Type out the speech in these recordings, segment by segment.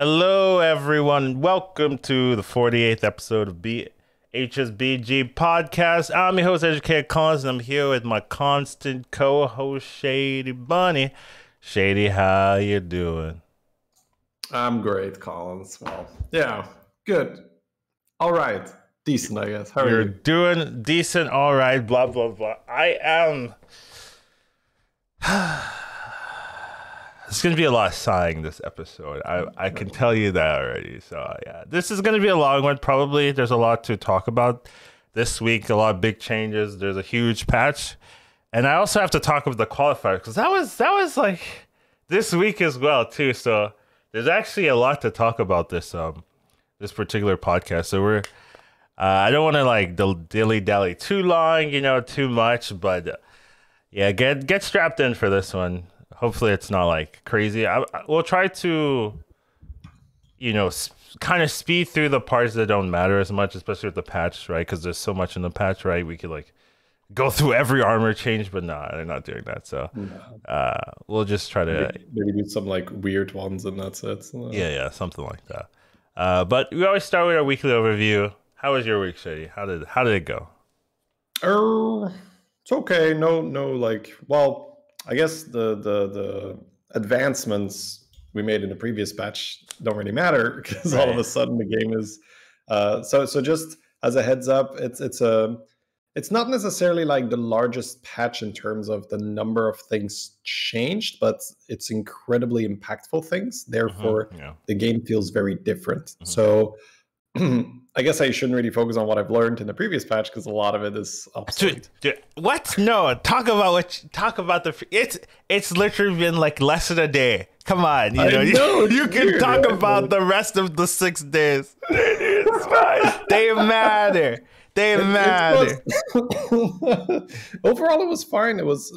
Hello everyone, welcome to the 48th episode of HSBG Podcast. I'm your host, Educated Collins, and I'm here with my constant co-host, Shady Bunny. Shady, how you doing? I'm great, Collins. Well, yeah, good. All right. Decent, I guess. How are you? You're doing decent, all right, blah, blah, blah. I am... It's going to be a lot of sighing this episode. I can tell you that already. So, yeah. This is going to be a long one, probably. There's a lot to talk about this week. A lot of big changes. There's a huge patch. And I also have to talk about the qualifiers, because that was like this week as well, too. So, there's actually a lot to talk about this particular podcast. So, we're... I don't want to, like, dilly-dally too long, you know, too much. But, yeah, get strapped in for this one. Hopefully it's not like crazy. We'll try to, you know, kind of speed through the parts that don't matter as much, especially with the patch, right? Because there's so much in the patch, right? We could like go through every armor change, but nah, they're not doing that. So we'll just try to maybe do some like weird ones, and that's it. So. Yeah, something like that. But we always start with our weekly overview. How was your week, Shady? How did it go? It's okay. No, like, well. I guess the advancements we made in the previous patch don't really matter, because all of a sudden the game is so just as a heads up, it's not necessarily like the largest patch in terms of the number of things changed, but it's incredibly impactful things. Therefore, The game feels very different. Mm-hmm. So I guess I shouldn't really focus on what I've learned in the previous patch, because a lot of it is obsolete. Dude, what? No, talk about the. It's literally been like less than a day. Come on, you can talk about the rest of the 6 days. It's fine. They matter. They matter. Overall, it was fine. It was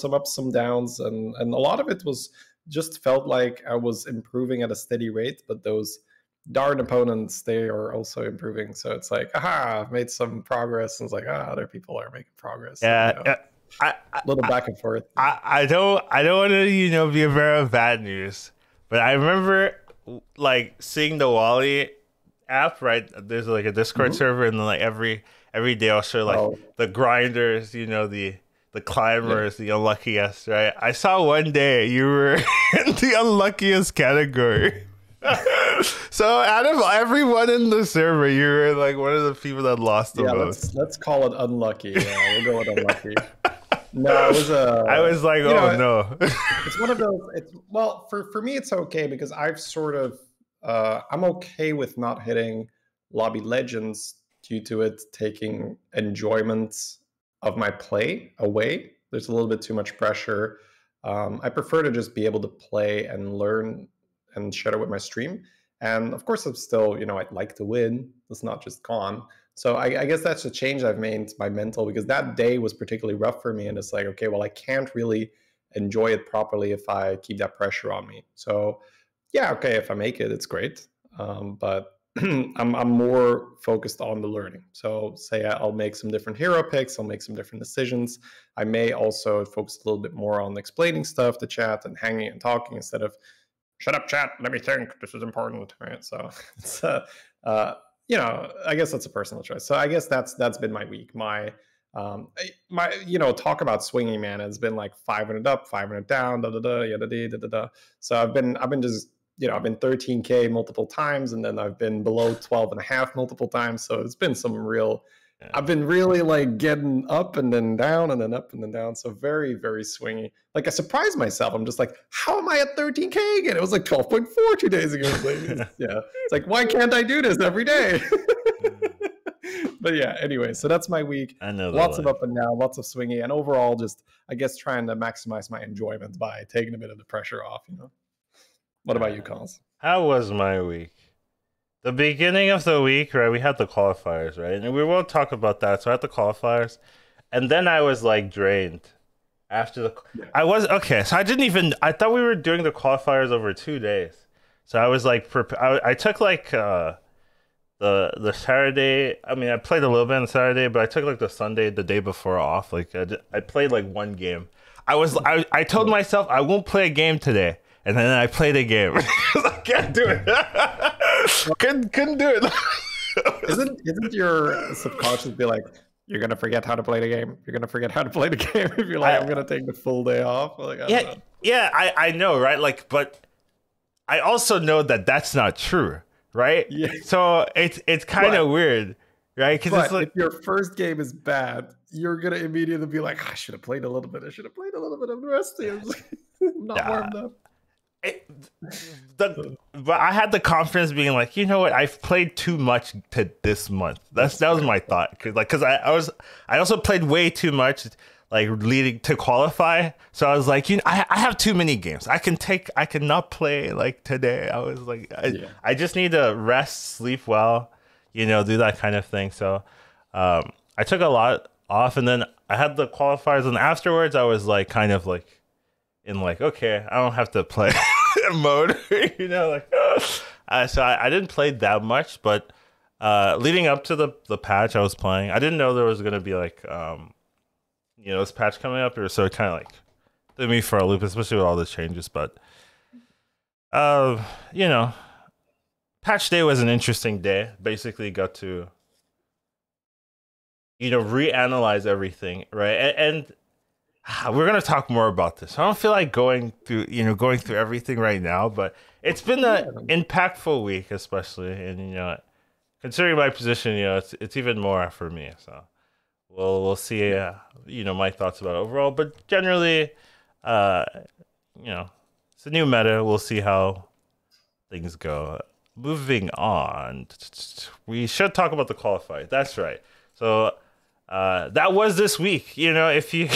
some ups, some downs, and a lot of it was just felt like I was improving at a steady rate, but those. Darn opponents, they are also improving. So it's like, aha, I've made some progress. And it's like, other people are making progress. Yeah, a little back and forth. I don't want to, be a bearer of bad news, but I remember like seeing the Wally app. Right, there's like a Discord server, and then like every day I'll show like the grinders, the climbers, the unluckiest. Right, I saw one day you were in the unluckiest category. So out of everyone in the server, you were like one of the people that lost the most. Let's call it unlucky. Yeah, we'll go with unlucky. No, it was I was like, no. It's one of those. Well, for me, it's okay, because I've sort of I'm okay with not hitting lobby legends due to it taking enjoyment of my play away. There's a little bit too much pressure. I prefer to just be able to play and learn. And share it with my stream, and of course I'm still I'd like to win. It's not just con. So I guess that's the change I've made my mental, because that day was particularly rough for me, and it's like, okay, well, I can't really enjoy it properly if I keep that pressure on me. So yeah, okay, if I make it, it's great, but I'm more focused on the learning. So say I'll make some different hero picks, I'll make some different decisions. I may also focus a little bit more on explaining stuff to chat and hanging and talking, instead of shut up, chat, let me think, this is important, right? So it's I guess that's a personal choice. So I guess that's been my week. My talk about swinging, man, it's been like 500 up, 500 down, da da da, yada da da da da. So I've been just I've been 13K multiple times, and then I've been below 12.5 multiple times. So it's been some real I've been really like getting up and then down and then up and then down. So very, very swingy. Like I surprised myself. I'm just like, how am I at 13K again? It was like 12.4 2 days ago. It's like, why can't I do this every day? But yeah, anyway, so that's my week. I know lots of up and down, lots of swingy, and overall just, I guess, trying to maximize my enjoyment by taking a bit of the pressure off, What about you, Collins? How was my week? The beginning of the week, right, we had the qualifiers, right? And we won't talk about that. So I had the qualifiers. And then I was, like, drained after the... Yeah. I was... Okay, so I didn't even... I thought we were doing the qualifiers over 2 days. So I was, like... I took, like, the Saturday... I mean, I played a little bit on Saturday, but I took, like, the Sunday, the day before off. Like, I played, like, one game. I told myself I won't play a game today. and then I played a game. I can't do it. Couldn't do it. Isn't your subconscious be like, you're gonna forget how to play the game. You're gonna forget how to play the game if you're like, I'm gonna take the full day off. Like, I know, right? Like, but I also know that that's not true, right? Yeah. So it's kind of weird, right? Because it's like, if your first game is bad, you're gonna immediately be like, I should have played a little bit. I should have played a little bit of the rest of it. I'm not warmed up. But I had the confidence being like, you know what, I've played too much to this month. That was my thought, because I also played way too much, like leading to qualify. So I was like, you know, I have too many games. I cannot play like today. I was like, I just need to rest, sleep well, you know, do that kind of thing. So I took a lot off, and then I had the qualifiers, and afterwards I was like, kind of like, in like, okay, I don't have to play mode, you know, like, so I didn't play that much, but leading up to the patch I was playing, I didn't know there was gonna be like, you know, this patch coming up, so it kind of like threw me for a loop, especially with all the changes, but, you know, patch day was an interesting day. Basically got to, you know, reanalyze everything, right? And we're gonna talk more about this. I don't feel like going through everything right now, but it's been an impactful week, especially, and you know, considering my position, you know, it's even more for me. So we'll see, you know, my thoughts about it overall, but generally, you know, it's a new meta. We'll see how things go. Moving on, we should talk about the qualifier. That's right. So that was this week. You know, if you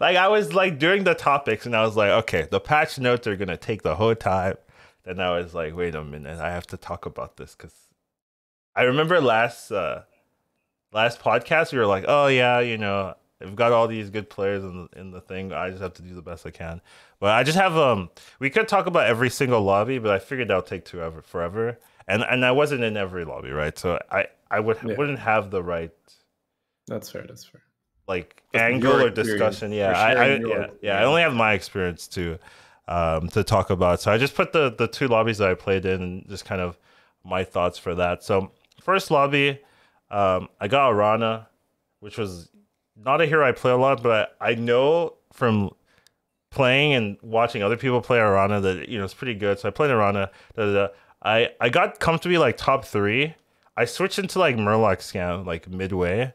like, I was like during the topics and I was like, okay, the patch notes are gonna take the whole time. Then I was like, wait a minute, I have to talk about this, because I remember last podcast we were like, oh yeah, you know, I've got all these good players in the thing, I just have to do the best I can. But I just have we could talk about every single lobby, but I figured that'll take forever, and I wasn't in every lobby, right? So I wouldn't have the right. That's fair. Like angle or discussion, I only have my experience to talk about, so I just put the two lobbies that I played in and just kind of my thoughts for that. So first lobby, I got Arana, which was not a hero I play a lot, but I know from playing and watching other people play Arana that, you know, it's pretty good. So I played Arana. I got comfortably like top 3. I switched into like Murloc Scam like midway.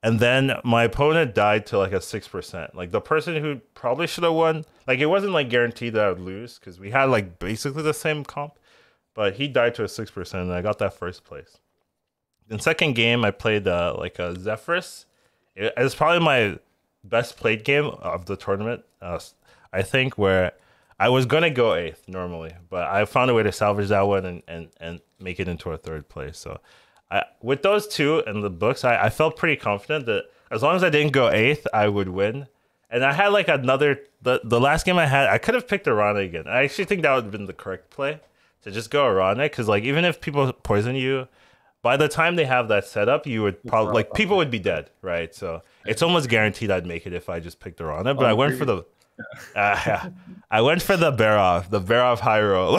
And then my opponent died to like a 6%. Like the person who probably should have won, like it wasn't like guaranteed that I would lose, because we had like basically the same comp, but he died to a 6%, and I got that first place. In second game, I played like a Zephyrus. It's probably my best played game of the tournament, I think, where I was gonna go 8th normally, but I found a way to salvage that one and make it into a 3rd place. So with those two and the books, I felt pretty confident that as long as I didn't go 8th, I would win. And I had like another, the last game I had, I could have picked Arana again. I actually think that would have been the correct play, to just go Arana, because like even if people poison you, by the time they have that setup, you would probably, like people would be dead, right? So it's almost guaranteed I'd make it if I just picked Arana, but I went for the Barov high roll.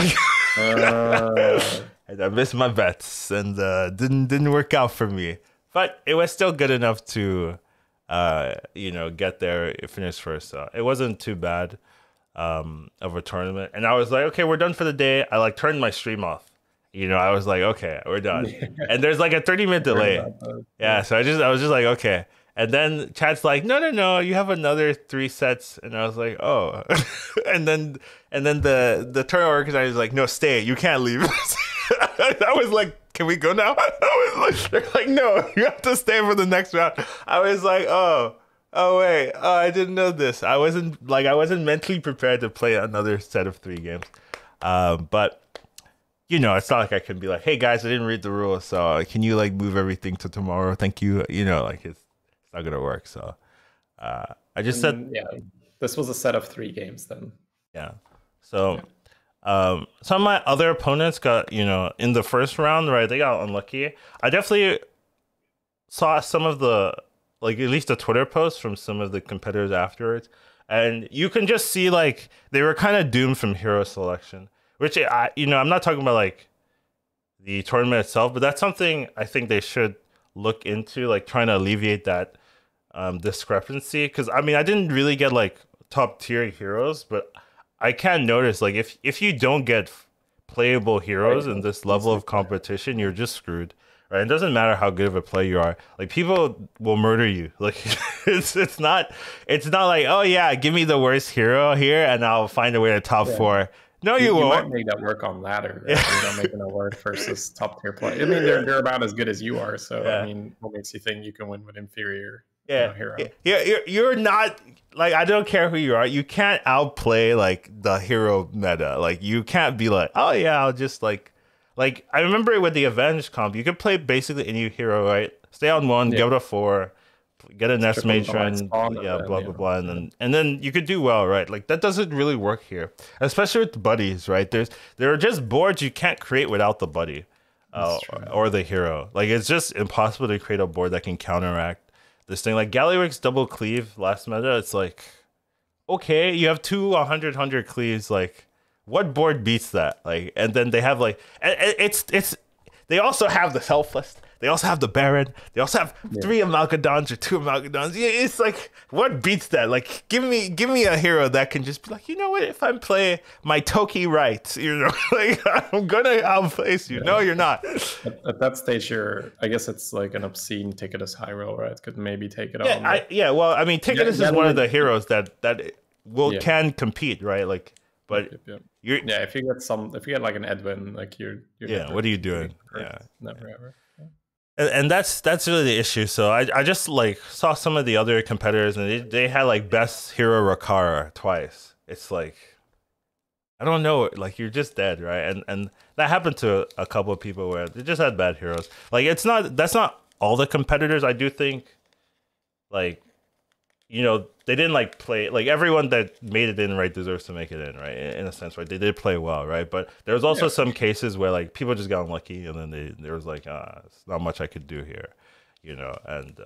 And I missed my bets, and didn't work out for me. But it was still good enough to, you know, get there, finish first. So it wasn't too bad of a tournament. And I was like, okay, we're done for the day. I like turned my stream off. You know, I was like, okay, we're done. And there's like a 30-minute delay. Yeah, so I was just like, okay. And then chat's like, no, you have another 3 sets. And I was like, oh. and then the tournament organizer is like, no, stay. You can't leave. I was like, can we go now? I was like, they're like, no, you have to stay for the next round. I was like, oh wait, I didn't know this. I wasn't mentally prepared to play another set of 3 games. But you know, it's not like I can be like, hey guys, I didn't read the rules, so can you like move everything to tomorrow? Thank you. You know, like it's not gonna work. So I just said, yeah, this was a set of 3 games then. Yeah. So. Yeah. Some of my other opponents got, you know, in the first round, right, they got unlucky. I definitely saw some of the, like, at least the Twitter posts from some of the competitors afterwards, And you can just see, like, they were kind of doomed from hero selection, which, you know, I'm not talking about, like, the tournament itself, but that's something I think they should look into, like, trying to alleviate that discrepancy. Because, I mean, I didn't really get, like, top-tier heroes, but I can notice, like, if you don't get playable heroes in this level of competition, you're just screwed. Right? It doesn't matter how good of a player you are. Like, people will murder you. Like, it's not like, oh yeah, give me the worst hero here and I'll find a way to top four. No, you won't. You might make that work on ladder. Right? Yeah. You don't make it work versus top tier play. I mean, they're about as good as you are. So yeah. I mean, what makes you think you can win with inferior hero? Yeah, you're not, like, I don't care who you are. You can't outplay, like, the hero meta. Like, you can't be like, oh yeah, I'll just like. Like, I remember with the Avenged comp, you could play basically any hero, right? Stay on one, go to four, get an S matron, blah, blah, blah. And then you could do well, right? Like, that doesn't really work here. Especially with buddies, right? There are just boards you can't create without the buddy or the hero. Like, it's just impossible to create a board that can counteract this thing. Like, Galliwick's double cleave last meta, it's like, okay, you have two 100-100 cleaves, like, what board beats that? Like, and then they have, like, it's they also have the Selfless, they also have the Baron, they also have three Amalgadons or two Amalgadons. It's like, what beats that? Like, give me a hero that can just be like, you know what? If I play my Toki right, you know, like, I'm gonna outplace you. Yeah. No, you're not. At that stage, I guess it's like an obscene Ticketus high roll, right? Could maybe take it on. Well, I mean, Ticketus is one of the heroes that can compete, right? Like. But if you get like an Edwin, like you're yeah, what are you doing? Never ever. And that's really the issue. So I just like saw some of the other competitors and they had like best hero Rakara twice. It's like, I don't know, like you're just dead, right? And that happened to a couple of people where they just had bad heroes. Like that's not all the competitors. I do think, like, you know, they didn't like play, like everyone that made it in, right, deserves to make it in, right, in a sense, right? They did play well, right? But there was also some cases where like people just got unlucky and then there was like, it's not much I could do here, you know, and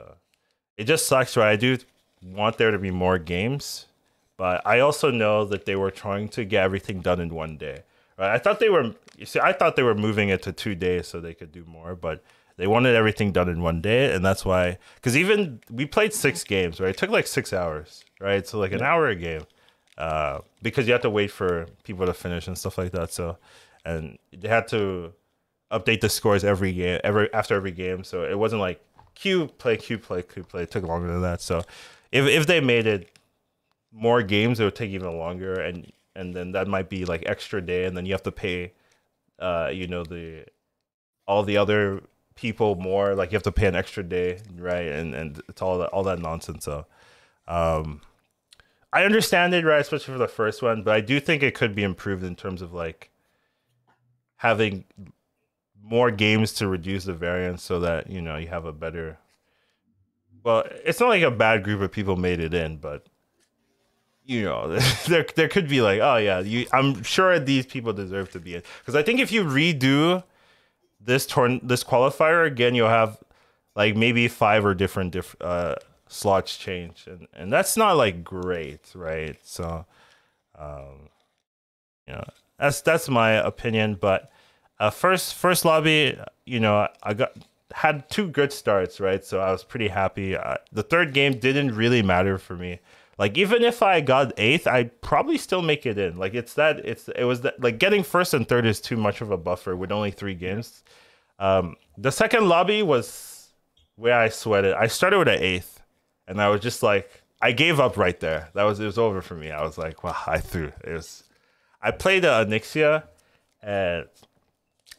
it just sucks, right? I do want there to be more games, but I also know that they were trying to get everything done in one day, right? I thought they were moving it to 2 days so they could do more, but they wanted everything done in one day, and that's why. Because even we played 6 games, right? It took like 6 hours, right? So like an hour a game, because you have to wait for people to finish and stuff like that. So, and they had to update the scores after every game. So it wasn't like Q play. It took longer than that. So if they made it more games, it would take even longer, and then that might be like extra day, and then you have to pay, you know, all the other people more, like you have to pay an extra day, right? And it's all that nonsense. So I understand it, right, especially for the first one, but I do think it could be improved in terms of like having more games to reduce the variance so that, you know, you have a better, well, it's not like a bad group of people made it in, but you know, there could be like, oh yeah, I'm sure these people deserve to be in. Because I think if you redo this qualifier again, you'll have like maybe 5 or different slots change, and that's not like great, right? So you know, that's my opinion. But first lobby, you know, I had 2 good starts, right? So I was pretty happy. The 3rd game didn't really matter for me. Like, even if I got 8th, I'd probably still make it in. Like, it was that, like, getting 1st and 3rd is too much of a buffer with only 3 games. The second lobby was where I sweated. I started with an 8th, and I was just like, I gave up right there. It was over for me. I was like, wow, I threw. I played Onyxia, and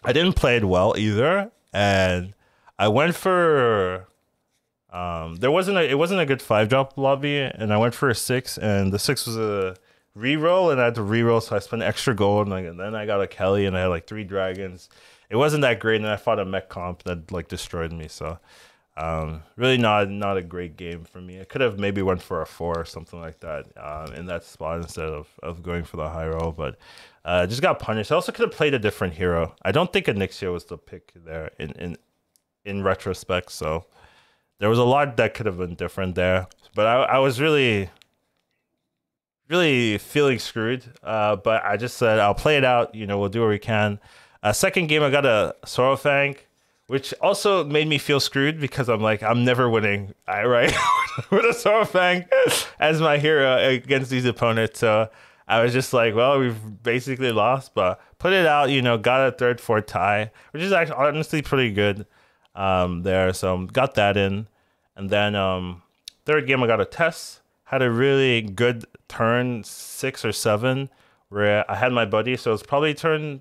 I didn't play it well either. And I went for. It wasn't a good 5-drop lobby, and I went for a 6, and the 6 was a reroll, and I had to reroll, so I spent extra gold, and then I got a Kelly, and I had like 3 dragons. It wasn't that great, and I fought a mech comp that like destroyed me. So really not a great game for me. I could have maybe went for a 4 or something like that in that spot instead of going for the high roll, but just got punished. I also could have played a different hero. I don't think Onyxia was the pick there in retrospect, so. There was a lot that could have been different there, but I was really really feeling screwed, but I just said I'll play it out. You know, we'll do what we can. Second game, I got a Sorrowfang, which also made me feel screwed because I'm like, I'm never winning, right? With a Sorrowfang as my hero against these opponents. So I was just like, well, we've basically lost, but put it out, you know, got a 3rd, 4th tie, which is actually honestly pretty good there. So got that in. And then 3rd game, I got a Tess. Had a really good turn 6 or 7 where I had my buddy. So it's probably turn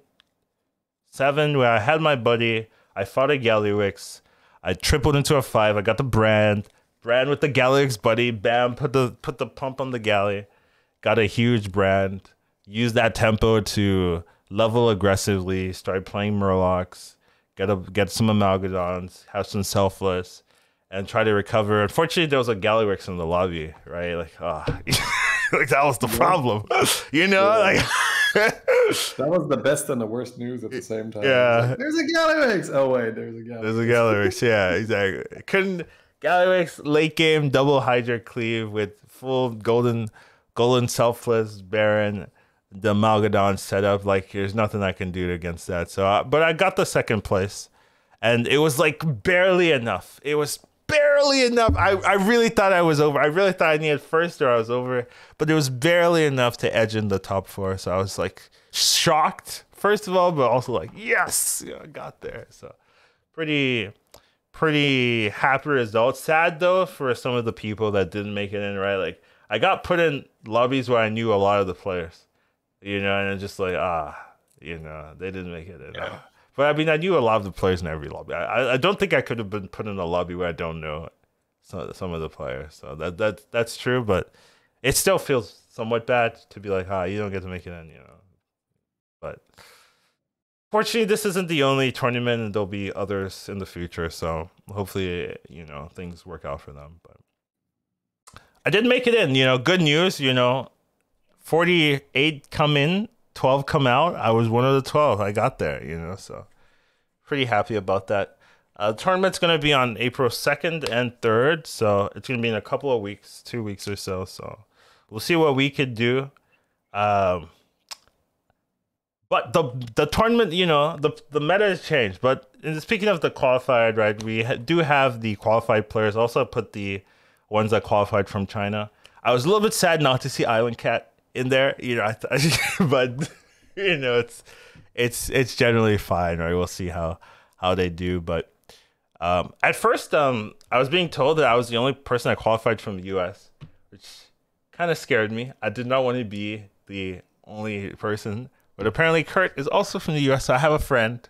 7 where I had my buddy. I fought a Galliwix. I tripled into a 5. I got the Brand. Brand with the Galliwix buddy. Bam, put the pump on the galley. Got a huge Brand. Used that tempo to level aggressively. Start playing Murlocs. Get some Amalgadons. Have some Selfless. And try to recover. Unfortunately, there was a Galliwix in the lobby, right? Like, like that was the problem. You know, like... That was the best and the worst news at the same time. Yeah. Like, there's a Galliwix. Oh wait, there's a Galliwix. There's a Galliwix. Yeah, exactly. Couldn't Galliwix late game double Hydra cleave with full golden selfless Baron, the Amalgadon setup. Like there's nothing I can do against that. So, but I got the 2nd place, and it was like barely enough. It was barely enough. I really thought I was over. I really thought I needed 1st or I was over, but it was barely enough to edge in the top 4. So I was like shocked, first of all, but also like, yes, yeah, I got there. So pretty happy result. Sad though for some of the people that didn't make it in, right? Like I got put in lobbies where I knew a lot of the players, you know, and I'm just like, you know, they didn't make it in. Yeah. But I mean, I knew a lot of the players in every lobby. I don't think I could have been put in a lobby where I don't know some of the players. So that's true, but it still feels somewhat bad to be like, you don't get to make it in, you know. But fortunately, this isn't the only tournament, and there'll be others in the future. So hopefully, you know, things work out for them. But I did make it in, you know. Good news, you know. 48 come in. 12 come out. I was one of the 12. I got there, you know, so pretty happy about that. The tournament's going to be on April 2nd and 3rd, so it's going to be in a couple of weeks, 2 weeks or so. So we'll see what we could do. But the tournament, you know, the meta has changed. But speaking of the qualified, right, we do have the qualified players. Also put the ones that qualified from China. I was a little bit sad not to see Island Cat in there, you know, but you know, it's generally fine, right? We'll see how they do. But at first, I was being told that I was the only person that qualified from the U.S., which kind of scared me. I did not want to be the only person, but apparently Kurt is also from the U.S., so I have a friend.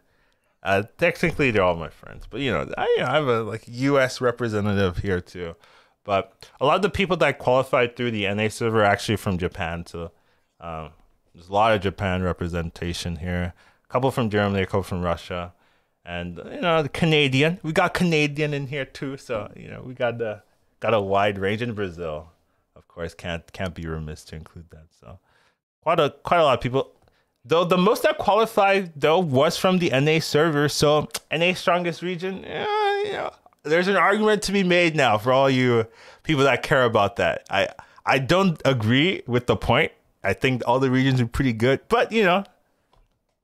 Technically, they're all my friends, but you know, I have a like U.S. representative here too. But a lot of the people that qualified through the NA server are actually from Japan. So there's a lot of Japan representation here. A couple from Germany, a couple from Russia. And, you know, the Canadian. We got Canadian in here too. So, you know, we got a wide range in Brazil. Of course, can't be remiss to include that. So quite a lot of people. Though the most that qualified, though, was from the NA server. So NA strongest region, yeah. There's an argument to be made now for all you people that care about that. I don't agree with the point. I think all the regions are pretty good, but you know,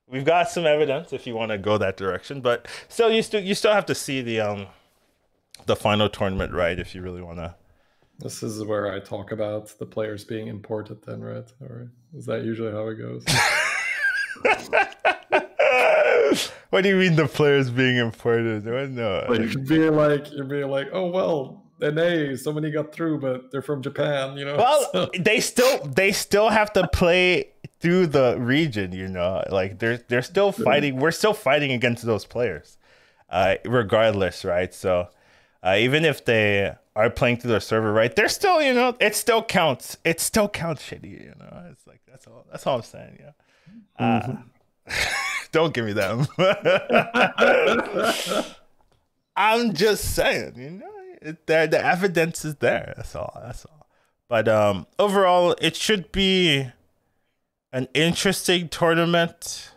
we've got some evidence if you want to go that direction. But still, you still have to see the final tournament, right? If you really want to. This is where I talk about the players being imported, then, right? Or is that usually how it goes? What do you mean the players being imported? No, you're being like, oh well, NA, somebody got through, but they're from Japan, you know. Well, so they still have to play through the region, you know. Like they're still fighting. We're still fighting against those players, regardless, right? So even if they are playing through their server, right? They're still, you know, it still counts. It still counts, shitty, you know. It's like that's all I'm saying, yeah. Don't give me that. I'm just saying, you know, the evidence is there. That's all. But overall, it should be an interesting tournament.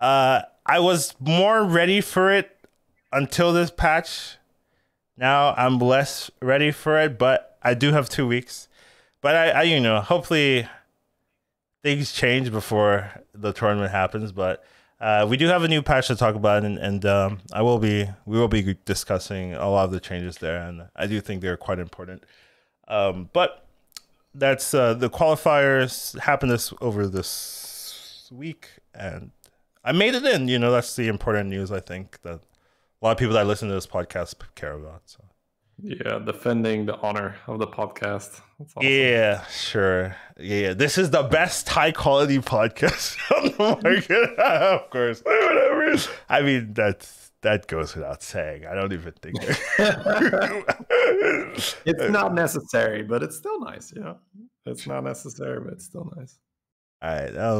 I was more ready for it until this patch. Now I'm less ready for it, but I do have 2 weeks. But I you know, hopefully things change before the tournament happens. But we do have a new patch to talk about, and we will be discussing a lot of the changes there, and I do think they're quite important. But that's the qualifiers happened over this week, and I made it in. You know, that's the important news I think that a lot of people that listen to this podcast care about. So. Yeah, defending the honor of the podcast. That's awesome. Yeah, sure. Yeah, this is the best high-quality podcast on the market, of course. Whatever. I mean, that goes without saying. I don't even think. It's not necessary, but it's still nice. Yeah, it's not necessary, but it's still nice. All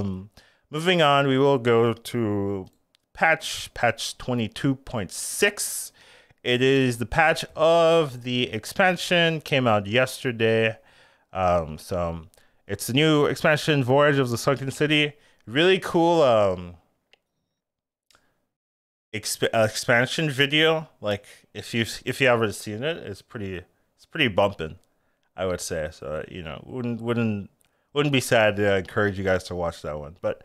right. Moving on, we will go to patch 22.6. It is the patch of the expansion, came out yesterday. So it's the new expansion, Voyage of the Sunken City. Really cool expansion video. Like if you haven't seen it, it's pretty bumping, I would say. So you know, wouldn't be sad to encourage you guys to watch that one, But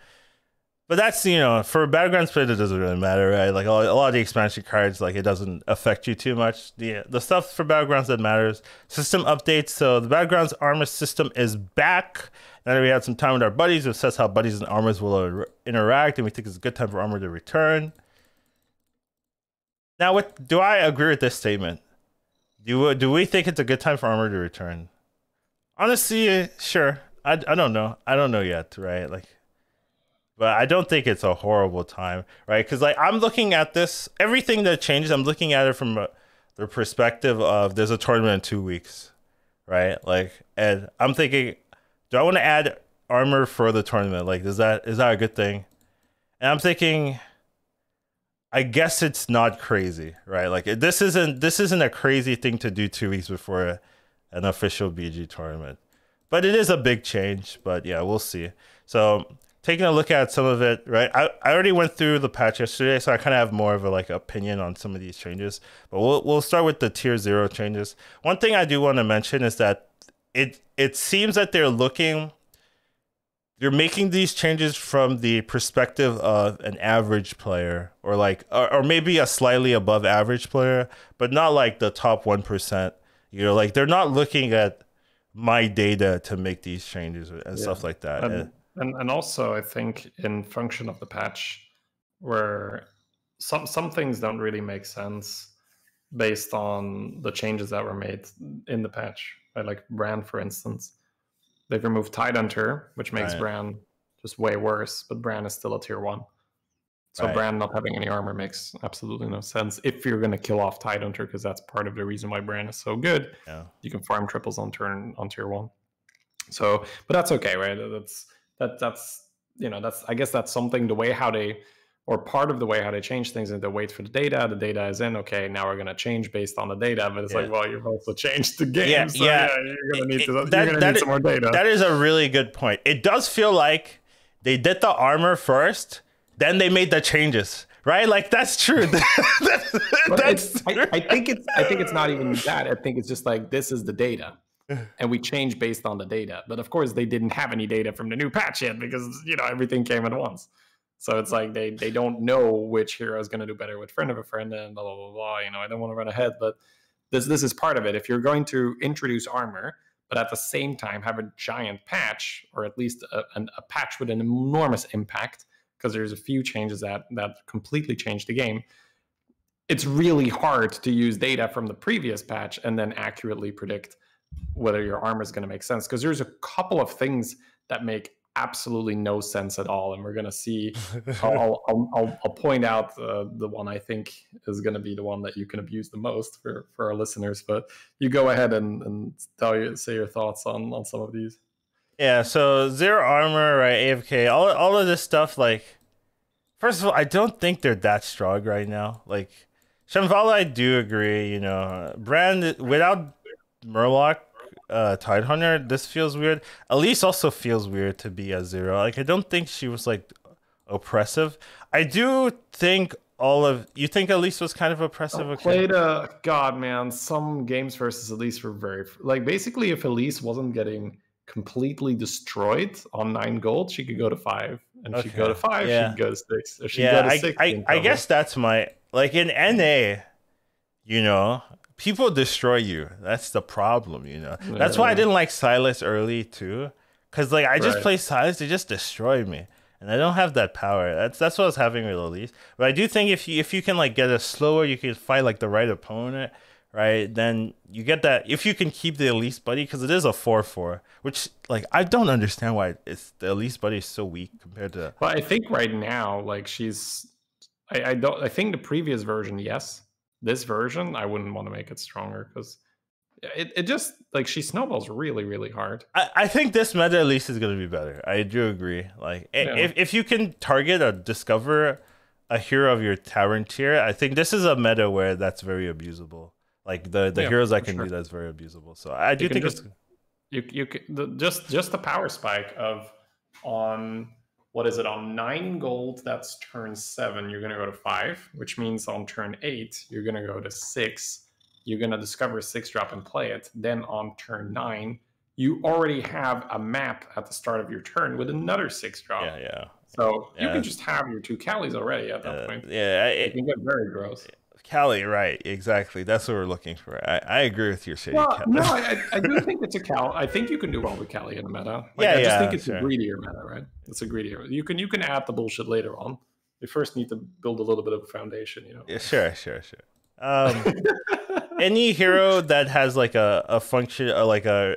that's, you know, for Battlegrounds Split, it doesn't really matter, right? Like, a lot of the expansion cards, like, it doesn't affect you too much. The stuff for Battlegrounds that matters. System updates. So the Battlegrounds Armor system is back. Now that we had some time with our buddies, it says how buddies and armors will interact, and we think it's a good time for armor to return. Now, do I agree with this statement? Do we think it's a good time for armor to return? Honestly, sure. I don't know. I don't know yet, right? Like... But I don't think it's a horrible time, right? Because like I'm looking at this, everything that changes, I'm looking at it from the perspective of there's a tournament in 2 weeks, right? Like, and I'm thinking, do I want to add armor for the tournament? Like, is that a good thing? And I'm thinking, I guess it's not crazy, right? Like this isn't a crazy thing to do 2 weeks before an official BG tournament, but it is a big change. But yeah, we'll see. So. Taking a look at some of it, right? I already went through the patch yesterday, so I kind of have more of a like opinion on some of these changes. But we'll start with the tier 0 changes. One thing I do want to mention is that it seems that they're making these changes from the perspective of an average player, or like or maybe a slightly above average player, but not like the top 1%. You know, like they're not looking at my data to make these changes and stuff like that. And also, I think in function of the patch, where some things don't really make sense based on the changes that were made in the patch. Right? Like Brand, for instance, they've removed Tidehunter, which makes Brand just way worse. But Brand is still a tier 1, so Brand not having any armor makes absolutely no sense. If you're going to kill off Tidehunter, because that's part of the reason why Brand is so good, you can farm triples on tier 1. So, but that's okay, right? That's you know, that's, I guess that's something, the way how they, or part of the way how they change things, and they wait for the data is in, okay, now we're going to change based on the data, but it's like, well, you've also changed the game, you're going to need some more data. That is a really good point. It does feel like they did the armor first, then they made the changes, right? Like that's true. I think it's not even that. I think it's just like, this is the data. And we change based on the data, but of course they didn't have any data from the new patch yet, because you know everything came at once. So it's like they don't know which hero is going to do better with friend of a friend and blah blah blah blah. You know, I don't want to run ahead, but this is part of it. If you're going to introduce armor, but at the same time have a giant patch, or at least a patch with an enormous impact, because there's a few changes that completely changed the game. It's really hard to use data from the previous patch and then accurately predict whether your armor is going to make sense, because there's a couple of things that make absolutely no sense at all, and we're going to see. I'll point out the one I think is going to be the one that you can abuse the most for our listeners, but you go ahead and say your thoughts on some of these. Yeah, so zero armor, right, AFK, all of this stuff. Like, first of all, I don't think they're that strong right now. Like Shambhala, I do agree, you know, Brand without Murloc, Tidehunter, this feels weird. Elise also feels weird to be a 0. Like, I don't think she was like oppressive. I do think you think Elise was kind of oppressive. Okay. Played God, man. Some games versus Elise were very, like, basically if Elise wasn't getting completely destroyed on 9 gold, she could go to 5, and if she could go to 5, she could go to 6, or she could go to 6. I guess that's my, like, in NA, you know, people destroy you. That's the problem, you know. Yeah. That's why I didn't like Silas early too, because like I just play Silas, they just destroy me, and I don't have that power. That's what I was having with Elise. But I do think if you can like get a slower, you can fight like the right opponent. Right, then you get that if you can keep the Elise buddy, because it is a 4/4, which like I don't understand why it's the Elise buddy is so weak compared to. Well, I think right now like she's, I think the previous version, yes, this version I wouldn't want to make it stronger because it just like she snowballs really hard. I think this meta Elise is going to be better. I do agree. Like if you can target or discover a hero of your Terran tier, I think this is a meta where that's very abusable. Like the heroes that can do that's very abusable. So I do think just, it's you can, just the power spike of on what is it on 9 gold? That's turn 7. You're gonna go to 5, which means on turn 8 you're gonna go to 6. You're gonna discover 6-drop and play it. Then on turn 9 you already have a map at the start of your turn with another 6-drop. Yeah. So you can just have your 2 Callies already at that point. It can get very gross. Callie, right? Exactly. That's what we're looking for. I agree with your shady. Well, no, I do think it's a Callie. I think you can do well with Callie in a meta. Like, I just think it's a greedier meta, right? It's a greedier. You can add the bullshit later on. You first need to build a little bit of a foundation, you know. Yeah, sure. Any hero that has like a function or like a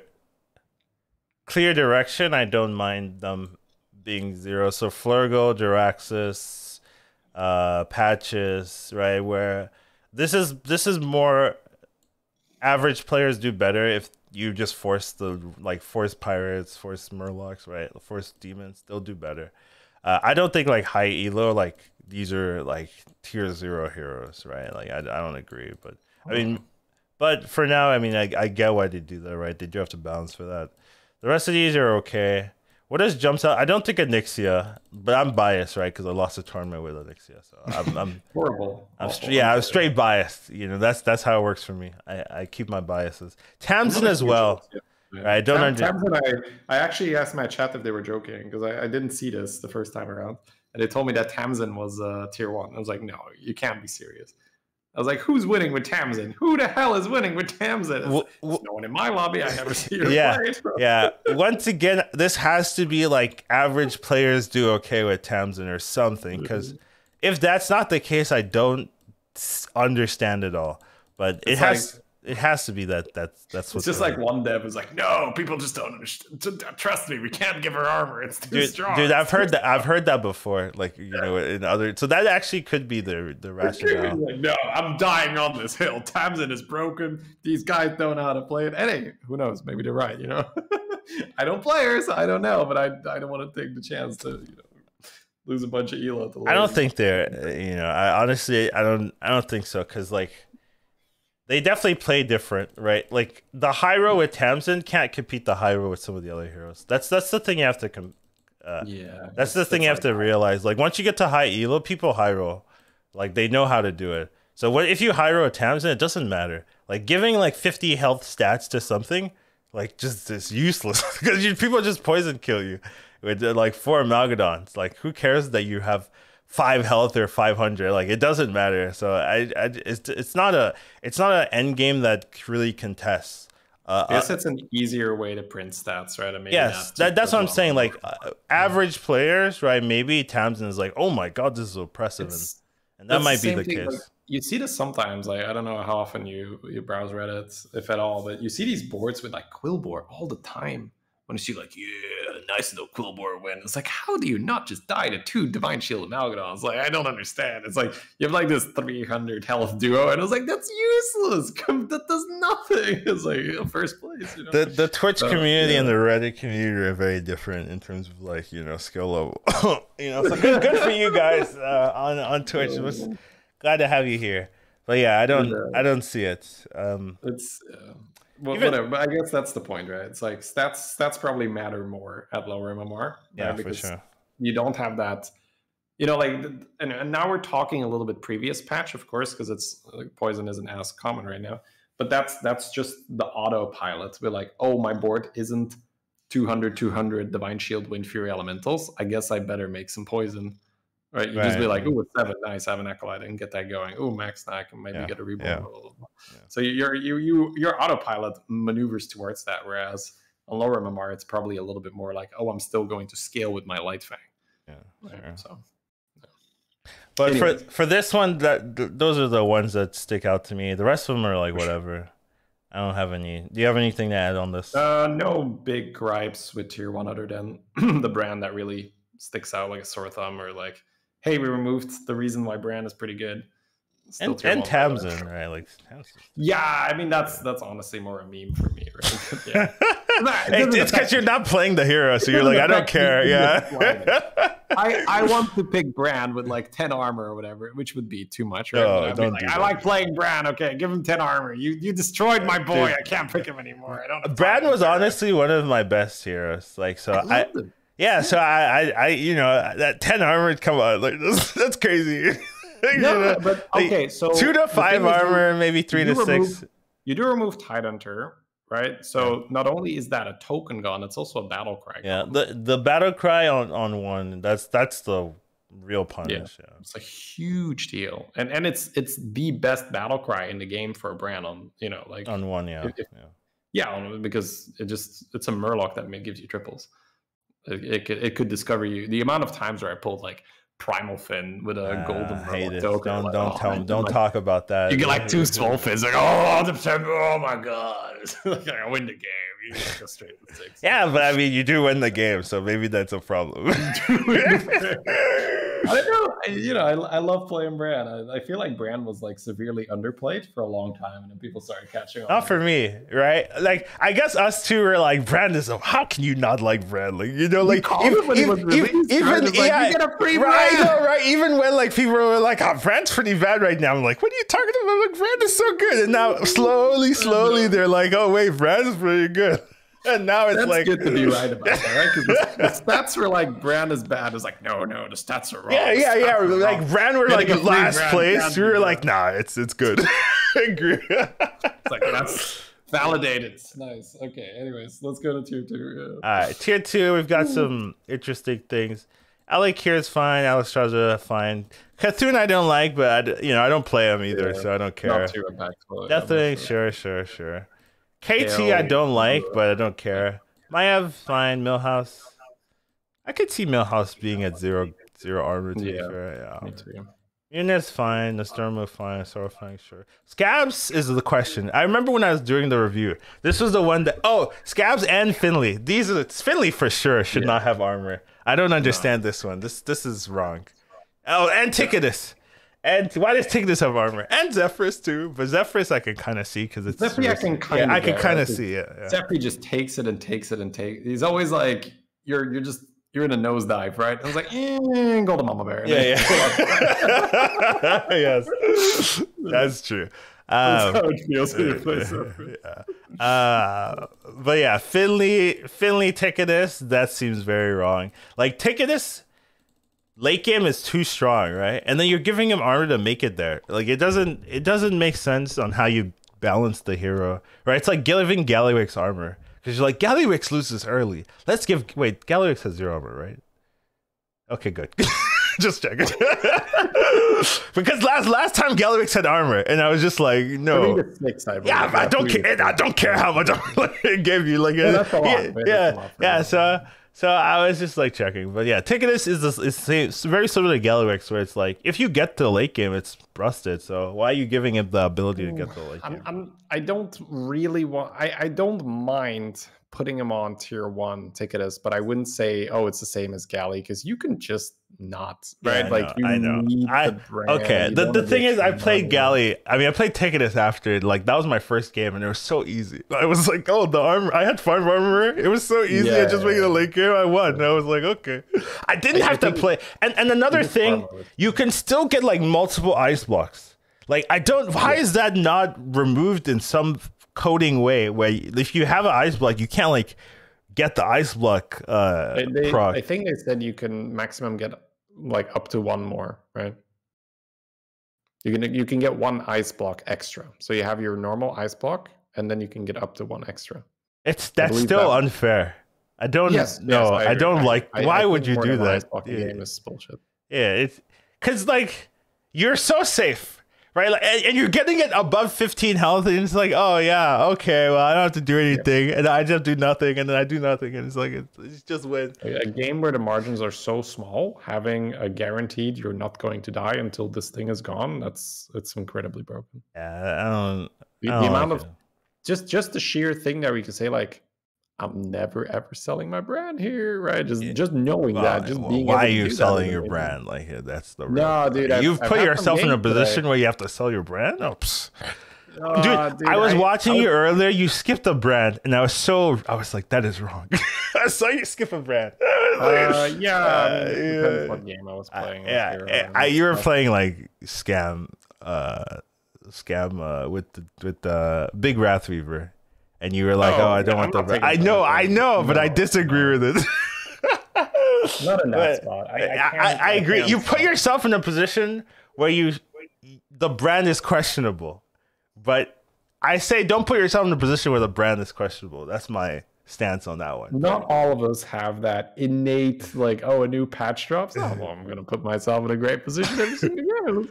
clear direction, I don't mind them being 0. So Flurgo, Jiraxis, Patches, right? Where this is more average players do better if you just force the like force pirates, force murlocs, right? Force demons, they'll do better. I don't think like high elo, like these are like tier 0 heroes, right? Like I don't agree, but I mean, but for now, I mean, I get why they do that, right? They do have to balance for that. The rest of these are okay. What else jumps out? I don't think Onyxia, but I'm biased, right? Because I lost a tournament with Onyxia, so I'm horrible. I'm straight biased. You know, that's how it works for me. I keep my biases. Tamsin as well. Right? I don't understand. Tamsin, I actually asked my chat if they were joking because I didn't see this the first time around, and they told me that Tamsin was tier 1. I was like, no, you can't be serious. I was like, who's winning with Tamsin? Who the hell is winning with Tamsin? There's no one in my lobby. I never see her play. Yeah. Once again, this has to be like average players do okay with Tamsin or something. Because if that's not the case, I don't understand it all. But it it's has like, it has to be that that's what's just like doing. One dev is like, no, people just don't understand. Trust me, we can't give her armor. It's too strong. Dude, I've heard that. I've heard that before. Like you know, in other, so that actually could be the rationale. Like, no, I'm dying on this hill. Tamsin is broken. These guys don't know how to play it. And hey, who knows? Maybe they're right. You know, I don't play her, so I don't know. But I don't want to take the chance to lose a bunch of elo. I don't think they're. You know, I honestly, I don't think so. Because like. They definitely play different, right? Like the hero with Tamsin can't compete the hero with some of the other heroes. That's the thing you have to like, realize. Like once you get to high elo, people hero, like they know how to do it. So what if you hero a Tamsin? It doesn't matter. Like giving like 50 health stats to something, like just it's useless because people just poison kill you with like 4 Magadons. Like who cares that you have 5 health or 500? Like it doesn't matter. So it's not an end game that really contests. I guess it's an easier way to print stats, right? I mean, yes, that's what I'm saying. Like average players, right? Maybe Tamsin is like, oh my god, this is oppressive, and that might be the case. Like, you see this sometimes. Like I don't know how often you browse Reddit, if at all, but you see these boards with like Quillbore all the time. When she's like, yeah, nice little Quillbore win. It's like, how do you not just die to 2 Divine Shield and Malgadons? Like, I don't understand. It's like, you have like this 300 health duo. And I was like, that's useless. That does nothing. It's like, first place. You know? The Twitch community and the Reddit community are very different in terms of like, you know, skill level. You know, so good for you guys on Twitch. Glad to have you here. But yeah, I don't see it. It's... Well, whatever, but I guess that's the point, right? It's like stats probably matter more at lower MMR. Yeah, right? Because for sure. You don't have that, you know, like, and now we're talking a little bit previous patch, of course, because it's like, poison isn't as common right now. But that's just the autopilot. We're like, oh, my board isn't 200/200 Divine Shield, Wind Fury Elementals. I guess I better make some poison. Right? You just be like, oh, it's 7. Nice, I have an Acolyte. I can get that going. Oh, max, now I can maybe get a reborn. So your autopilot maneuvers towards that, whereas on lower MMR, it's probably a little bit more like, oh, I'm still going to scale with my Light Fang. Yeah, right? So. But anyways, for this one, those are the ones that stick out to me. The rest of them are like whatever. I don't have any. Do you have anything to add on this? No big gripes with tier 1 other than the brand that really sticks out like a sore thumb, or like, hey, we removed the reason why brand is pretty good. Still and Tamsin, right? Like Tamsin. Yeah, I mean that's honestly more a meme for me, right? Yeah. It's because you're not playing the hero, so you're like, I don't care. Yeah. I want to pick Bran with like 10 armor or whatever, which would be too much. Right? No, don't do that. I like playing Bran. Okay, give him 10 armor. You destroyed my boy. Dude. I can't pick him anymore. I don't. Bran was honestly one of my best heroes. Like so, I you know that 10 armor. Come on, like that's crazy. No, but okay, so 2 to 5 armor, maybe 3 to 6. You do remove Tidehunter, right? So not only is that a token gone, it's also a battle cry. Yeah, the battle cry on one, that's the real punish. Yeah. It's a huge deal, and it's the best battle cry in the game for a brand on like on one. Because it's a Murloc that gives you triples. It could discover you. The amount of times where I pulled like Primal Fin with a golden token. Don't talk about that. You get like 2 small fins, like oh my god, like, I win the game. You just go straight to 6. Yeah, but I mean, you do win the game, so maybe that's a problem. I don't know. I love playing Bran. I feel like Bran was like severely underplayed for a long time, and then people started catching on. Not for me, right? Like, I guess us two were like, Bran is how can you not like Bran? Like, like even you get a free Bran. I know, right? Even when like people were like, oh, Bran's pretty bad right now. I'm like, what are you talking about? I'm like, Bran is so good. And now slowly, they're like, oh wait, Bran is pretty good. And now it's like good to be right about that, right? Because the stats were like Bran is bad. It's like no, the stats are wrong. Yeah. Like Bran were like last place. We were like, nah, it's good. It's like that's validated. Nice. Okay. Anyways, let's go to tier 2. All right, tier 2. We've got some interesting things. I like Kira's fine. Alistraza fine. Khthune I don't like, but I don't play him either, so I don't care. Not too impactful. Nothing. Sure. KT I don't like, but I don't care. Maiev, fine. Milhouse. I could see Milhouse being at 0 armor. Yeah. Yunus, fine. Nostromo, fine. Sorrowfang, sure. Scabs is the question. I remember when I was doing the review. This was the one that... Oh, Scabs and Finley. Finley for sure should not have armor. I don't understand this one. This is wrong. Oh, and Ticketus. And why does Tignis have armor? And Zephyrus too, but Zephyrus I can kind of see because it's Zephyrus. I can kind of see it. Yeah. Zephyrus just takes it. He's always like you're in a nosedive, right? I was like, golden mama bear. Yeah. Yes, that's true. That's how it feels when you play Zephyrus. Yeah. But yeah, Finley Ticketus. That seems very wrong. Like Ticketus. Late game is too strong, right? And then you're giving him armor to make it there. Like it doesn't make sense on how you balance the hero, right? It's like giving Galliwix armor because you're like Galliwix loses early. Let's give Galliwix has 0 armor, right? Okay, good. Just check because last time Galliwix had armor, and I was just like, no. I don't care. I don't care how much armor it gave you. Like yeah. So I was just like checking, but yeah, Ticketus is very similar to Galliwix, where it's like if you get to the late game, it's rusted. So why are you giving it the ability to get to the late game? I don't mind putting him on tier 1 Ticketus, but I wouldn't say it's the same as Galley because you can just not The thing is, I played Galley. I mean, I played Ticketus after that was my first game, and it was so easy. I was like, oh, the armor. I had 5 armor. It was so easy. I just made a late game. I won. And I was like, okay. I didn't have to play. And another thing, you can still get like multiple ice blocks. Like why is that not removed in some coding way where if you have an ice block you can't like get the ice block proc. I think they said you can maximum get like up to 1 more, right? You can get 1 ice block extra, so you have your normal ice block and then you can get up to 1 extra. That's still unfair. I don't know. Yes, I don't like. Why would you do that? Game is bullshit. Yeah, it's because like you're so safe, right? Like, and you're getting it above 15 health, and it's like, oh yeah, okay, well I don't have to do anything, and I just do nothing, and then I do nothing, and it's like it's just win. A game where the margins are so small, having a guaranteed you're not going to die until this thing is gone, it's incredibly broken. Yeah, I don't the amount like of it. just the sheer thing that we can say like, I'm never ever selling my brand here, right? Just knowing that, just being. Why are you selling your brand? Like that's the no, dude. You've put yourself in a position where you have to sell your brand. Oh, dude, I was watching you earlier. You skipped a brand, and I was like, that is wrong. I saw you skip a brand. Yeah, depends what game I was playing. Yeah, you were playing like scam with the Big Wrath Reaver. And you were like, "Oh, I don't want the brand." I know, but I disagree with it. Not in that spot. I agree. You put yourself in a position where the brand is questionable, but I say don't put yourself in a position where the brand is questionable. That's my stance on that one. Not all of us have that innate like, oh, a new patch drops. Oh, well, I'm gonna put myself in a great position every single year. Let's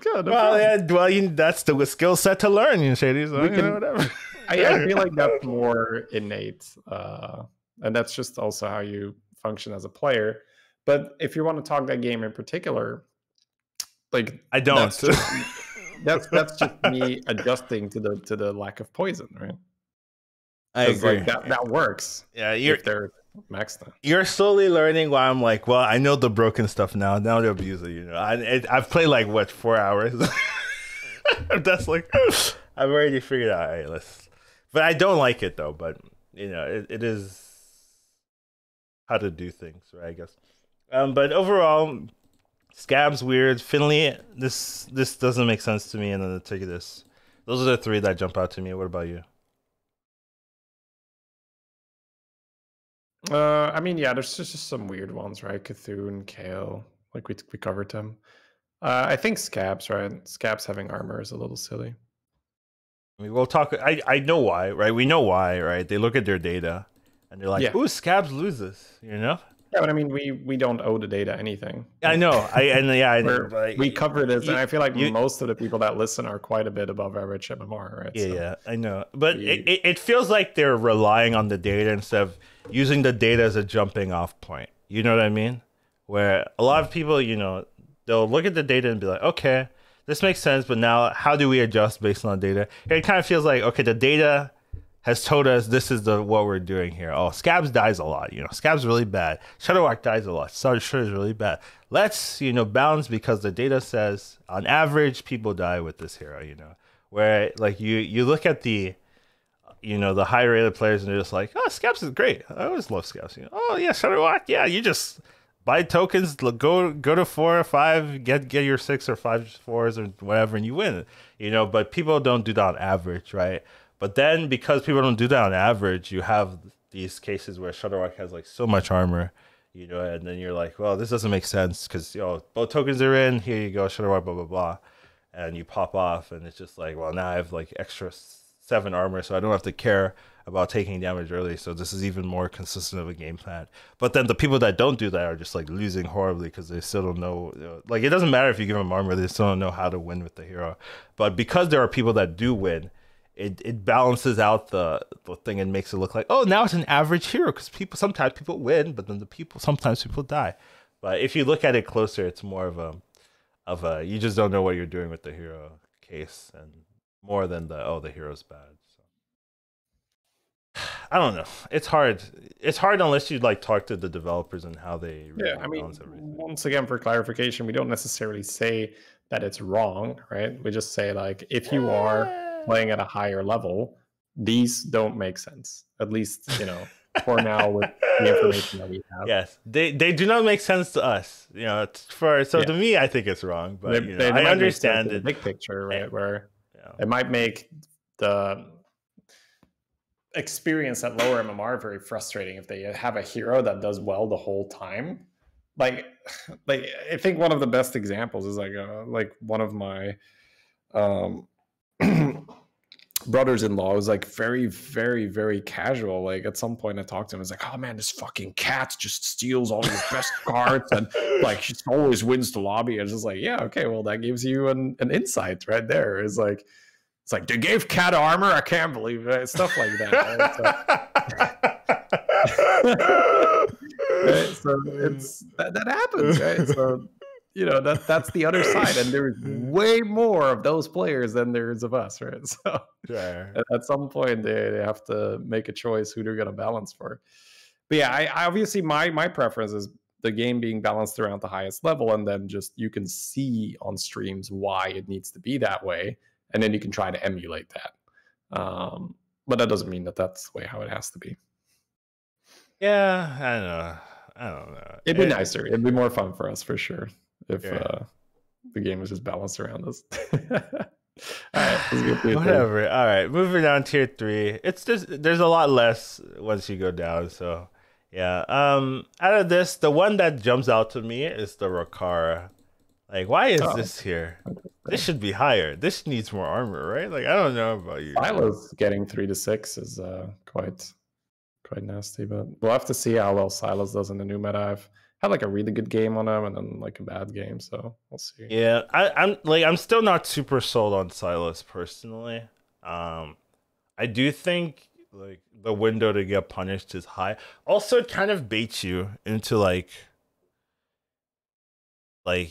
go. That's the skill set to learn, Shady. So whatever. I feel like that's more innate, and that's just also how you function as a player. But if you want to talk that game in particular, like I don't. That's just me adjusting to the lack of poison, right? I agree. Like, that works. Yeah, they're maxed out. You're slowly learning why I'm like, well, I know the broken stuff now. Now to abuse it, you know. I've played like what 4 hours. That's like I've already figured out. All right, but I don't like it though. But you know, it is how to do things, right? I guess. But overall, Scab's weird. Finley, this doesn't make sense to me. And then the Tigidus. Those are the three that jump out to me. What about you? I mean, yeah, there's just some weird ones, right? C'Thun, Kale, like we covered them. I think Scab's, right? Scab's having armor is a little silly. I mean, we'll talk. I know why, right? We know why, right? They look at their data and they're like, "Ooh, Scab's loses," you know? Yeah, but I mean, we don't owe the data anything. I know. We cover this, and I feel like most of the people that listen are quite a bit above average MMR, right? Yeah, so, yeah, I know. But it feels like they're relying on the data instead of using the data as a jumping off point. You know what I mean? Where a lot of people, you know, they'll look at the data and be like, okay, this makes sense, but now how do we adjust based on data? It kind of feels like, okay, the data has told us this is what we're doing here. Oh, Scabs dies a lot. You know, Scabs really bad. Shadowhawk dies a lot. Shadowhawk is really bad. Let's, you know, balance because the data says on average people die with this hero, you know. Where like you look at the, you know, the high rated players and they're just like, oh, Scabs is great. I always love Scabs. You know, oh yeah, Shadowhawk, yeah, you just buy tokens, go to 4 or 5, get your 6 or 5 fours or whatever, and you win. You know, but people don't do that on average, right? But then, because people don't do that on average, you have these cases where Shadowhawk has like so much armor, you know, and then you're like, well, this doesn't make sense because, you know, both tokens are in, here you go, Shadowhawk, blah, blah, blah. And you pop off, and it's just like, well, now I have like extra 7 armor, so I don't have to care about taking damage early. So this is even more consistent of a game plan. But then the people that don't do that are just like losing horribly because they still don't know. You know, like, it doesn't matter if you give them armor, they still don't know how to win with the hero. But because there are people that do win, it balances out the thing and makes it look like, oh, now it's an average hero because sometimes people win, but then sometimes people die. But if you look at it closer, it's more of a you just don't know what you're doing with the hero case, and more than the, oh, the hero's bad. So I don't know. It's hard unless you like talk to the developers and how they really balance everything. Once again, for clarification, we don't necessarily say that it's wrong, right? We just say like if you are playing at a higher level, these don't make sense, at least, you know, for now, with the information that we have. Yes, they do not make sense to us, you know, to me, I think it's wrong, but they, you know, I understand the big picture, right? Where it might make the experience at lower MMR very frustrating if they have a hero that does well the whole time. Like I think one of the best examples is like one of my brothers-in-law was like very, very, very casual. Like at some point I talked to him, I was like, oh man, this fucking cat just steals all your best cards and like she always wins the lobby. And it's just like, yeah, okay, well that gives you an insight right there. It's like they gave cat armor, I can't believe it. Stuff like that. Right? Right? So it's that happens, right? So you know, that's the other side, and there's way more of those players than there is of us, right? So yeah. At some point they have to make a choice who they're going to balance for. But yeah, I obviously my preference is the game being balanced around the highest level, and then just you can see on streams why it needs to be that way, and then you can try to emulate that. But that doesn't mean that that's the way how it has to be. Yeah, I don't know. It'd be nicer. It'd be more fun for us for sure if the game was just balanced around us. All right, let's get through. All right, moving on to tier 3. It's just there's a lot less once you go down. So yeah, out of this, the one that jumps out to me is the Rakara. Like, why is this here? This should be higher. This needs more armor, right? Like, I don't know about you. Silas getting 3 to 6 is quite nasty, but we'll have to see how well Silas does in the new meta. I've had like a really good game on him and then like a bad game, so we'll see. Yeah, I'm still not super sold on Silas personally. I do think like the window to get punished is high. Also, it kind of baits you into like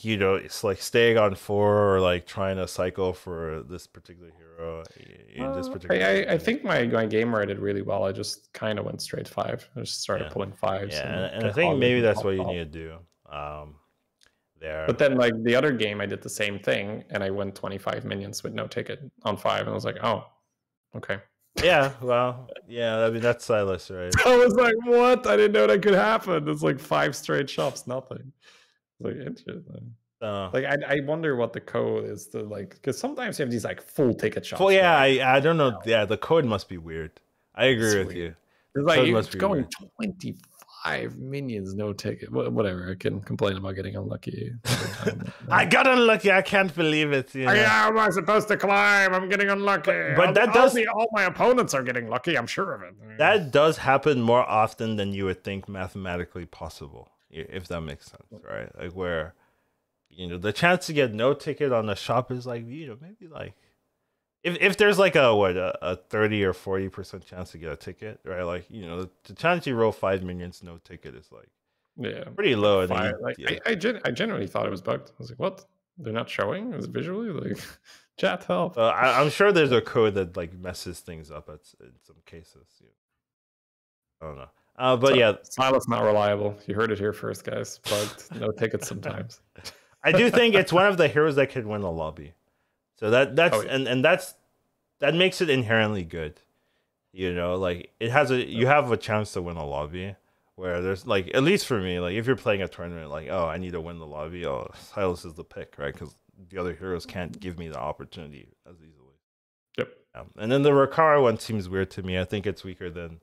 you know, it's like staying on 4 or like trying to cycle for this particular hero in this particular. I think my game rate did really well. I just kind of went straight 5. I just started pulling 5s. Yeah, and I think maybe that's what you need to do. There. But then like the other game, I did the same thing, and I went 25 minions with no ticket on 5, and I was like, oh, okay. Yeah, well, yeah, I mean that's Silas, right? I was like, what? I didn't know that could happen. It's like 5 straight shops, nothing. Like interesting. Like I wonder what the code is to like, because sometimes you have these like full ticket shots. Well, yeah, right? I don't know. Yeah, the code must be weird. I agree with you. It's like you're going weird. 25 minions, no ticket. Whatever. I can complain about getting unlucky. I got unlucky. I can't believe it. You know? How am I supposed to climb? I'm getting unlucky. But that does. All my opponents are getting lucky. I'm sure of it. That does happen more often than you would think mathematically possible. If that makes sense, right? Like where, you know, the chance to get no ticket on the shop is like, you know, maybe like, if there's like a 30 or 40% chance to get a ticket, right? Like, you know, the chance you roll 5 minions no ticket is like, pretty low. I generally thought it was bugged. I was like, what? They're not showing? It was visually like, chat help. I'm sure there's a code that like messes things up in some cases. I don't know. But yeah, Silas not reliable. You heard it here first, guys. Bugged, no tickets sometimes. I do think it's one of the heroes that could win a lobby, so that's and that makes it inherently good. You know, like it has you have a chance to win a lobby where there's like, at least for me, like if you're playing a tournament, like oh I need to win the lobby, oh Silas is the pick, right? Because the other heroes can't give me the opportunity as easily. Yep. Yeah. And then the Rakara one seems weird to me. I think it's weaker than.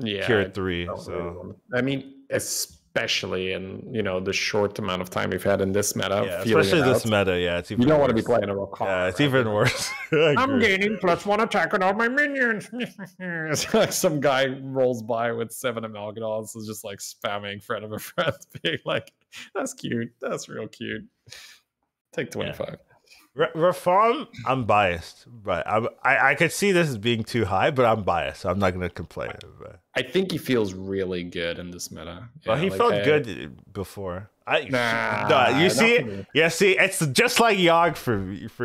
Yeah, tier 3. So I mean, especially in you know the short amount of time we've had in this meta, especially this meta, it's even worse. Want to be playing a Rakara. Yeah, it's even worse. I'm gaining +1 attack on all my minions. It's like some guy rolls by with 7 Amalgadons, is just like spamming friend of a friend, being like, "That's cute. That's real cute." Take 25. Yeah. Reform, I'm biased, but I could see this as being too high, but I'm biased. So I'm not going to complain. But. I think he feels really good in this meta. Yeah, well, he felt good before. You see, see, it's just like Yogg for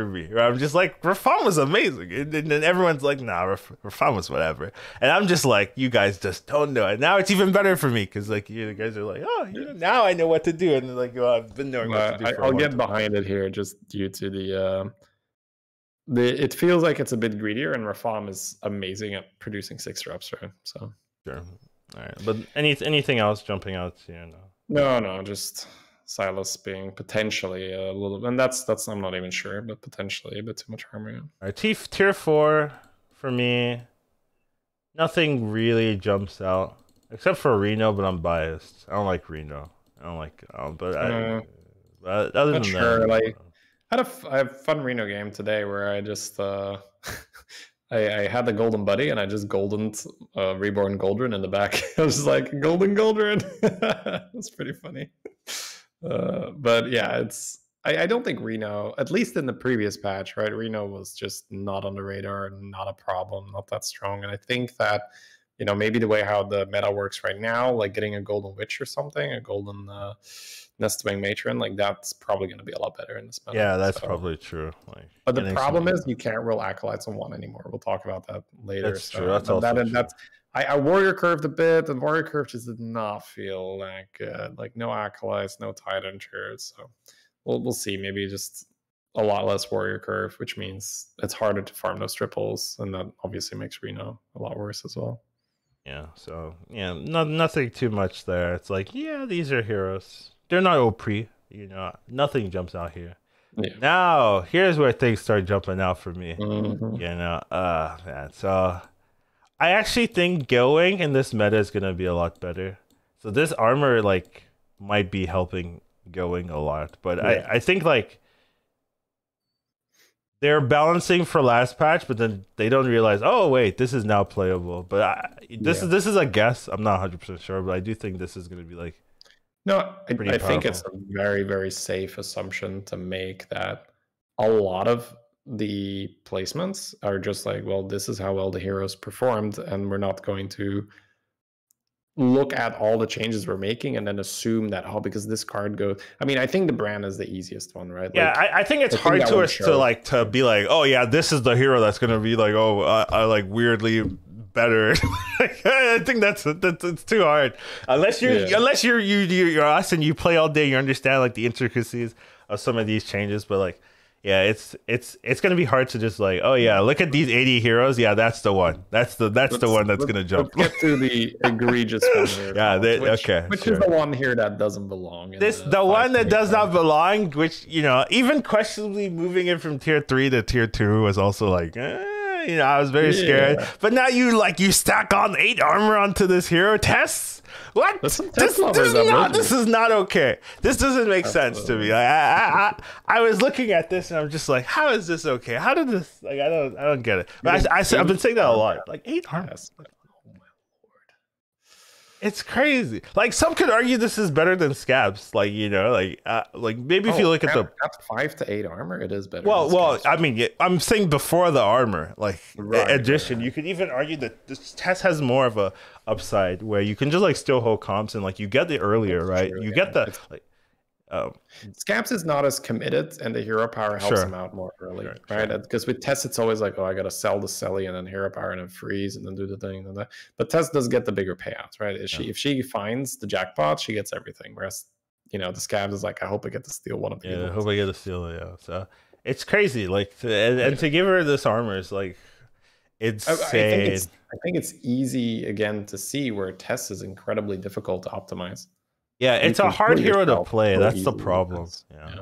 me. Right? I'm just like, Reform was amazing. And then everyone's like, nah, Reform was whatever. And I'm just like, you guys just don't know it. Now it's even better for me because like you guys are like, oh, you know, now I know what to do. And they're like, well, I've been knowing what to do for a long time. I'll get behind it here just due to the it feels like it's a bit greedier, and Reform is amazing at producing 6 reps, right? So sure. All right. But anything else jumping out to you? No, just Silas being potentially a little, and that's I'm not even sure, but potentially a bit too much armor. All right, tier 4 for me, nothing really jumps out except for Reno, but I'm biased. I don't like Reno. But other than that, I had a fun Reno game today where I just I had the golden buddy and I just goldened Reborn Goldrin in the back. I was just like, golden Goldrin. That's pretty funny. But yeah, it's, I don't think Reno, at least in the previous patch, right? Reno was just not on the radar, not a problem, not that strong. And I think that, you know, maybe the way how the meta works right now, like getting a golden witch or something, a golden Nestwing matron, like that's probably going to be a lot better in this meta. Yeah, that's probably true. Like, but the problem is you can't roll acolytes on one anymore. We'll talk about that later. That's true. That's also true. That's, I warrior curved a bit, and warrior curve just did not feel that good. Like no acolytes, no titan chairs. So we'll see. Maybe just a lot less warrior curve, which means it's harder to farm those triples, and that obviously makes Reno a lot worse as well. Yeah, so yeah, nothing too much there. It's like, yeah, these are heroes. They're not OP, you know. Nothing jumps out here. Yeah. Now, here's where things start jumping out for me. Mm-hmm. You know, man. So I actually think going in this meta is gonna be a lot better. So this armor like might be helping going a lot, but yeah. I think like they're balancing for last patch, but then they don't realize, oh wait, this is now playable. But this is a guess. I'm not 100% sure, but I do think this is going to be like. No, I think it's a very, very safe assumption to make that a lot of the placements are just like, well, this is how well the heroes performed, and we're not going to look at all the changes we're making and then assume that, oh, because this card goes. I mean, I think the brand is the easiest one, right? Like, yeah, I think it's hard to us to be like, oh yeah, this is the hero that's gonna be like, oh, I like weirdly better. I think that's it's too hard unless you're us and you play all day. You understand like the intricacies of some of these changes, but like, yeah, it's gonna be hard to just like, oh yeah, look at these 80 heroes. Yeah, that's the one. That's the one that's gonna jump. Let's get to the egregious one here. Yeah, which is the one here that doesn't belong. This the one that does not belong, which, you know, even questionably moving it from tier 3 to tier 2 was also like, you know, I was very scared. But now you stack on 8 armor onto this hero. Tess. What? This is not okay. This doesn't make sense to me. Like, I was looking at this and I'm just like, how is this okay? How did this? Like, I don't get it. But I've been saying that a lot. Like 8 arms. Like, oh my lord, it's crazy. Like some could argue this is better than Scabs. Like, you know, like maybe if you look at the 5 to 8 armor, it is better. Well, I mean, I'm saying before the armor, like addition, you could even argue that this Tess has more of a upside where you can just like still hold comps and like you get the earlier, right? True, get the like Scabs is not as committed and the hero power helps him out more early, right? Because with Tess it's always like, oh, I gotta sell the Selly and then hero power and then freeze and then do the thing and that. But Tess does get the bigger payouts, right? If she finds the jackpot, she gets everything. Whereas, you know, the Scabs is like, I hope I get to steal one of the I hope I get to steal it. Yeah. So it's crazy. Like and to give her this armor is like insane. I think it's easy again to see where Tess is incredibly difficult to optimize. Yeah, it's a hard hero to play. That's the problem. Yeah.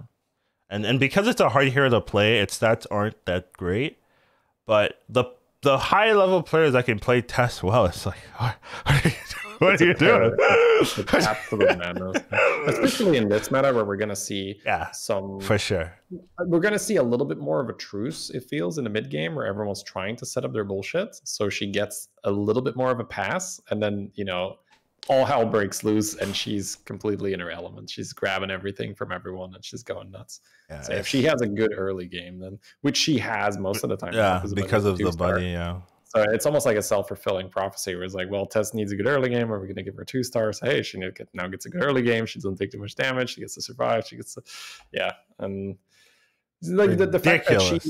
And because it's a hard hero to play, its stats aren't that great. But the high level players that can play Tess well, it's like, what are you doing? It's absolute madness. Especially in this meta where we're gonna see some for sure. We're gonna see a little bit more of a truce, it feels, in the mid game where everyone's trying to set up their bullshit. So she gets a little bit more of a pass, and then, you know, all hell breaks loose and she's completely in her element. She's grabbing everything from everyone and she's going nuts. Yeah, so if she has a good early game, then, which she has most of the time, because of the buddy, so it's almost like a self-fulfilling prophecy where it's like, well, Tess needs a good early game, or we're going to give her 2 stars. Hey, she now gets a good early game. She doesn't take too much damage. She gets to survive. She gets to, and like the fact that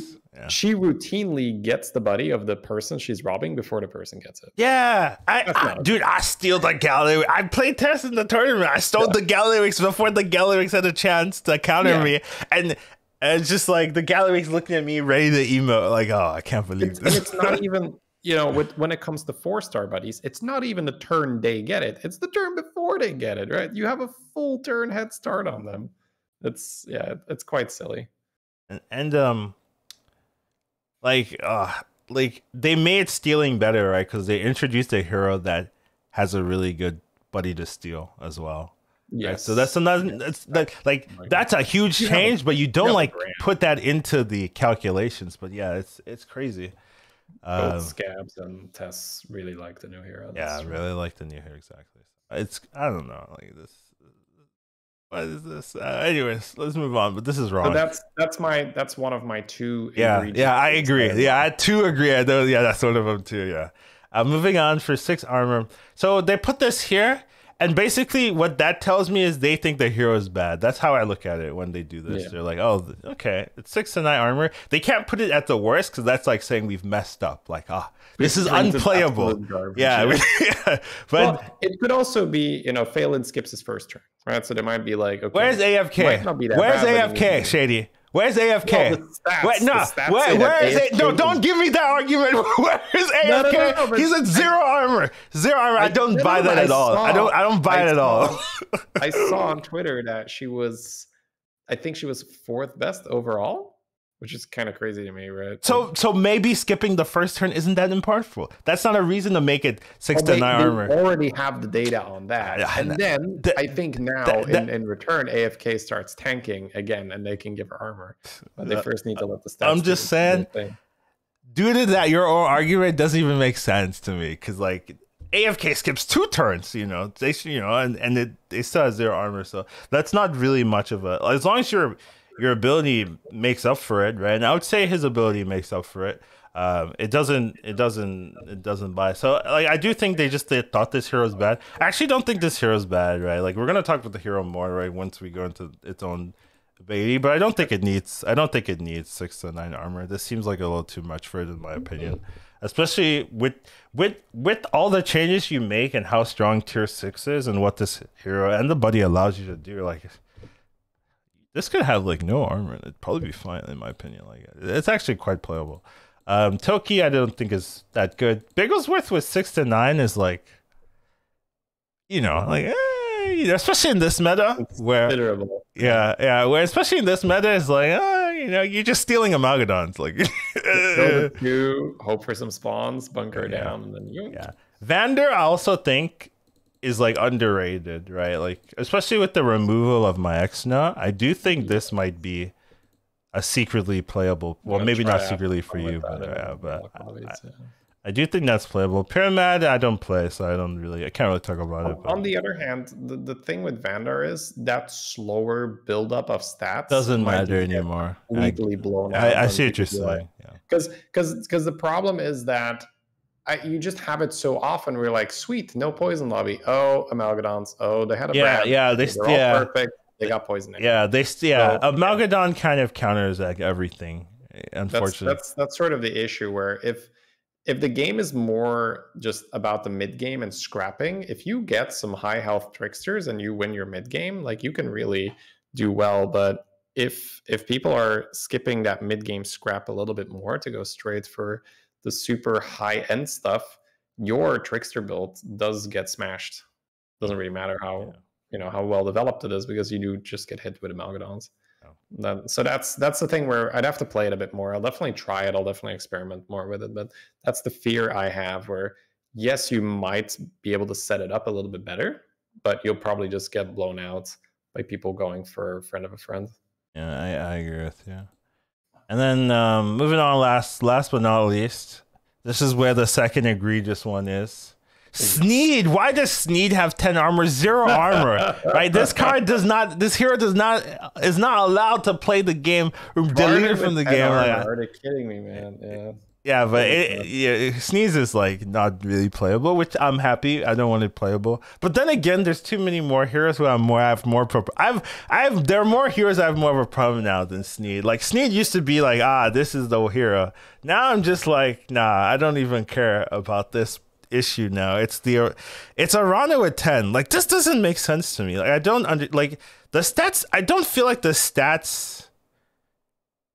she routinely gets the buddy of the person she's robbing before the person gets it. Yeah, I steal the Galarian. I played Tess in the tournament. I stole the Galarian before the Galarian had a chance to counter me, and it's just like the Galarian looking at me ready to emote. Like, oh, I can't believe this. And it's not even, you know, when it comes to 4-star buddies, it's not even the turn they get it. It's the turn before they get it, right? You have a full turn head start on them. It's it's quite silly. And they made stealing better, right? Because they introduced a hero that has a really good buddy to steal as well. Yes. Right? So that's another. That's a huge change, but you don't put that into the calculations. But yeah, it's crazy. Both Scabs and Tess really like the new hero. That's really like the new hero, exactly. It's, I don't know, like this. What is this? Anyways, let's move on. But this is wrong. So that's one of my two. Yeah, I agree. Yeah, I too agree. I know. Yeah, that's one of them too. Yeah. Moving on for 6 armor. So they put this here, and basically what that tells me is they think the hero is bad. That's how I look at it when they do this. Yeah. They're like, oh, okay, it's 6 to 9 armor. They can't put it at the worst because that's like saying we've messed up. Like, this is unplayable. Garbage, yeah. But well, it could also be, Phelan skips his first turn, right? So there might be like, okay, where's AFK? Where's AFK, Shady? Where's AFK? No, where is it? No, don't give me that argument. Where is AFK? No, he's at 0 armor. 0 armor. I don't buy that at all. I don't buy it at all. I saw on Twitter that she was 4th best overall, which is kind of crazy to me, right? So maybe skipping the first turn isn't that impactful. That's not a reason to make it 6 to 9 armor. They already have the data on that. I think in return, AFK starts tanking again, and they can give her armor. But they first need to let the stats. I'm just saying, due to that, your own argument doesn't even make sense to me. Because like AFK skips 2 turns, and they still has 0 armor. So that's not really much of a. As long as your ability makes up for it, right? And I would say his ability makes up for it. It doesn't buy. So like, I do think they thought this hero's bad. I actually don't think this hero's bad, right? Like, we're gonna talk about the hero more, right? Once we go into its own debate, but I don't think it needs 6 to 9 armor. This seems like a little too much for it, in my opinion. Especially with all the changes you make and how strong tier 6 is and what this hero and the buddy allows you to do, like. This could have like no armor. It'd probably be fine, in my opinion. Like, it's actually quite playable. Toki, I don't think is that good. Bigglesworth with 6 to 9 is like, especially in this meta, it's like, you're just stealing Amagadons. Like, hope for some spawns, bunker down, and then Vander, I also think, is like underrated, right? Like, especially with the removal of my Exna, I do think this might be a secretly playable. Well, maybe not secretly for you, but I do think that's playable. Pyramid, I don't play, so I can't really talk about it. On the other hand, the thing with Vander is that slower buildup of stats doesn't matter anymore. Completely blown out. I see what you're saying. Because the problem is that. You just have it so often. We're like, sweet, no poison lobby. Oh, Amalgadons. Oh, they had a brand. They're all perfect. They got poisoned. Amalgadon kind of counters like everything. Unfortunately, that's sort of the issue. Where if the game is more just about the mid game and scrapping, if you get some high health tricksters and you win your mid game, like you can really do well. But if people are skipping that mid game scrap a little bit more to go straight for the super high-end stuff, your trickster build does get smashed. Doesn't really matter how well developed it is, because you do just get hit with Amalgadons. So that's the thing where I'd have to play it a bit more. I'll definitely try it. I'll definitely experiment more with it. But that's the fear I have, where yes, you might be able to set it up a little bit better, but you'll probably just get blown out by people going for friend of a friend. Yeah, I agree with you. And then moving on, last but not least, this is where the second egregious one is. Sneed. Why does Sneed have 10 armor, 0 armor? Right, this hero is not allowed to play the game, deleted from the game. Are you kidding me, man? Yeah, but Sneed is like not really playable, which I'm happy. I don't want it playable. But then again, there's too many more heroes who there are more heroes I have more of a problem now than Sneed. Like, Sneed used to be like, this is the hero. Now I'm just like, nah, I don't even care about this issue now. It's Arana with 10. Like, this doesn't make sense to me. Like, I don't feel like the stats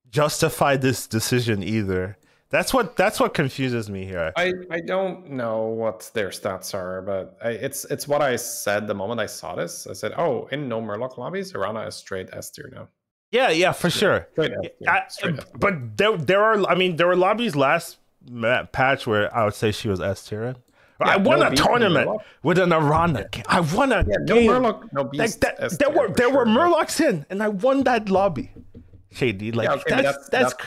justify this decision either. That's what confuses me here. I don't know what their stats are, but it's what I said the moment I saw this. I said, in no Murloc lobbies, Arana is straight S tier now. Yeah, for sure. But there were lobbies last patch where I would say she was S tier. Yeah, I won a tournament with an Arana. Yeah. I won a game. No Murloc, no beast. There were Murlocs in, and I won that lobby. Hey, dude, like, yeah, okay,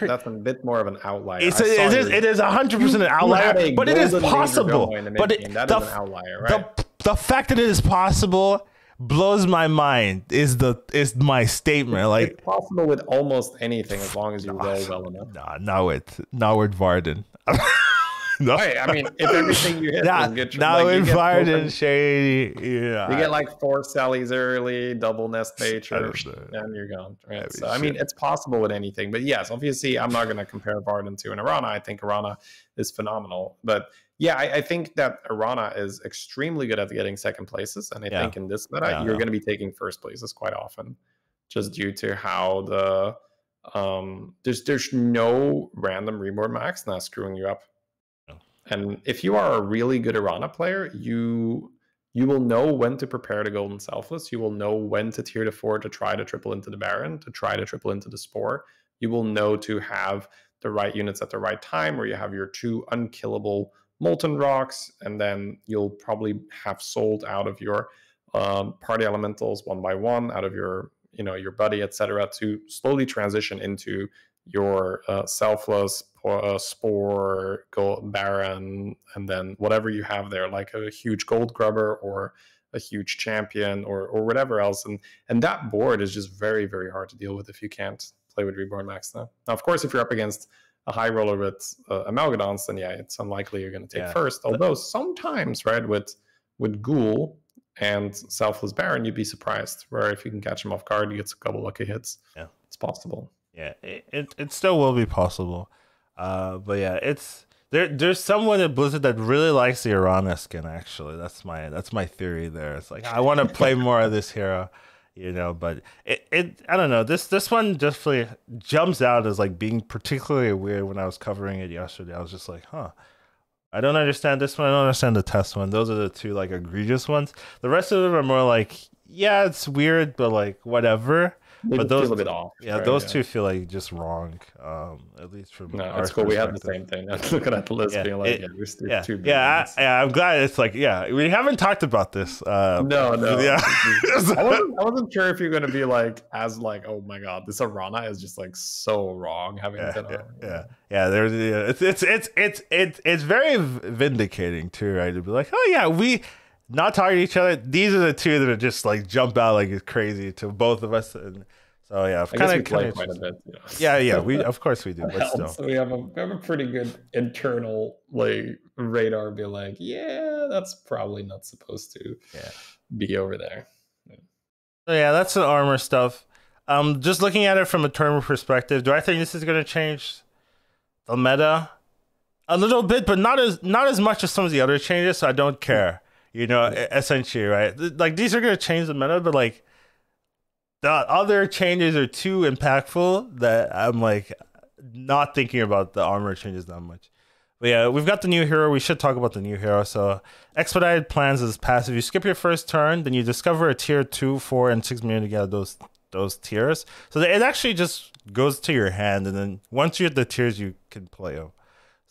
that's a bit more of an outlier. It is 100% an outlier, but it is possible. But that is an outlier, right? The fact that it is possible blows my mind. Is my statement like it's possible with almost anything as long as you roll well enough? Not with Varden. No. Right, I mean, if everything you hit is good, now like, it's fired and shady. Yeah, you get like 4 Sallies early, double nest nature, and you're gone. Right, so I mean, it's possible with anything. But yes, obviously, I'm not going to compare Varden to an Arana. I think Arana is phenomenal, but yeah, I think that Arana is extremely good at getting second places, and I think in this meta, you're going to be taking first places quite often, just due to how the there's no random reward max now screwing you up. And if you are a really good Arana player, you will know when to prepare the Golden Selfless. You will know when to tier to 4 to try to triple into the Baron, to try to triple into the Spore. You will know to have the right units at the right time, where you have your 2 unkillable Molten Rocks, and then you'll probably have sold out of your party elementals one by one, out of your your buddy, etc., to slowly transition into your Selfless, Spore, Gold Baron, and then whatever you have there, like a huge Gold Grubber or a huge Champion or whatever else. And that board is just very, very hard to deal with if you can't play with Reborn Max now. Now, of course, if you're up against a high roller with Amalgadons, then yeah, it's unlikely you're going to take first. Although sometimes, right, with Ghoul and Selfless Baron, you'd be surprised, where if you can catch him off guard, you get a couple lucky hits. Yeah, it's possible. Yeah, it still will be possible. But yeah, it's there's someone at Blizzard that really likes the Arana skin, actually. That's my theory there. It's like, I want to play more of this hero, but I don't know. This one definitely jumps out as like being particularly weird when I was covering it yesterday. I was just like, huh. I don't understand this one, I don't understand the test one. Those are the 2 like egregious ones. The rest of them are more like, yeah, it's weird, but like whatever. But those feel a bit off. Yeah, right? Those 2 feel like just wrong. At least from our perspective. We have the same thing. I'm looking at the list, being like, we're 2 billions. I'm glad it's like, we haven't talked about this. No. Yeah. I wasn't sure if you're gonna be like oh my god, this Arana is just like so wrong. It's very vindicating too, right? To be like, oh yeah, we. Not talking to each other. These are the 2 that are just like jump out like it's crazy to both of us, and so yeah, kind of quite a bit. We of course we do. But still. So we have a pretty good internal like radar. Be like, yeah, that's probably not supposed to be over there. Yeah. So yeah, that's the armor stuff. Just looking at it from a tournament perspective, do I think this is going to change the meta a little bit, but not as much as some of the other changes? So I don't care. Essentially, right? Like, these are going to change the meta, but like the other changes are too impactful that I'm like not thinking about the armor changes that much. But yeah, we've got the new hero. We should talk about the new hero. So Expedited Plans is passive. You skip your first turn, then you discover a tier 2, 4, and 6 minion to get those tiers. So it actually just goes to your hand, and then once you hit the tiers, you can play them.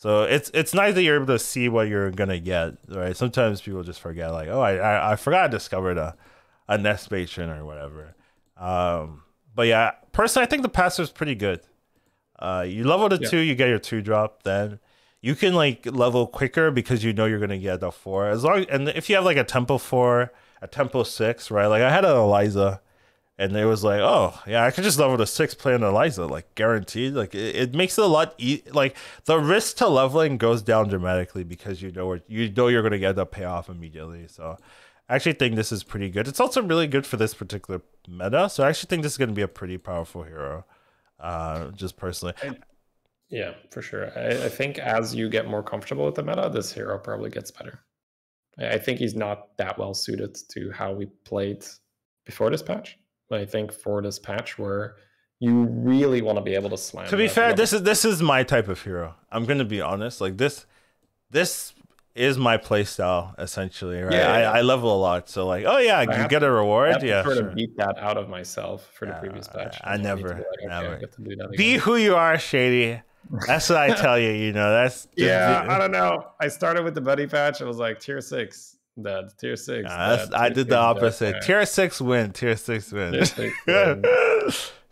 So it's nice that you're able to see what you're gonna get, right? Sometimes people just forget, like, oh, I forgot I discovered a nest patron or whatever. But yeah, personally, I think the passive is pretty good. You level to 2, you get your 2 drop. Then you can like level quicker because you know you're gonna get a 4. And if you have like a tempo 4, a tempo 6, right? Like I had an Eliza, and it was like, oh, yeah, I could just level to 6 playing Eliza, like, guaranteed. Like, it makes it a lot like, the risk to leveling goes down dramatically because you know you're going to get the payoff immediately. So I actually think this is pretty good. It's also really good for this particular meta. So I actually think this is going to be a pretty powerful hero, just personally. Yeah, for sure. I think as you get more comfortable with the meta, this hero probably gets better. I think he's not that well suited to how we played before this patch. I think for this patch where you really want to be able to slam. To be fair, this is my type of hero. I'm going to be honest. Like this is my playstyle essentially. Right? Yeah, I level a lot, so like, oh yeah, I get a reward. I sort of beat that out of myself for the previous patch. I never get to do that again. Be who you are, Shady. That's what I tell you. That's I don't know. I started with the buddy patch. I was like tier 6. That tier 6. Nah, I did the opposite. Tier 6 win. Tier 6 win.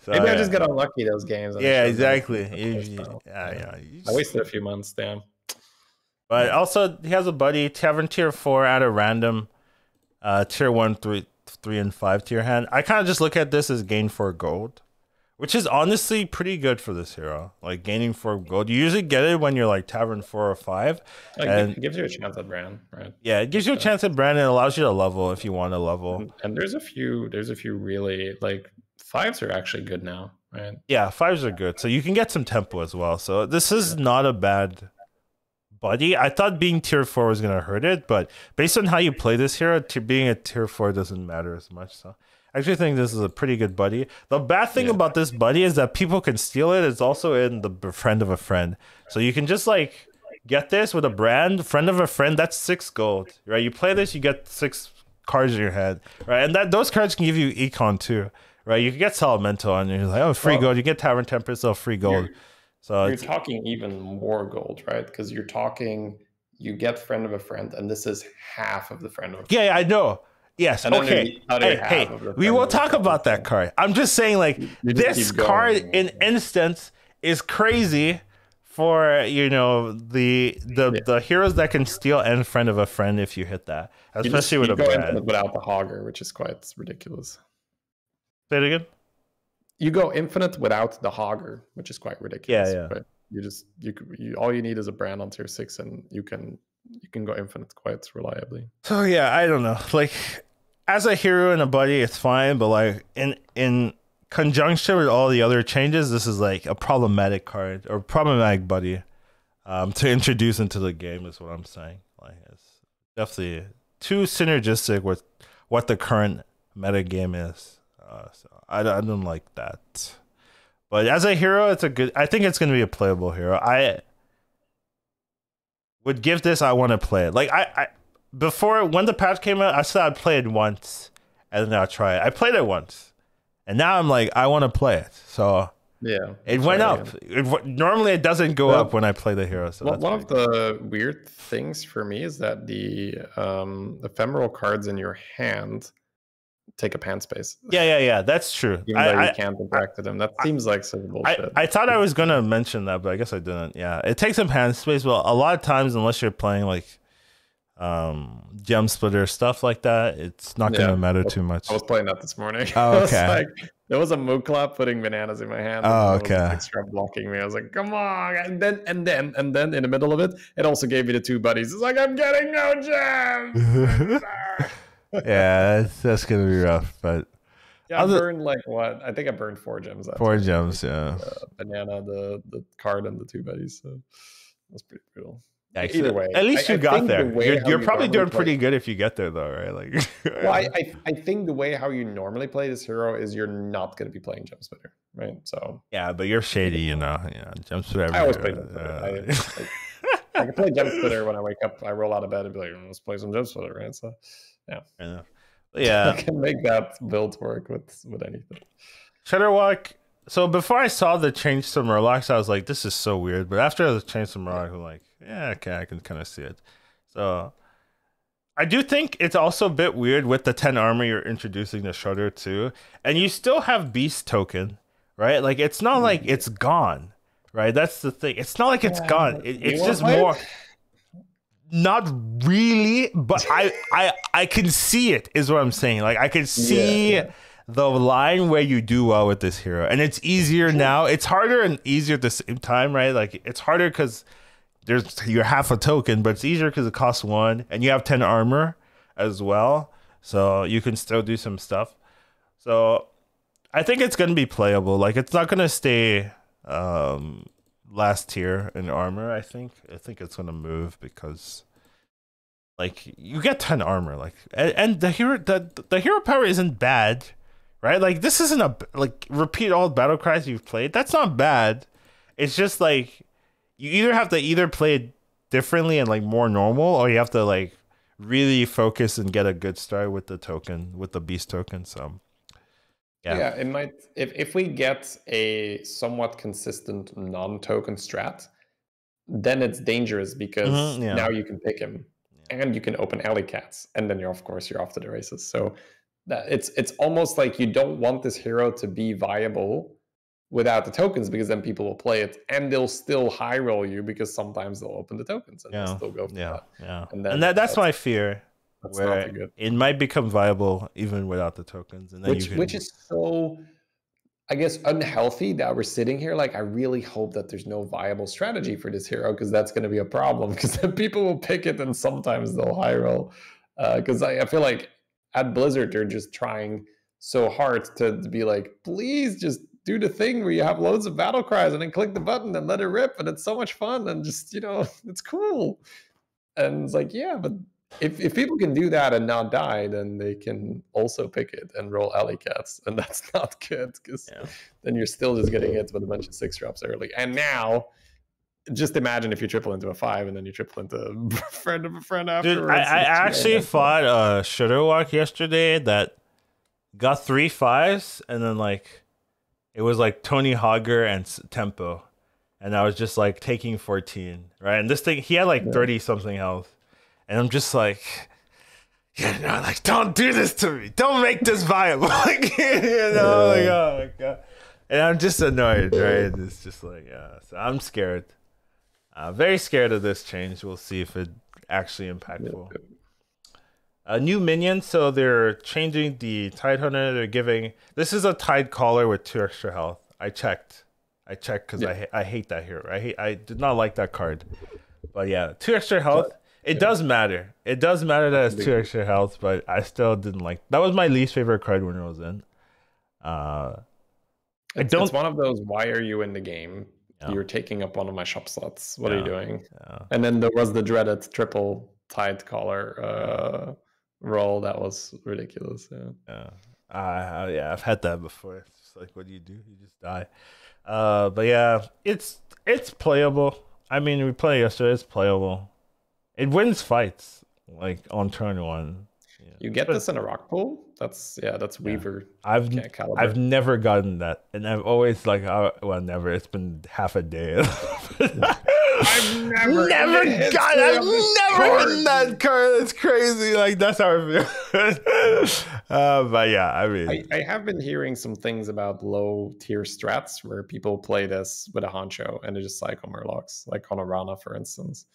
So, maybe I just got unlucky those games. Yeah, exactly. I wasted a few months, damn. But also, he has a buddy, Tavern Tier 4 at a random Tier 1, 3 and 5 tier hand. I kind of just look at this as gain 4 gold, which is honestly pretty good for this hero. Like, gaining 4 gold. You usually get it when you're, like, Tavern 4 or 5. Like, and it gives you a chance at brand, right? Yeah, it gives you a chance at brand and allows you to level if you want to level. And there's a few really, like, 5s are actually good now, right? Yeah, 5s are good. So you can get some tempo as well. So this is not a bad... buddy, I thought being tier 4 was gonna hurt it, but based on how you play this hero, being a tier 4 doesn't matter as much. So I actually think this is a pretty good buddy. The bad thing about this buddy is that people can steal it. It's also in the befriend of a friend, so you can just like get this with a brand friend of a friend. That's 6 gold, right? You play this, you get 6 cards in your hand, right? And that those cards can give you econ too, right? You can get Salamental and you're like, oh, free gold. You get Tavern Tempest, so free gold. So you're talking even more gold, right? Because you're talking, you get friend of a friend, and this is half of the friend of a friend. Yeah, I know. Yes, and okay. Hey, we will talk about that card. I'm just saying, like, this card in instance is crazy for, you know, the heroes that can steal and friend of a friend if you hit that. Especially with a brand. Without the Hogger, which is quite ridiculous. Say it again? You go infinite without the Hogger, which is quite ridiculous. Yeah, yeah. But you all you need is a brand on tier 6, and you can go infinite quite reliably. So yeah, I don't know. Like, as a hero and a buddy, it's fine, but like in conjunction with all the other changes, this is like a problematic card or problematic buddy to introduce into the game. Is what I'm saying. Like, it's definitely too synergistic with what the current meta game is. So I don't like that, but as a hero, it's a good. I think it's going to be a playable hero. I would give this. I want to play it. Like I before when the patch came out, I said I'd play it once, and then I'll try it. I played it once, and now I'm like I want to play it. So yeah, it went up. Normally it doesn't go up when I play the hero. So one of the weird things for me is that the ephemeral cards in your hand take up hand space. Yeah, that's true. Even though you can't interact with them. That seems like some bullshit. I thought I was gonna mention that, but I guess I didn't. Yeah, it takes up hand space. Well, a lot of times, unless you're playing like gem splitter stuff like that, it's not gonna matter too much. I was playing that this morning. Oh, okay. I was like, there was a Mukla putting bananas in my hand. Oh, okay. Extra blocking me. I was like, come on. And then in the middle of it, it also gave me the 2 buddies. It's like, I'm getting no gems. Yeah, that's gonna be rough, but yeah, I burned like what? I think I burned 4 gems. 4 gems, yeah. Banana, the card, and the 2 buddies. So that's pretty cool. Yeah, either way, at least you got there. You're probably doing pretty good if you get there, though, right? Like, well, I think the way how you normally play this hero is you're not gonna be playing gem splitter, right? So yeah, but you're shady, you know. Yeah, gem splitter. I always play gem splitter. I can play gem splitter when I wake up. I roll out of bed and be like, let's play some gem splitter, right? So. Yeah, I can make that build work with anything. Shutterwalk. So before I saw the change to Murlocs, I was like, this is so weird. But after the change to Murlocs, I'm like, yeah, okay, I can kind of see it. So I do think it's also a bit weird with the 10 armor you're introducing the Shudder to, and you still have Beast token, right? Like, it's not like it's gone, right? That's the thing. It's not like it's gone. It's just more. Not really, but I can see it is what I'm saying. Like, I can see the line where you do well with this hero, and it's easier now. It's harder and easier at the same time, right? Like, it's harder because you're half a token, but it's easier because it costs 1, and you have 10 armor as well, so you can still do some stuff. So I think it's going to be playable. Like, it's not going to stay last tier in armor. I think it's gonna move because, like, you get 10 armor, like, and the hero power isn't bad, right? Like, this isn't a like repeat all battle cries you've played. That's not bad. It's just like you either have to play it differently and like more normal, or you have to like really focus and get a good start with the token, with the beast token. So. Yeah, it might. If we get a somewhat consistent non-token strat, then it's dangerous because now you can pick him and you can open alley cats, and then of course you're off to the races. So it's almost like you don't want this hero to be viable without the tokens, because then people will play it and they'll still high roll you, because sometimes they'll open the tokens and they'll still go for that. And that's my fear. Where it might become viable even without the tokens, and then which is so, I guess, unhealthy that we're sitting here. Like, I really hope that there's no viable strategy for this hero, because that's going to be a problem. Because then people will pick it, and sometimes they'll high roll. Because I feel like at Blizzard they're just trying so hard to be like, please just do the thing where you have loads of battle cries and then click the button and let it rip, and it's so much fun and just, you know, it's cool. And it's like, yeah, but if people can do that and not die, then they can also pick it and roll alley cats, and that's not good, because then you're still just getting hits with a bunch of 6-drops early. And now, just imagine if you triple into a 5 and then you triple into a friend of a friend afterwards. Dude, I actually fought a Shudderwalk yesterday that got 3 5s, and then like it was like Tony Hogger and Tempo, and I was just like taking 14, right? And this thing, he had like 30 something health. And I'm just like, you know, like, don't do this to me. Don't make this viable. Like, you know, like, oh my God. And I'm just annoyed, right? It's just like, so I'm scared. Very scared of this change. We'll see if it actually impactful. New minions. So they're changing the Tidehunter. They're giving, this is a Tidecaller with 2 extra health. I checked because I hate that hero. I did not like that card. But yeah, 2 extra health. It does matter. It does matter that it's 2 extra health, but I still didn't like. That was my least favorite card when it was in. It's one of those. Why are you in the game? Yeah. You're taking up one of my shop slots. What are you doing? Yeah. And then there was the dreaded triple Tidecaller roll. That was ridiculous. I've had that before. It's just like, what do? You just die. But yeah, it's playable. I mean, we played yesterday. It's playable. It wins fights like on turn 1. Yeah. You get this in a rock pool. That's Weaver. I've never gotten that, and I've always like, well, never. It's been half a day. I've never gotten that card. It's crazy. Like, that's how I feel. But yeah, I mean, I have been hearing some things about low tier strats where people play this with a honcho and they just cycle Murlocs, like on a Rana, for instance.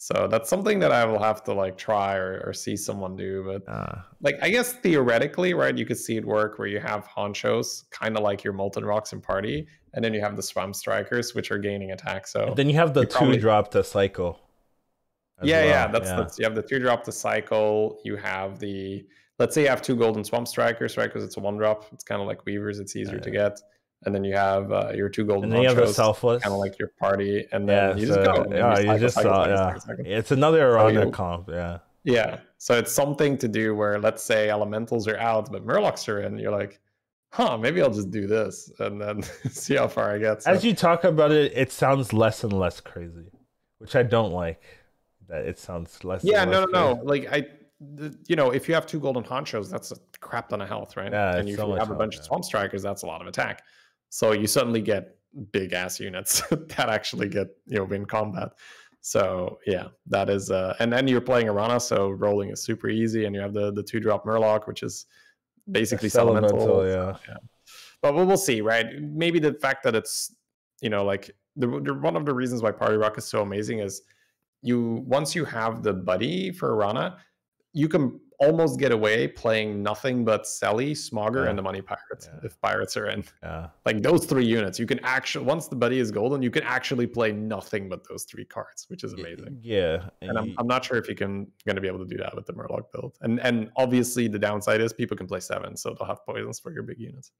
So that's something that I will have to like try or see someone do. But like, I guess theoretically, right, you could see it work where you have honchos, kind of like your Molten Rocks in Party, and then you have the Swamp Strikers, which are gaining attack. So and then you have the 2-drop to cycle. You have the 2-drop to cycle. You have the, let's say you have 2 golden Swamp Strikers, right? Because it's a 1-drop. It's kind of like Weavers. It's easier to get. And then you have your 2 golden. And then you have a selfless, kind of like your Party, and then you just go. You just cycle. It's another Arana comp. Yeah. So it's something to do where, let's say elementals are out, but Murlocs are in. You're like, maybe I'll just do this and then see how far I get. So. As you talk about it, it sounds less and less crazy, which I don't like. That it sounds less. Yeah, no. Like you know, if you have 2 golden honchos, that's a crap ton of health, right? Yeah, and if you have a bunch of Swamp Strikers, that's a lot of attack. So you suddenly get big ass units that actually get, you know, win combat. So yeah, that is and then you're playing Arana, so rolling is super easy, and you have the 2-drop Murloc, which is basically elemental. Yeah. But we'll see, right? Maybe the fact that it's, you know, like one of the reasons why Party Rock is so amazing is once you have the buddy for Arana, you can almost get away playing nothing but Selly, Smogger, and the Money Pirates, if Pirates are in. Like, those 3 units, you can actually, once the buddy is golden, you can actually play nothing but those 3 cards, which is amazing. Yeah. And I'm not sure if you can be able to do that with the Murloc build. And obviously the downside is people can play 7, so they'll have poisons for your big units.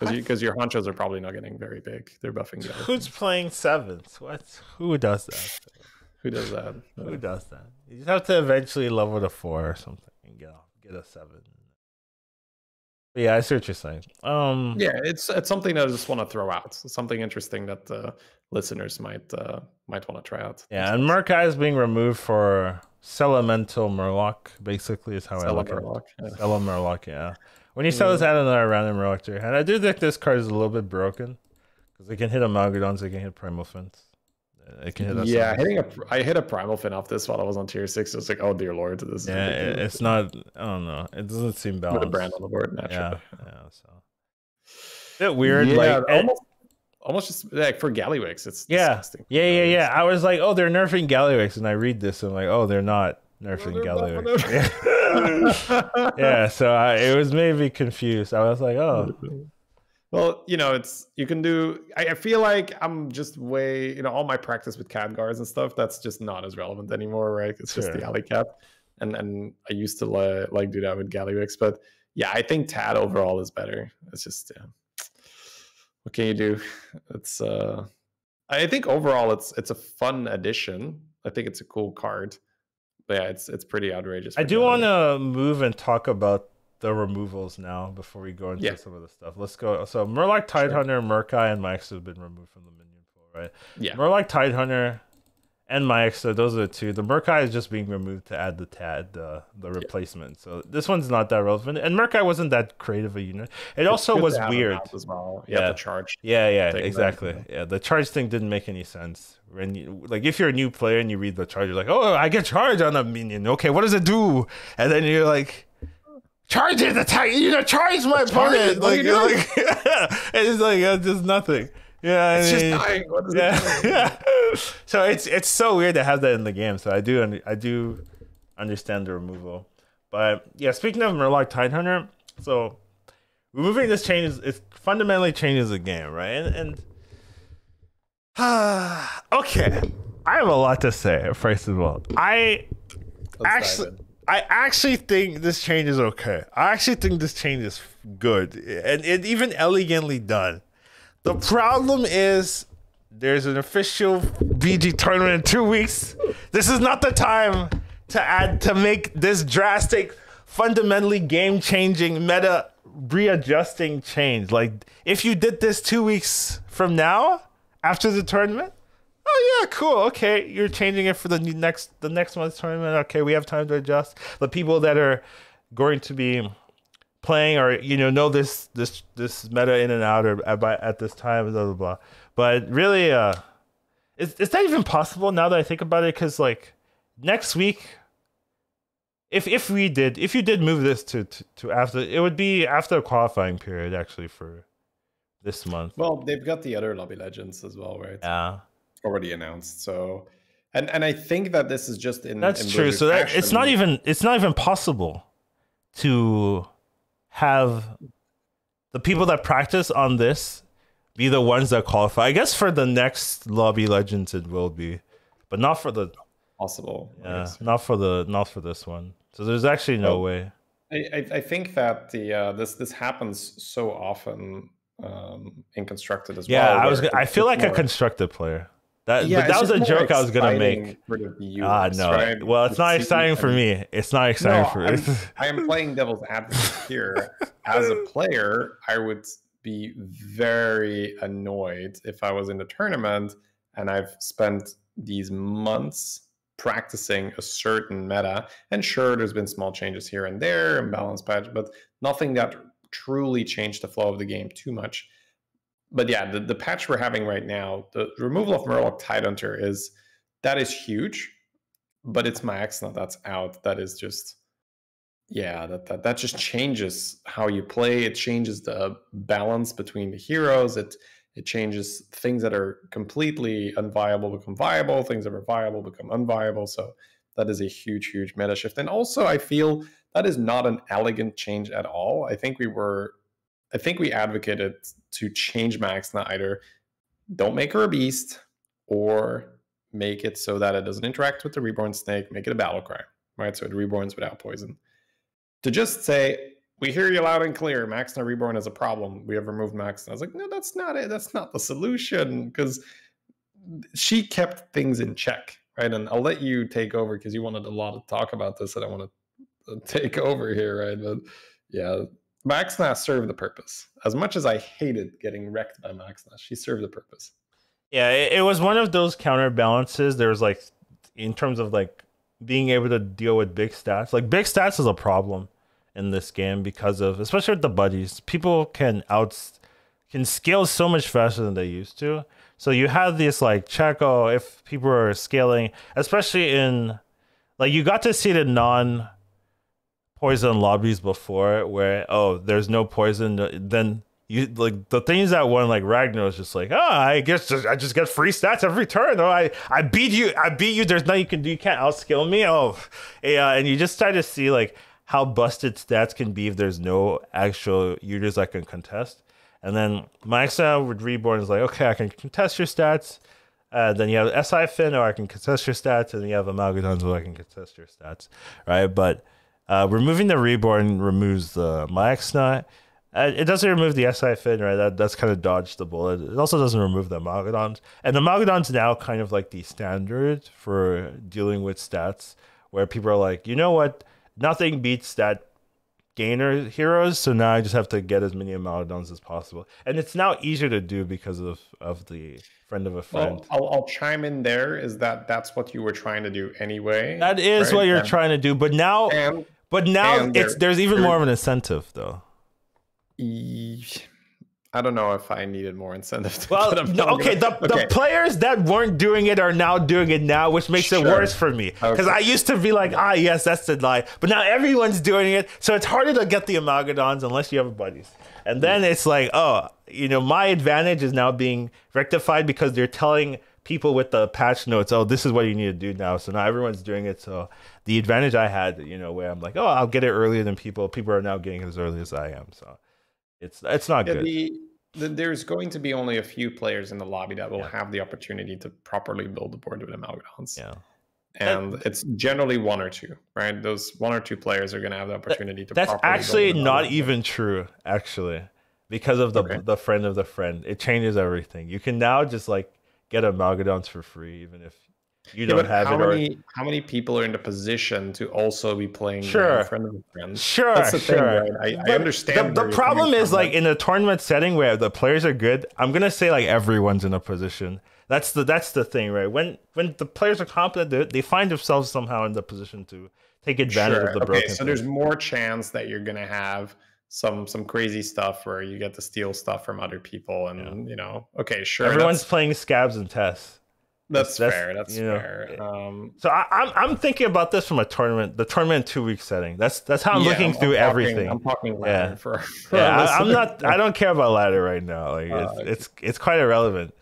Because your honchos are probably not getting very big. They're buffing the other things. Playing 7s? What? Who does that? Who does that? Who does that? You just have to eventually level to 4 or something and get a 7. But yeah, I see what you're saying. Yeah, it's something that I just want to throw out. It's something interesting that the listeners might want to try out. Yeah, and Murkai is being removed for Celemental Murloc, basically, is how I look at it. Celemental Murloc, yeah. When you sell this, add another random Murloc to your hand. I do think this card is a little bit broken because it can hit Amalgadons, it can hit Primal Fence. It can hit us. Yeah, I hit a Primal Fin off this while I was on tier 6. So it's like, oh dear lord, this is it's not. I don't know. It doesn't seem balanced. Put a brand on the board, naturally. Yeah. So a bit weird. Yeah, like, almost almost just like for Galliwix. It's disgusting. Yeah. I was like, oh, they're nerfing Galliwix, and I read this, and I'm like, oh, they're not nerfing Galliwix. Yeah. Yeah, so it was maybe confused. I was like, oh. Well, you know, you can do. I feel like I'm just way, you know, all my practice with Khadgars and stuff, that's just not as relevant anymore, right? It's just the alley cat, and I used to like do that with Galliwix, but yeah, I think Tad overall is better. It's just, yeah, what can you do? It's I think overall it's a fun addition. I think it's a cool card, but yeah, it's pretty outrageous. I do want to move and talk about the removals now before we go into some of the stuff. Let's go. So Murloc Tidehunter, Murkai, and Myax have been removed from the minion pool, right? Yeah. Murloc Tidehunter and Myax, so those are the two. The Murkai is just being removed to add the Tad, the replacement. Yeah. So this one's not that relevant. And Murkai wasn't that creative a unit. It also was weird. As well. Yeah, the charge. Yeah, exactly. That, yeah, the charge thing didn't make any sense. When you, like, if you're a new player and you read the charge, you're like, oh, I get charge on a minion. Okay, what does it do? And then you're like, charge it, charge my opponent. Like it's like just nothing. Yeah, it's just dying. What is it doing? So it's so weird to have that in the game. So I do understand the removal, but yeah. Speaking of Murloc Tidehunter, so removing this changes it fundamentally changes the game, right? And okay, I have a lot to say. First of all, I actually think this change is okay. I actually think this change is good and even elegantly done. The problem is there's an official BG tournament in 2 weeks. This is not the time to make this drastic, fundamentally game-changing, meta readjusting change. Like, if you did this 2 weeks from now, after the tournament, oh yeah, cool. Okay, you're changing it for the next month's tournament. Okay, we have time to adjust. The people that are going to be playing or this meta in and out or at this time, blah blah blah. But really, is that even possible now that I think about it? Because like next week, if you did move this to after, it would be after a qualifying period actually for this month. Well, they've got the other Lobby Legends as well, right? Yeah. Already announced. So and I think that this is just in that's in true so that fashion. it's not even possible to have the people that practice on this be the ones that qualify. I guess for the next Lobby Legends it will be, but not for the possible not for this one. So there's actually no way. I think that the this happens so often in constructed as well. I feel like a constructed player. That was a joke I was gonna make. Right? Well, it's not exciting for me. It's not exciting for me. I am playing devil's advocate here. As a player, I would be very annoyed if I was in the tournament and I've spent these months practicing a certain meta. And sure, there's been small changes here and there and balance patch, but nothing that truly changed the flow of the game too much. But yeah, the patch we're having right now, the removal of Murloc Tidehunter is huge, but it's Myax now that's out. That is just, yeah, that just changes how you play. It changes the balance between the heroes. It changes things that are completely unviable become viable. Things that are viable become unviable. So that is a huge, huge meta shift. And also, I feel that is not an elegant change at all. I think we advocated to change Myax either. Don't make her a beast, or make it so that it doesn't interact with the Reborn Snake. Make it a battle cry, right? So it reborns without poison. To just say, we hear you loud and clear, Myax Reborn is a problem. We have removed Myax. I was like, no, that's not it. That's not the solution, because she kept things in check, right? And I'll let you take over because you wanted a lot to talk about this, and I want to take over here, right? But yeah. Myaxna served the purpose. As much as I hated getting wrecked by Myaxna, she served the purpose. Yeah, it was one of those counterbalances. There was like, in terms of like being able to deal with big stats. Like big stats is a problem in this game because of, especially with the buddies, people can scale so much faster than they used to. So you have this like check, oh, if people are scaling, especially in, like you got to see the non- poison lobbies before where, oh, there's no poison, then like the things that won, like Ragnaros, just like, oh, I guess I just get free stats every turn. Oh, I beat you. I beat you. There's nothing you can do. You can't outskill me. Oh, yeah. And you just start to see like how busted stats can be if there's no actual users that can contest. And then Maxa with Reborn is like, okay, I can contest your stats. Then you have SI Finn, or I can contest your stats, and you have Amalgadon, where I can contest your stats, right? But removing the Reborn removes the Myaxna. It doesn't remove the SI Finn, right? That's kind of dodged the bullet. It also doesn't remove the Amalgadons. And the Amalgadon's now kind of like the standard for dealing with stats, where people are like, you know what? Nothing beats stat gainer heroes, so now I just have to get as many Amalgadons as possible. And it's now easier to do because of the friend of a friend. Well, I'll chime in there, is that's what you were trying to do anyway. That is right? What you're trying to do, but now there's even more of an incentive though. I don't know if I needed more incentive. Well, the players that weren't doing it are now doing it now, which makes it worse for me. Because I used to be like, ah, yes, that's the lie. But now everyone's doing it. So it's harder to get the Amalgadons unless you have buddies. And then it's like, oh, you know, my advantage is now being rectified because they're telling people with the patch notes, oh, this is what you need to do now. So now everyone's doing it. So the advantage I had, you know, where I'm like, oh, I'll get it earlier than people. People are now getting it as early as I am. So it's not good. There's going to be only a few players in the lobby that will have the opportunity to properly build the board with Amalgadons. Yeah. And it's generally one or two, right? Those one or two players are going to have the opportunity to. That's actually not even true, actually, because of the friend of the friend. It changes everything. You can now just like get Amalgadons for free, even if you don't have it. How many people are in the position to also be playing friend of a friend? Sure, that's the thing, right? I understand. The problem is like in a tournament setting where the players are good. I'm gonna say like everyone's in a position. That's the thing, right? When the players are competent, they find themselves somehow in the position to take advantage of the broken. Okay, so there's more chance that you're gonna have some crazy stuff where you get to steal stuff from other people, and you know, everyone's playing scabs and tests. That's fair. That's fair. So I'm thinking about this from the tournament 2 week setting. That's how I'm looking through everything. I'm talking ladder for I'm not. I don't care about ladder right now. Like it's quite irrelevant.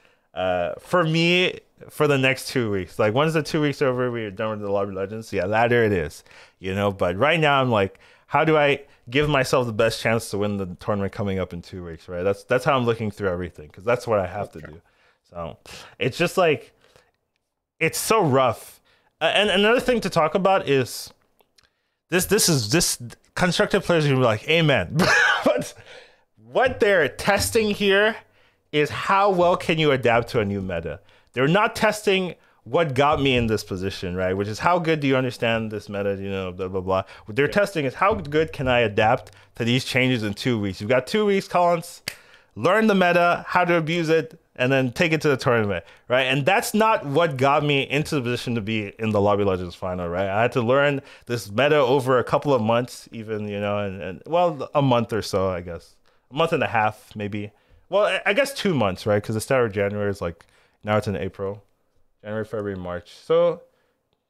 For me, for the next 2 weeks, like once the 2 weeks are over, we're done with the Lobby Legends. Yeah, ladder it is, you know. But right now, I'm like, how do I give myself the best chance to win the tournament coming up in 2 weeks? Right. That's how I'm looking through everything because that's what I have to do. So it's just like it's so rough. And another thing to talk about is this constructive players are gonna be like, amen. But what they're testing here is how well can you adapt to a new meta. They're not testing what got me in this position, right? Which is how good do you understand this meta, you know, blah, blah, blah. What they're testing is how good can I adapt to these changes in 2 weeks. You've got 2 weeks, Collins. Learn the meta, how to abuse it, and then take it to the tournament, right? And that's not what got me into the position to be in the Lobby Legends final, right? I had to learn this meta over a couple of months even, you know, and well, a month or so, I guess. A month and a half, maybe. Well, I guess 2 months, right? Because the start of January is like, now it's in April. January, February, March. So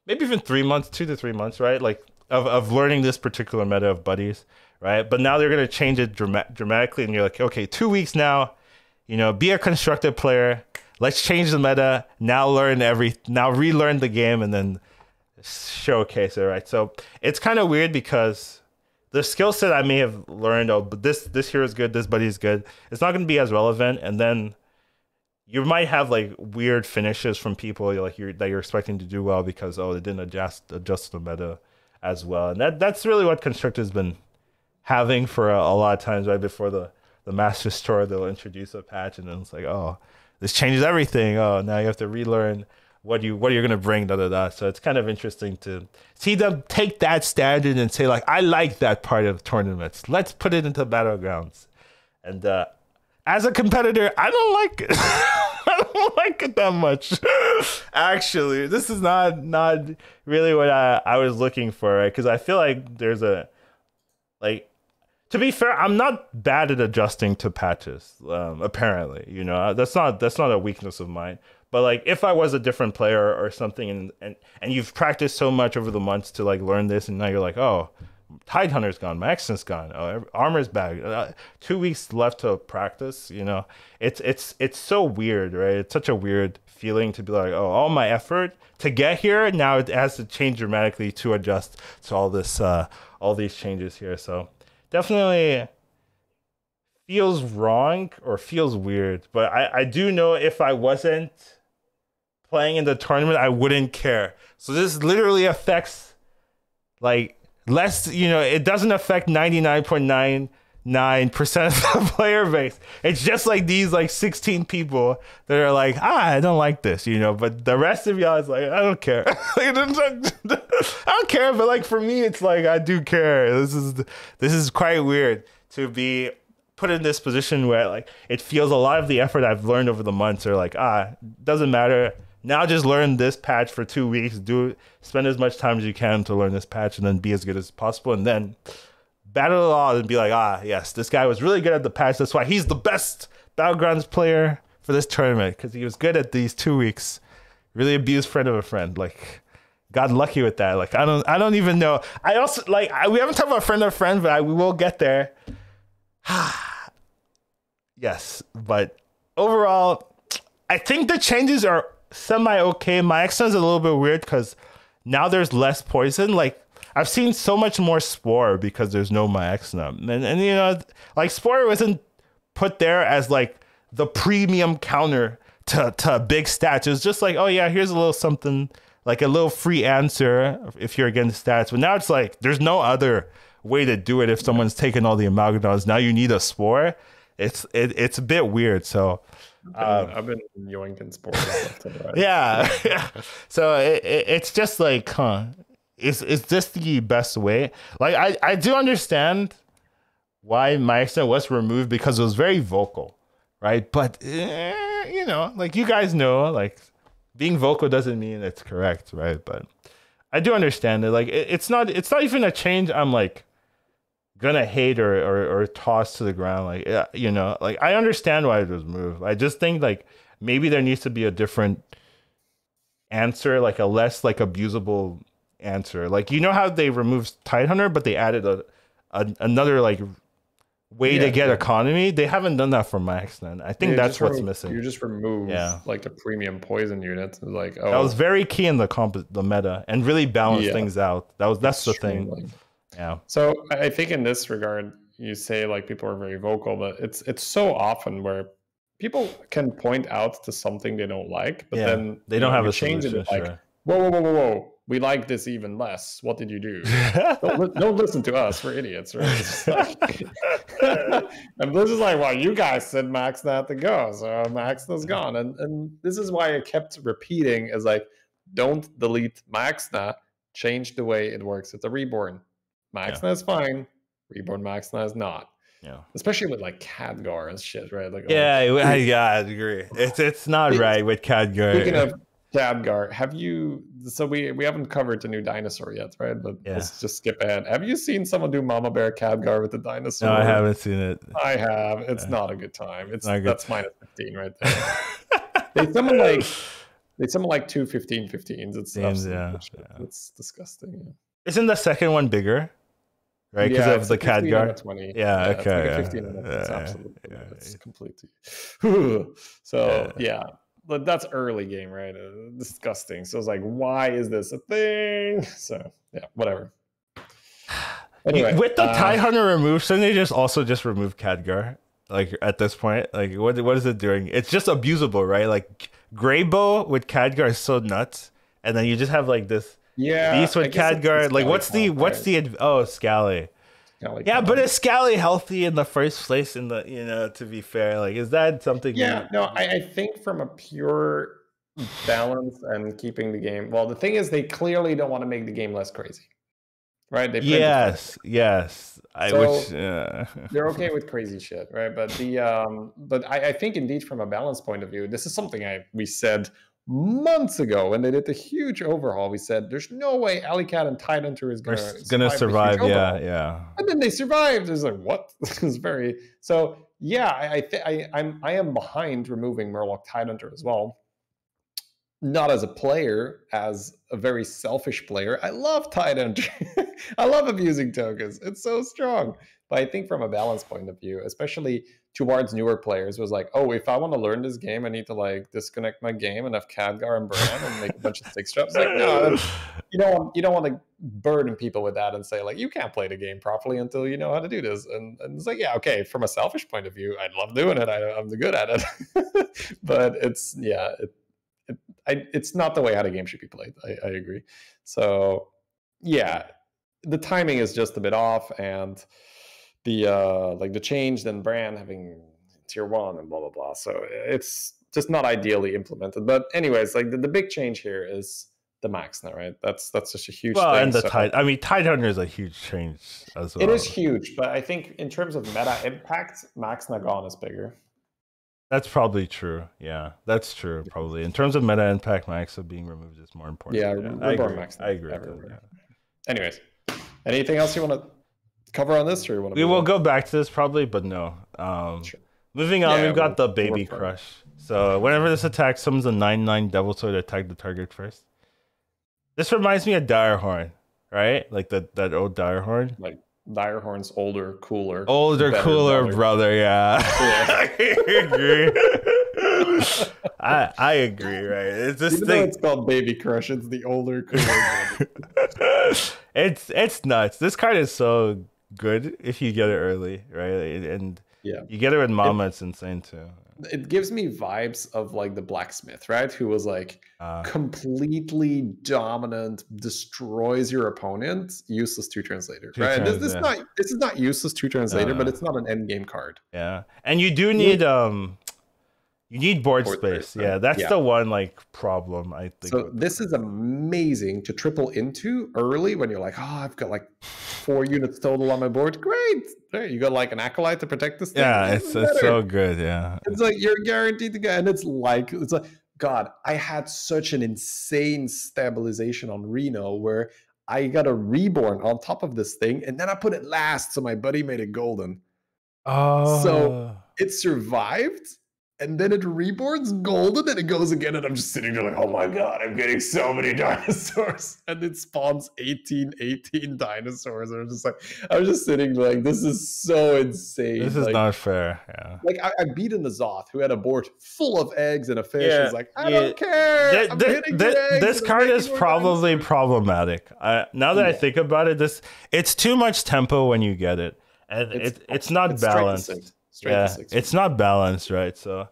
maybe even 3 months, 2 to 3 months, right? Like of learning this particular meta of buddies, right? But now they're going to change it dramatically, and you're like, okay, 2 weeks now. You know, be a constructive player. Let's change the meta. Now relearn the game and then showcase it, right? So it's kind of weird because the skill set I may have learned, oh, but this hero is good, this buddy is good. It's not going to be as relevant, and then you might have like weird finishes from people that you're expecting to do well because oh, they didn't adjust the meta as well, and that's really what Constructed has been having for a lot of times, right before the Masters Tour, they'll introduce a patch, and then it's like, oh, this changes everything. Oh, now you have to relearn what you're gonna bring, da da da. So it's kind of interesting to see them take that standard and say like, I like that part of tournaments. Let's put it into Battlegrounds. And as a competitor, I don't like it. I don't like it that much. Actually, this is not really what I was looking for, right? Because I feel like there's to be fair, I'm not bad at adjusting to patches. Apparently, you know, that's not a weakness of mine. But like, if I was a different player or something, and you've practiced so much over the months to like learn this, and now you're like, oh, Tidehunter's gone. Maxton's gone. Armor's back. 2 weeks left to practice. You know, it's so weird, right? It's such a weird feeling to be like, oh, all my effort to get here now it has to change dramatically to adjust to all this, all these changes here. So definitely feels wrong or feels weird. But I do know if I wasn't playing in the tournament, I wouldn't care. So this literally affects like. Less, you know, it doesn't affect 99.99% of the player base. It's just like these, like 16 people that are like, I don't like this, you know. But the rest of y'all is like, I don't care. I don't care. But like for me, it's like I do care. This is quite weird to be put in this position where like it feels a lot of the effort I've learned over the months are like doesn't matter. Now just learn this patch for 2 weeks. Spend as much time as you can to learn this patch and then be as good as possible. And then battle it all and be like, yes, this guy was really good at the patch. That's why he's the best Battlegrounds player for this tournament because he was good at these 2 weeks. Really abused friend of a friend. Like, got lucky with that. Like, I don't even know. I also, like, we haven't talked about friend of a friend, but we will get there. Yes, but overall, I think the changes are semi okay. My accent's a little bit weird because now there's less poison. Like I've seen so much more spore because there's no my accent, and you know, like spore wasn't put there as like the premium counter to big stats. It was just like, oh yeah, here's a little something, like a little free answer if you're against stats. But now it's like there's no other way to do it if someone's taken all the amalgadons. Now you need a spore. It's a bit weird. So. I've been yoinking sports. Yeah. So it's just like, is this the best way? Like, I do understand why my accent was removed because it was very vocal, right? But, you know, like you guys know, like being vocal doesn't mean it's correct, right? But I do understand it. Like, it's not even a change I'm like gonna hate or toss to the ground. Like, you know, like I understand why it was moved. I just think like maybe there needs to be a different answer, like a less like abusable answer. Like, you know how they removed Tidehunter but they added another like way to get economy. They haven't done that for Max. Then I think that's what's missing. You just remove like the premium poison units. Like, oh, that was very key in the meta and really balanced things out. That's the thing. Yeah. So I think in this regard, you say like people are very vocal, but it's so often where people can point out to something they don't like, but then they don't have a change in it. Like, whoa, we like this even less. What did you do? Don't listen to us. We're idiots, right? Like, and this is like, well, you guys said Max not to go, so Max is gone. And this is why I kept repeating is like, don't delete Maxna. Change the way it works at the Reborn. Maxna is fine. Reborn Maxna is not. Yeah. Especially with like Khadgar and shit, right? Like I agree. It's not right with Khadgar. Speaking of Khadgar, we haven't covered the new dinosaur yet, right? But let's just skip ahead. Have you seen someone do Mama Bear Khadgar with the dinosaur? No, I haven't seen it. I have. It's not a good time. That's -15 right there. they summon like 2 15-15s. It's disgusting. Yeah. Isn't the second one bigger? Right, because of the Khadgar. Yeah, okay. It's like 15 minutes. It's absolutely. Yeah, it's completely. So but that's early game, right? Disgusting. So it's like, why is this a thing? So whatever. Anyway, with the Tidehunter removed, shouldn't they just remove Khadgar? Like at this point, like what is it doing? It's just abusable, right? Like Greybow with Khadgar is so nuts, and then you just have like this. Yeah, Beast with Khadgar. Like, what's the Scally? Yeah, but is Scally healthy in the first place? In the to be fair, like, is that something? Yeah, I think from a pure balance and keeping the game. Well, the thing is, they clearly don't want to make the game less crazy, right? They yes. They're okay with crazy shit, right? But the I think indeed from a balance point of view, this is something we said months ago when they did the huge overhaul. We said there's no way Alicat and Tidehunter is gonna survive. Yeah. And then they survived. It's like, what? It's very so. Yeah, I am behind removing Murloc Tidehunter as well. not as a player, as a very selfish player. I love tight end. I love abusing tokens. It's so strong. But I think from a balance point of view, especially towards newer players, was like, oh, if I want to learn this game, I need to like disconnect my game and have Khadgar and Buran and make a bunch of six drops. Like, no, you don't want to burden people with that and say like, you can't play the game properly until you know how to do this. And it's like, yeah, okay. From a selfish point of view, I love doing it. I'm good at it. But it's, yeah, it's not the way how the game should be played. I agree. So yeah, the timing is just a bit off, and the like the change, then Bran having tier 1 and blah blah blah. So it's just not ideally implemented. But anyways, like the big change here is the max now, right? That's just a huge thing. And the tide, I mean, Tidehunter is a huge change as well. It is huge, but I think in terms of meta impact, Max Nagon is bigger. That's probably true. Yeah, that's true. Probably in terms of meta impact, Max of being removed is more important. Yeah, I agree. Yeah. Anyways, anything else you want to cover on this, or you want to? We will go back to this probably, but no. Sure. Moving on, we've got the Baby Crush. So whenever this attack summons a 9/9 Devil Sword, attack the target first. This reminds me of Direhorn, right? Like that old Direhorn. Like Direhorn's older, cooler. Older, cooler brother, yeah. I agree, right? It's this Even thing. It's called Baby Crush. It's the older, cooler brother. It's nuts. This card is so good if you get it early, right? And yeah, you get it with Mama, it's insane too. It gives me vibes of like the Blacksmith, right? Who was like completely dominant, destroys your opponent, useless 2 turns later, right? This is not useless 2 turns later, but it's not an end game card. Yeah, and you do need you need board space. Right? Yeah, that's the one like problem I think. So this is amazing to triple into early when you're like, oh, I've got like 4 units total on my board. Great. You got like an Acolyte to protect this thing. Yeah, it's so good. Yeah, it's like you're guaranteed to get, and it's like God, I had such an insane stabilization on Reno where I got a reborn on top of this thing, and then I put it last, so my buddy made it golden. Oh, so it survived, and then it reborns golden, and it goes again, and I'm just sitting there like, oh my God, I'm getting so many dinosaurs, and it spawns 18 dinosaurs. I'm just like, I was just sitting like, this is so insane. This is like, not fair. Yeah. Like I beaten the Zoth, who had a board full of eggs and a fish. Yeah, he's like, I don't care. This card is probably problematic. Now that I think about it, it's too much tempo when you get it, and it's not balanced. Yeah, it's not balanced, right? So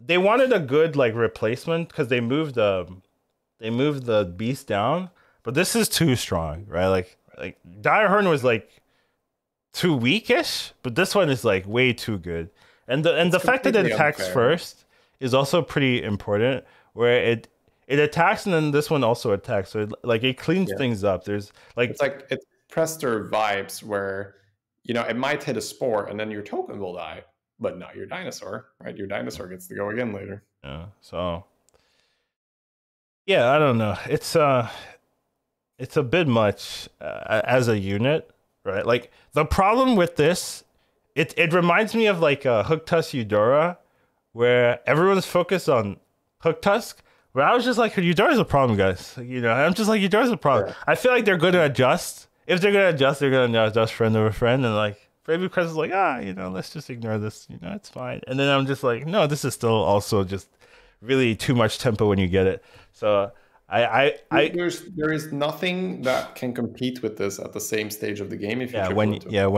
they wanted a good like replacement because they moved the beast down, but this is too strong, right? Like Direhorn was like too weakish, but this one is like way too good. And the fact that it attacks first is also pretty important, where it attacks and then this one also attacks, so it cleans things up. There's like it's Prester vibes where, you know, it might hit a spore and then your token will die, but not your dinosaur, right? Your dinosaur gets to go again later. Yeah. So yeah, I don't know. It's a bit much as a unit, right? Like the problem with this, it reminds me of like a Hooktusk Eudora, where everyone's focused on Hooktusk. Where I was just like, Eudora's a problem, guys. You know, I'm just like, Eudora's a problem. Yeah. I feel like they're going to adjust. If they're gonna adjust, they're gonna adjust friend over friend, and like Baby Crush is like, you know, let's just ignore this, you know, it's fine. And then I'm just like, no, this is still also just really too much tempo when you get it. So there is nothing that can compete with this at the same stage of the game. If you when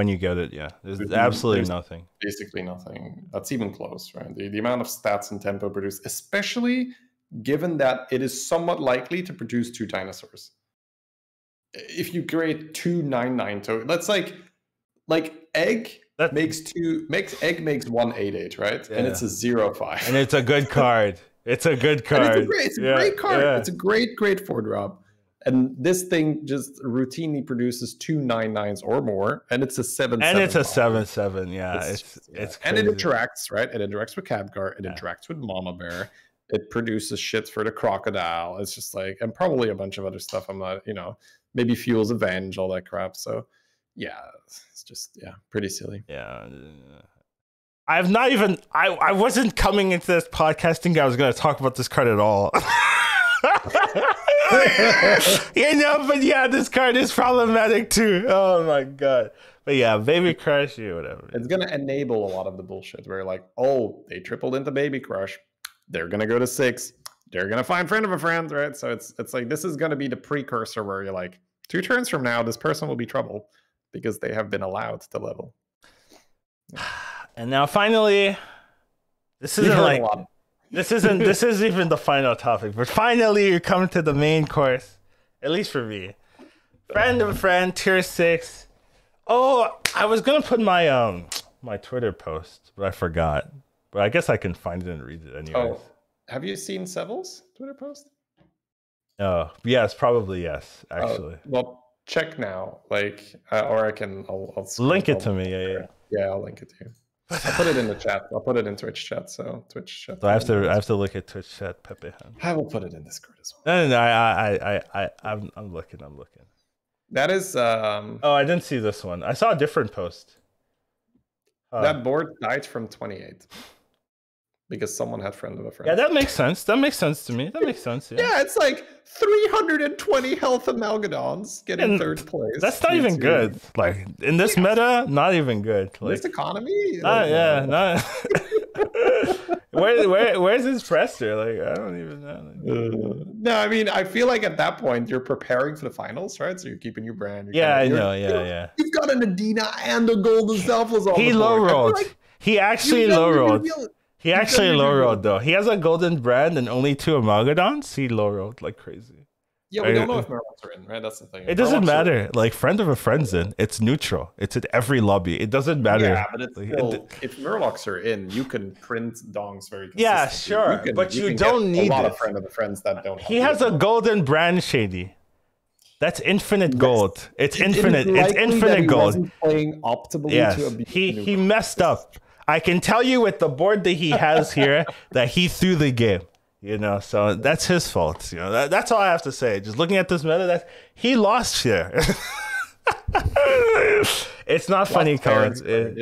you get it, there's nothing. Basically nothing that's even close, right? The amount of stats and tempo produced, especially given that it is somewhat likely to produce 2 dinosaurs. If you create 2 9/9 tokens, that's like egg that makes 1/8/8, right? Yeah. And it's a 0/5. And it's a good card. It's a good card. It's a great card. Yeah. It's a great 4-drop. And this thing just routinely produces 2 9/9s or more, and it's a 7/7. And it's a 7/7. Yeah, it's crazy. And it interacts, right? It interacts with Khadgar. It interacts with Mama Bear. It produces shit for the crocodile. It's just like, and probably a bunch of other stuff. I'm not, you know. Maybe fuels Avenge, all that crap. So, yeah, it's just, pretty silly. Yeah. I've not even, I wasn't coming into this podcast thinking I was going to talk about this card at all. You know, but yeah, this card is problematic too. Oh my god. But yeah, Baby Crush, you whatever. It's gonna enable a lot of the bullshit where like, oh, they tripled into Baby Crush, they're gonna go to 6, they're gonna find friend of a friend, right? So it's like this is gonna be the precursor where you're like, 2 turns from now, this person will be trouble because they have been allowed to level. Yeah. And now finally, this isn't like this isn't even the final topic, but finally you come to the main course, at least for me. Friend of a friend, tier 6. Oh, I was gonna put my my Twitter post, but I forgot. But I guess I can find it and read it anyways. Oh, have you seen Sevil's Twitter post? Oh, yes, probably yes, actually. Well, check now, like, or I can, I'll link it to me. Yeah, I'll link it to you. I'll put it in the chat. I'll put it in Twitch chat. So Twitch chat. So I have to look at Twitch chat, Pepe. I will put it in Discord as well. No, I'm looking. I'm looking. That is. Oh, I didn't see this one. I saw a different post. That board died from 28 because someone had friend of a friend. Yeah, that makes sense. That makes sense to me. That makes sense. Yeah, yeah, it's like 320 health Amalgadons getting third place. That's not even good. Like in this meta, not even good. Like, this economy. Not. Where's his presser? Like I don't even know. No, I mean I feel like at that point you're preparing for the finals, right? So you're keeping your brand. Yeah, I know. You've got an Adina and a Golden Selfless on the board. He low rolled. Like, he actually low rolled. He actually low-rolled, though. He has a golden brand and only 2 Amalgadons. He low-rolled like crazy. Yeah, we don't know if Merlot's are in, right? That's the thing. It doesn't matter. Like, friend of a friend's in. It's neutral. It's in every lobby. It doesn't matter. Yeah, but it's still, if Murlocs are in, you can print dongs very consistently. Yeah, sure. But you don't need a lot of friend of the friends that don't. He has a golden brand, Shady. That's infinite gold. It's infinite. It's infinite gold. He wasn't playing optimally to abuse. He messed up. I can tell you with the board that he has here that he threw the game, you know, so that's his fault. You know, that's all I have to say. Just looking at this meta, he lost here. It's not funny, Colin.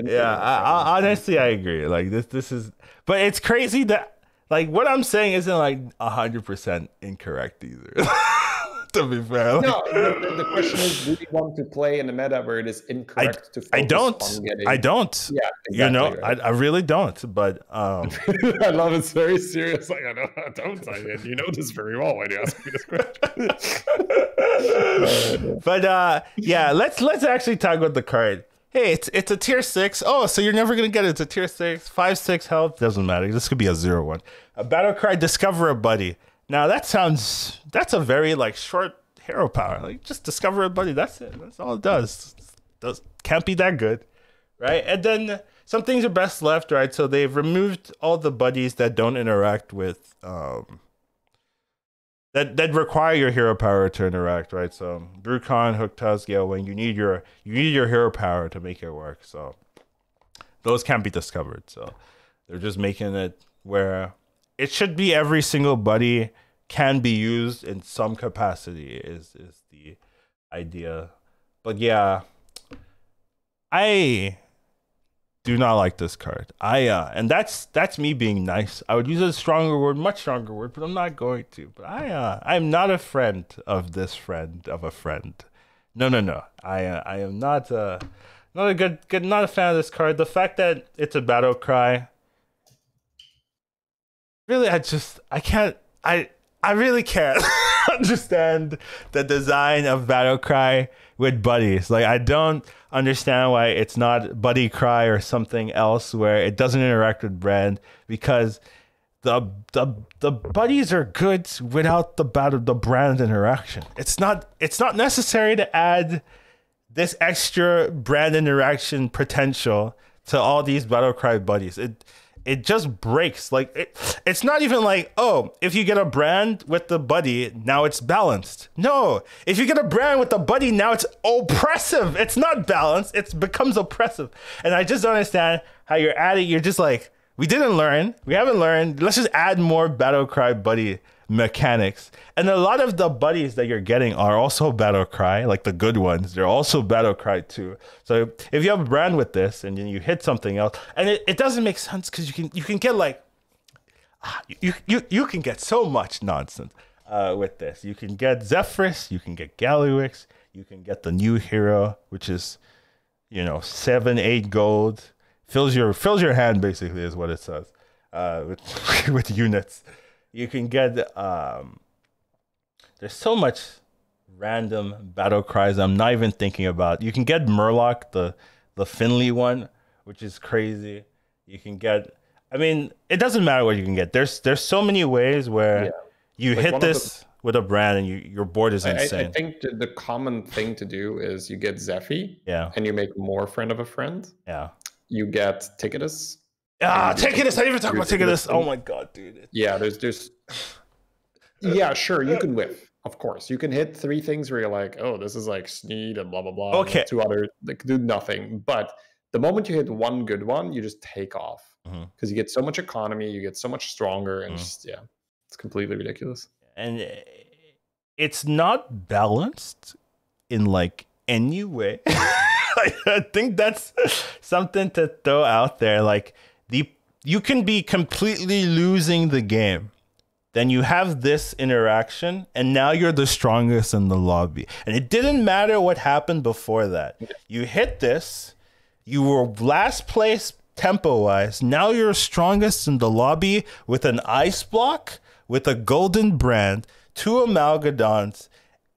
Yeah, honestly, I agree. Like this is, but it's crazy that like what I'm saying isn't like 100% incorrect either. To be fair, like, no. The question is, do you want to play in a meta where it is incorrect to focus on getting? I don't. Yeah, exactly, you know, right. I really don't. But I love it's very serious. Like I don't. You know this very well when you ask me this question. But yeah, let's actually talk about the card. Hey, it's a tier 6. Oh, so you're never gonna get it. It's a tier 6, 5/6 health. Doesn't matter. This could be a 0/1. A battle cry. Discover a buddy. Now that's a very like short hero power. Like just discover a buddy. That's it. That's all it does. Can't be that good, right? And then some things are best left, right? So they've removed all the buddies that don't interact with that require your hero power to interact, right? So Brucon, Hooktas, Galewing, you need your hero power to make it work. So those can't be discovered. So they're just making it where it should be every single buddy can be used in some capacity is the idea. But yeah, I do not like this card. And that's me being nice. I would use a stronger word, much stronger word, but I'm not going to. But I'm not a friend of this friend of a friend. No. I am not a fan of this card. The fact that it's a battle cry. Really, I can't, I really can't understand the design of battle cry with buddies. Like, I don't understand why it's not buddy cry or something else where it doesn't interact with brand, because the buddies are good without the brand interaction. It's not necessary to add this extra brand interaction potential to all these battle cry buddies. It just breaks. Like it's not even like, oh, if you get a brand with the buddy, now it's balanced. No, if you get a brand with the buddy, now it's oppressive. It's not balanced. It becomes oppressive. And I just don't understand how you're at it. You're just like, we didn't learn. We haven't learned. Let's just add more battle cry buddy mechanics. And a lot of the buddies that you're getting are also battle cry, like the good ones. They're also battle cry too. So if you have a brand with this and then you hit something else, and it doesn't make sense because you can get like you can get so much nonsense with this. You can get Zephyrus, you can get Galliwix, you can get the new hero, which is, you know, 7-8 gold. Fills your hand, basically, is what it says, with units. You can get, there's so much random battle cries I'm not even thinking about. You can get Murloc, the Finley one, which is crazy. You can get, I mean, it doesn't matter what you can get. There's so many ways where you hit this with a brand and your board is insane. I think the common thing to do is you get Zephy, and you make more friend of a friend. Yeah. You get Ticketus. Ah, Ticketus! I didn't even talk about Ticketus. Oh my god, dude. Yeah, there's yeah, sure, you can whiff. Of course, you can hit three things where you're like, oh, this is like Sneed and blah blah blah. Okay. Two other like do nothing. But the moment you hit one good one, you just take off because you get so much economy, you get so much stronger, and just, yeah, it's completely ridiculous. And it's not balanced in like any way. I think that's something to throw out there. Like you can be completely losing the game, then you have this interaction, and now you're the strongest in the lobby. And it didn't matter what happened before that. You hit this, you were last place tempo-wise. Now you're strongest in the lobby with an ice block, with a golden brand, 2 Amalgadons,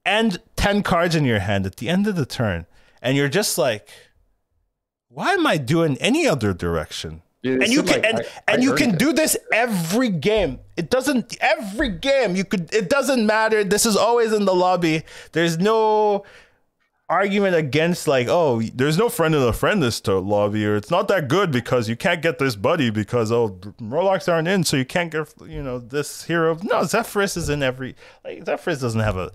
and 10 cards in your hand at the end of the turn. And you're just like, why am I doing any other direction? And you can do this every game. It doesn't matter. This is always in the lobby. There's no argument against like, oh, there's no friend of the friend this lobby, or it's not that good because you can't get this buddy because oh, Murlocs aren't in, so you can't get, you know, this hero. No, Zephyrus is in every, like Zephyrus doesn't have a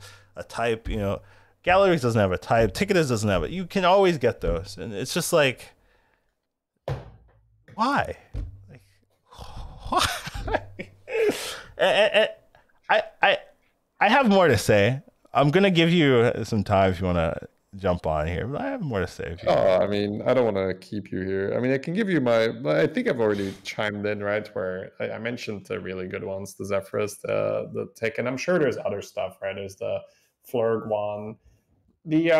type, you know. Galleries doesn't have a type. Ticketus doesn't have it. You can always get those. And it's just like, why? Like, why? I have more to say. I'm going to give you some time if you want to jump on here. But I have more to say. If you I mean, I don't want to keep you here. I mean, I can give you my... I think I've already chimed in, right? Where I mentioned the really good ones. The Zephyrus, the Tick. And I'm sure there's other stuff, right? There's the Flurg one. The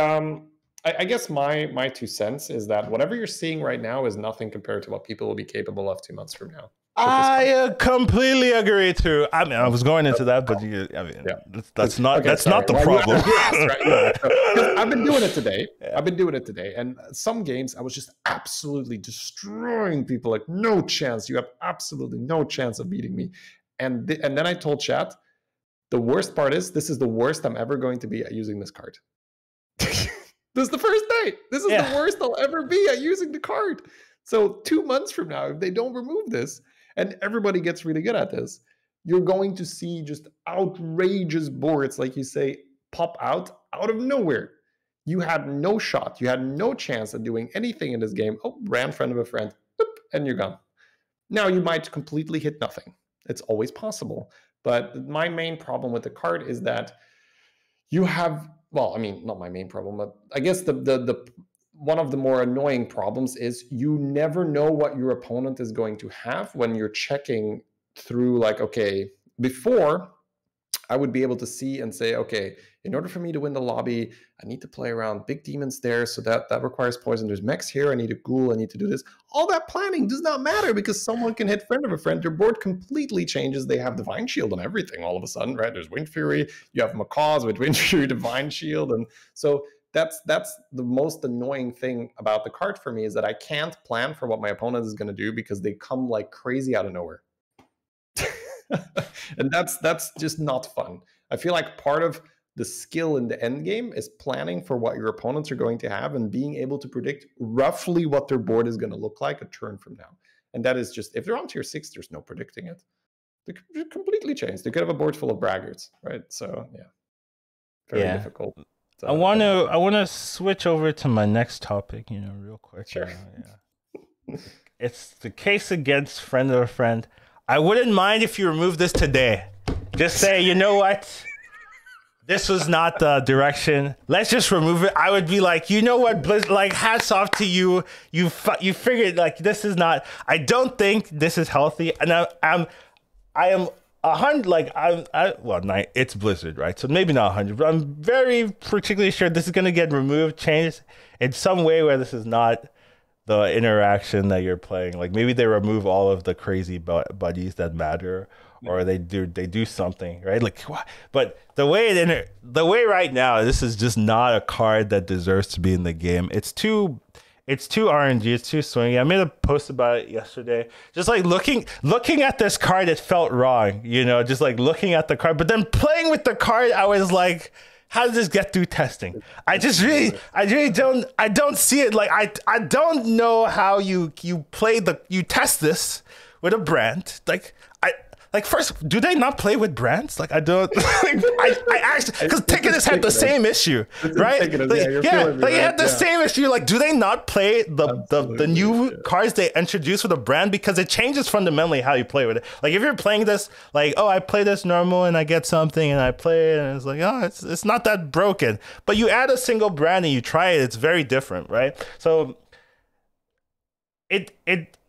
I guess my 2 cents is that whatever you're seeing right now is nothing compared to what people will be capable of 2 months from now. I completely agree too. I mean, I was going into that, but you, I mean, that's not okay, that's sorry. Not the problem. I've been doing it today. I've been doing it today, and some games I was just absolutely destroying people. Like no chance. You have absolutely no chance of beating me. And then I told chat, the worst part is this is the worst I'm ever going to be at using this card. This is the first day. This is the worst I'll ever be at using the card. So 2 months from now, if they don't remove this and everybody gets really good at this, you're going to see just outrageous boards, like you say, pop out of nowhere. You had no shot. You had no chance at doing anything in this game. Oh, ran friend of a friend, and you're gone. Now you might completely hit nothing. It's always possible. But my main problem with the card is that you have... Well, I mean, not my main problem, but I guess the one of the more annoying problems is you never know what your opponent is going to have when you're checking through, like, okay, before I would be able to see and say, okay, in order for me to win the lobby, I need to play around big demons there, so that requires poison. There's mechs here, I need a ghoul, I need to do this. All that planning does not matter because someone can hit friend of a friend. Your board completely changes. They have divine shield on everything all of a sudden, right? There's wind fury. You have macaws with wind fury, divine shield, and so that's the most annoying thing about the card for me is that I can't plan for what my opponent is going to do because they come like crazy out of nowhere. And that's just not fun. I feel like part of the skill in the end game is planning for what your opponents are going to have and being able to predict roughly what their board is going to look like a turn from now. And that is just, if they're on tier 6, there's no predicting it. They could completely change. They could have a board full of braggarts, right? So yeah, very difficult. So, I want to switch over to my next topic, you know, real quick. Sure. Yeah. It's the case against friend of a friend. I wouldn't mind if you remove this today. Just say, you know what? This was not the direction. Let's just remove it. I would be like, you know what, Blizz, like, hats off to you. You figured, like, this is not, I don't think this is healthy. And I am It's Blizzard, right? So maybe not 100, but I'm very particularly sure this is going to get removed, changed in some way where this is not the interaction that you're playing. Like maybe they remove all of the crazy buddies that matter, or they do something, right? Like, what? But the way right now, this is just not a card that deserves to be in the game. It's too RNG. It's too swingy. I made a post about it yesterday. Just like looking at this card, it felt wrong, you know, just like looking at the card. But then playing with the card, I was like, how does this get through testing? I really don't see it. Like I don't know how you test this with a brand. Like first, do they not play with brands? Like I don't. I actually, because Ticketus had the same issue, right? Same issue. Like, do they not play the new cards they introduce with a brand, because it changes fundamentally how you play with it? Like if you're playing this, like, oh, I play this normal and I get something, and I play it and it's like, oh, it's not that broken. But you add a single brand and you try it, it's very different, right? So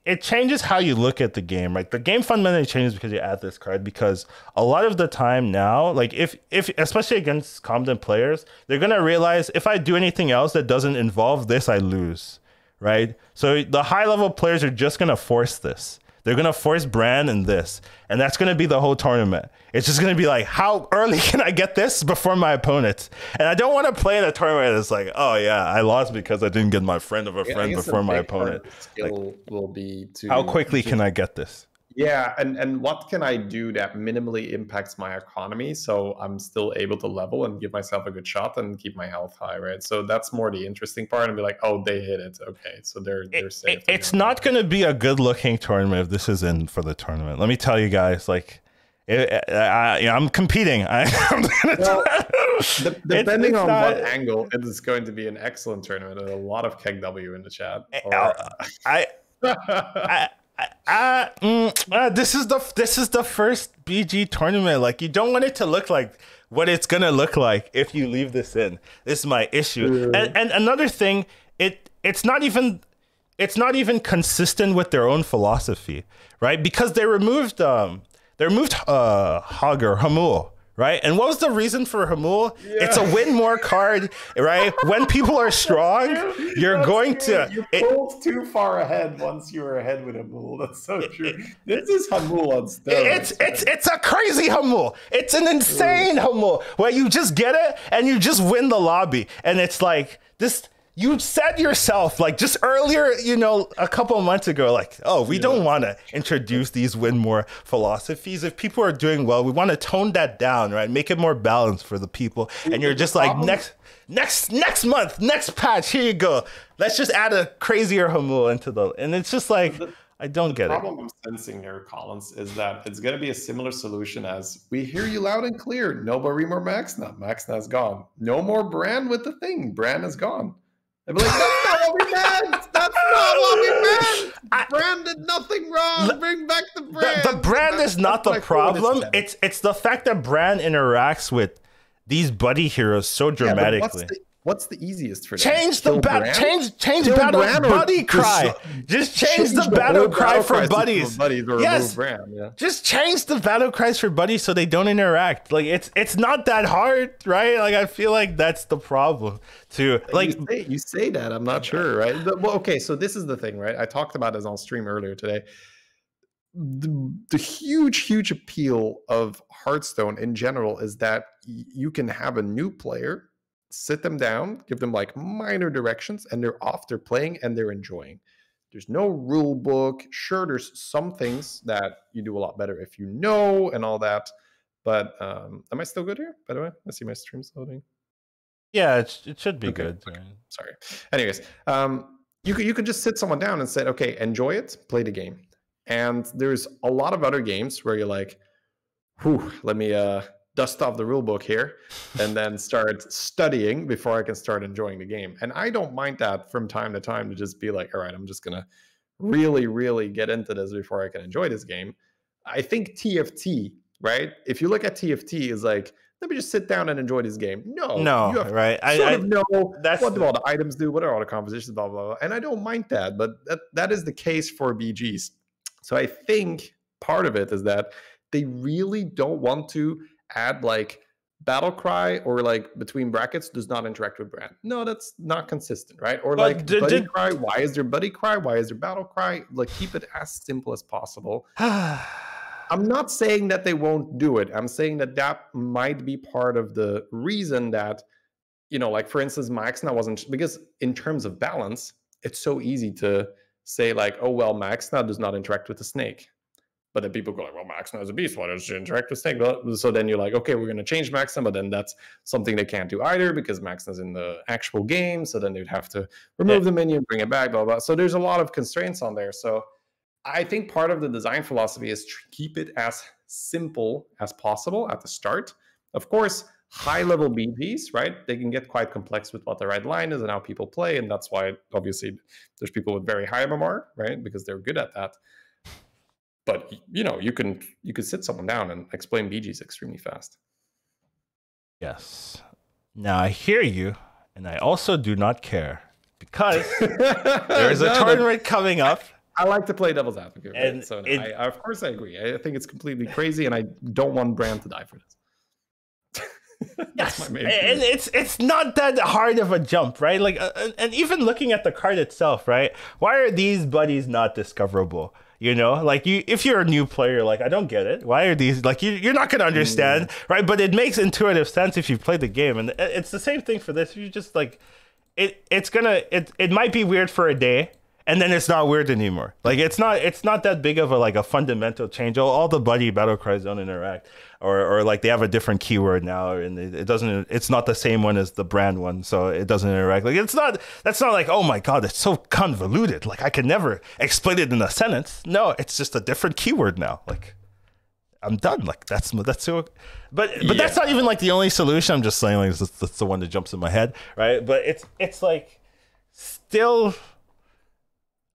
it changes how you look at the game. Like the game fundamentally changes because you add this card, because a lot of the time now, like if especially against competent players, they're gonna realize if I do anything else that doesn't involve this, I lose, right? So the high level players are just gonna force this. They're gonna force brand and this, and that's gonna be the whole tournament. It's just gonna be like, how early can I get this before my opponent? And I don't wanna play in a tournament that's like, oh yeah, I lost because I didn't get my friend of a friend before my opponent. Like, will be to, how quickly can I get this? Yeah, and what can I do that minimally impacts my economy so I'm still able to level and give myself a good shot and keep my health high, right? So that's more the interesting part, and be like, oh, they hit it. Okay, so they're safe. It's not going to be a good-looking tournament if this is in for the tournament. Let me tell you guys, like... I'm competing. Depending on what angle, it is going to be an excellent tournament. There's a lot of KegW in the chat. This is the first BG tournament. Like, you don't want it to look like what it's gonna look like if you leave this in. This is my issue. And another thing, it's not even consistent with their own philosophy, right? Because they removed Hamul, right? And what was the reason for Hamul? Yeah. It's a win more card, right? When people are strong, you pulled too far ahead once you were ahead with Hamul. That's so true. This is Hamul on steroids. It's a crazy Hamul. It's an insane Hamul where you just get it and you just win the lobby. And it's like this. You said yourself, like just earlier, you know, a couple of months ago, like, oh, we don't want to introduce these win more philosophies. If people are doing well, we want to tone that down, right? Make it more balanced for the people. And you're just like, next month, next patch, here you go. Let's just add a crazier Hamul into the, and it's just like, I don't get it. The problem I'm sensing here, Collins, is that it's going to be a similar solution as, we hear you loud and clear. No more Maxna. Maxna's gone. No more brand with the thing. Brand is gone. I'd be like, that's not what we meant! That's not what we meant! Brand did nothing wrong! Bring back the brand! The brand is not the problem. It's the fact that brand interacts with these buddy heroes so dramatically. Yeah, what's the easiest for them? Change battle buddy cry. Just change the battle cry for buddies. Yes. Just change the battle cries for buddies so they don't interact. Like it's not that hard, right? Like I feel like that's the problem. To like you say that, I'm not sure, right? Well, okay, so this is the thing, right? I talked about this on stream earlier today. The huge appeal of Hearthstone in general is that you can have a new player, sit them down, give them like minor directions, and they're off, they're playing, and they're enjoying. There's no rule book. Sure, there's some things that you do a lot better if you know and all that, but am I still good here, by the way? I see my stream's loading. Yeah, it should be okay, good. Okay. Sorry. Anyways, you could just sit someone down and say, okay, enjoy it, play the game. And there's a lot of other games where you're like, whew, let me dust off the rule book here and then start studying before I can start enjoying the game. And I don't mind that from time to time, to just be like, all right, I'm just going to really get into this before I can enjoy this game. I think TFT, right? If you look at TFT, is like, let me just sit down and enjoy this game. No, you have right? I know that's what do all the items do, what are all the compositions, blah, blah, blah. And I don't mind that, but that is the case for BGs. So I think part of it is that They really don't want to add like battle cry or like between brackets does not interact with brand. No, that's not consistent, right? Or like buddy cry. Why is there buddy cry? Why is there battle cry? Like keep it as simple as possible. I'm not saying that they won't do it. I'm saying that that might be part of the reason that, you know, like for instance, Maxna wasn't, because in terms of balance, it's so easy to say like, oh, well, Maxna does not interact with the snake. But then people go like, well, Maxna is a beast. Why does it interact with snake? Well, so then you're like, okay, we're going to change Maxna, but then that's something they can't do either because Maxna's in the actual game. So then they'd have to remove the menu, bring it back, blah, blah. So there's a lot of constraints on there. So I think part of the design philosophy is to keep it as simple as possible at the start. Of course, high-level BGs, right? They can get quite complex with what the red line is and how people play, and that's why, obviously, there's people with very high MMR, right? Because they're good at that. But, you know, you could sit someone down and explain BGs extremely fast. Yes. Now, I hear you, and I also do not care, because there's a tournament coming up. I like to play devil's advocate, right? And so I, of course I agree. I think it's completely crazy, and I don't want Brand to die for this. Yes, and it's not that hard of a jump, right? Like, and even looking at the card itself, right? Why are these buddies not discoverable? You know, like if you're a new player, like I don't get it. Why are these like you're not gonna understand, right? But it makes intuitive sense if you play the game, and it's the same thing for this. You just like it might be weird for a day. And then it's not weird anymore. Like it's not that big of a like a fundamental change. Oh, all the buddy battle cries don't interact, or like they have a different keyword now, and it doesn't. It's not the same one as the brand one, so it doesn't interact. Like it's not. That's not like, oh my god, it's so convoluted. Like I can never explain it in a sentence. No, it's just a different keyword now. Like I'm done. Like that's so. But yeah. That's not even like the only solution. I'm just saying like that's the one that jumps in my head, right? But it's like still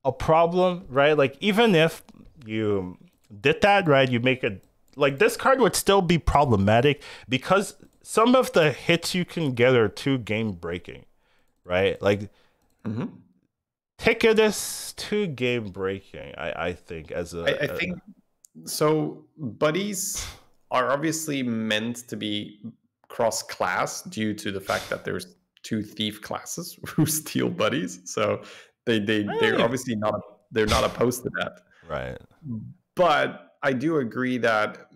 a problem, right? Like even if you did that, right, you make it like this card would still be problematic because some of the hits you can get are too game breaking, right? Like Ticket is too game breaking, I think as a I think so. Buddies are obviously meant to be cross class due to the fact that there's two thief classes who steal buddies, so they're obviously not, they're not opposed to that, right? But I do agree that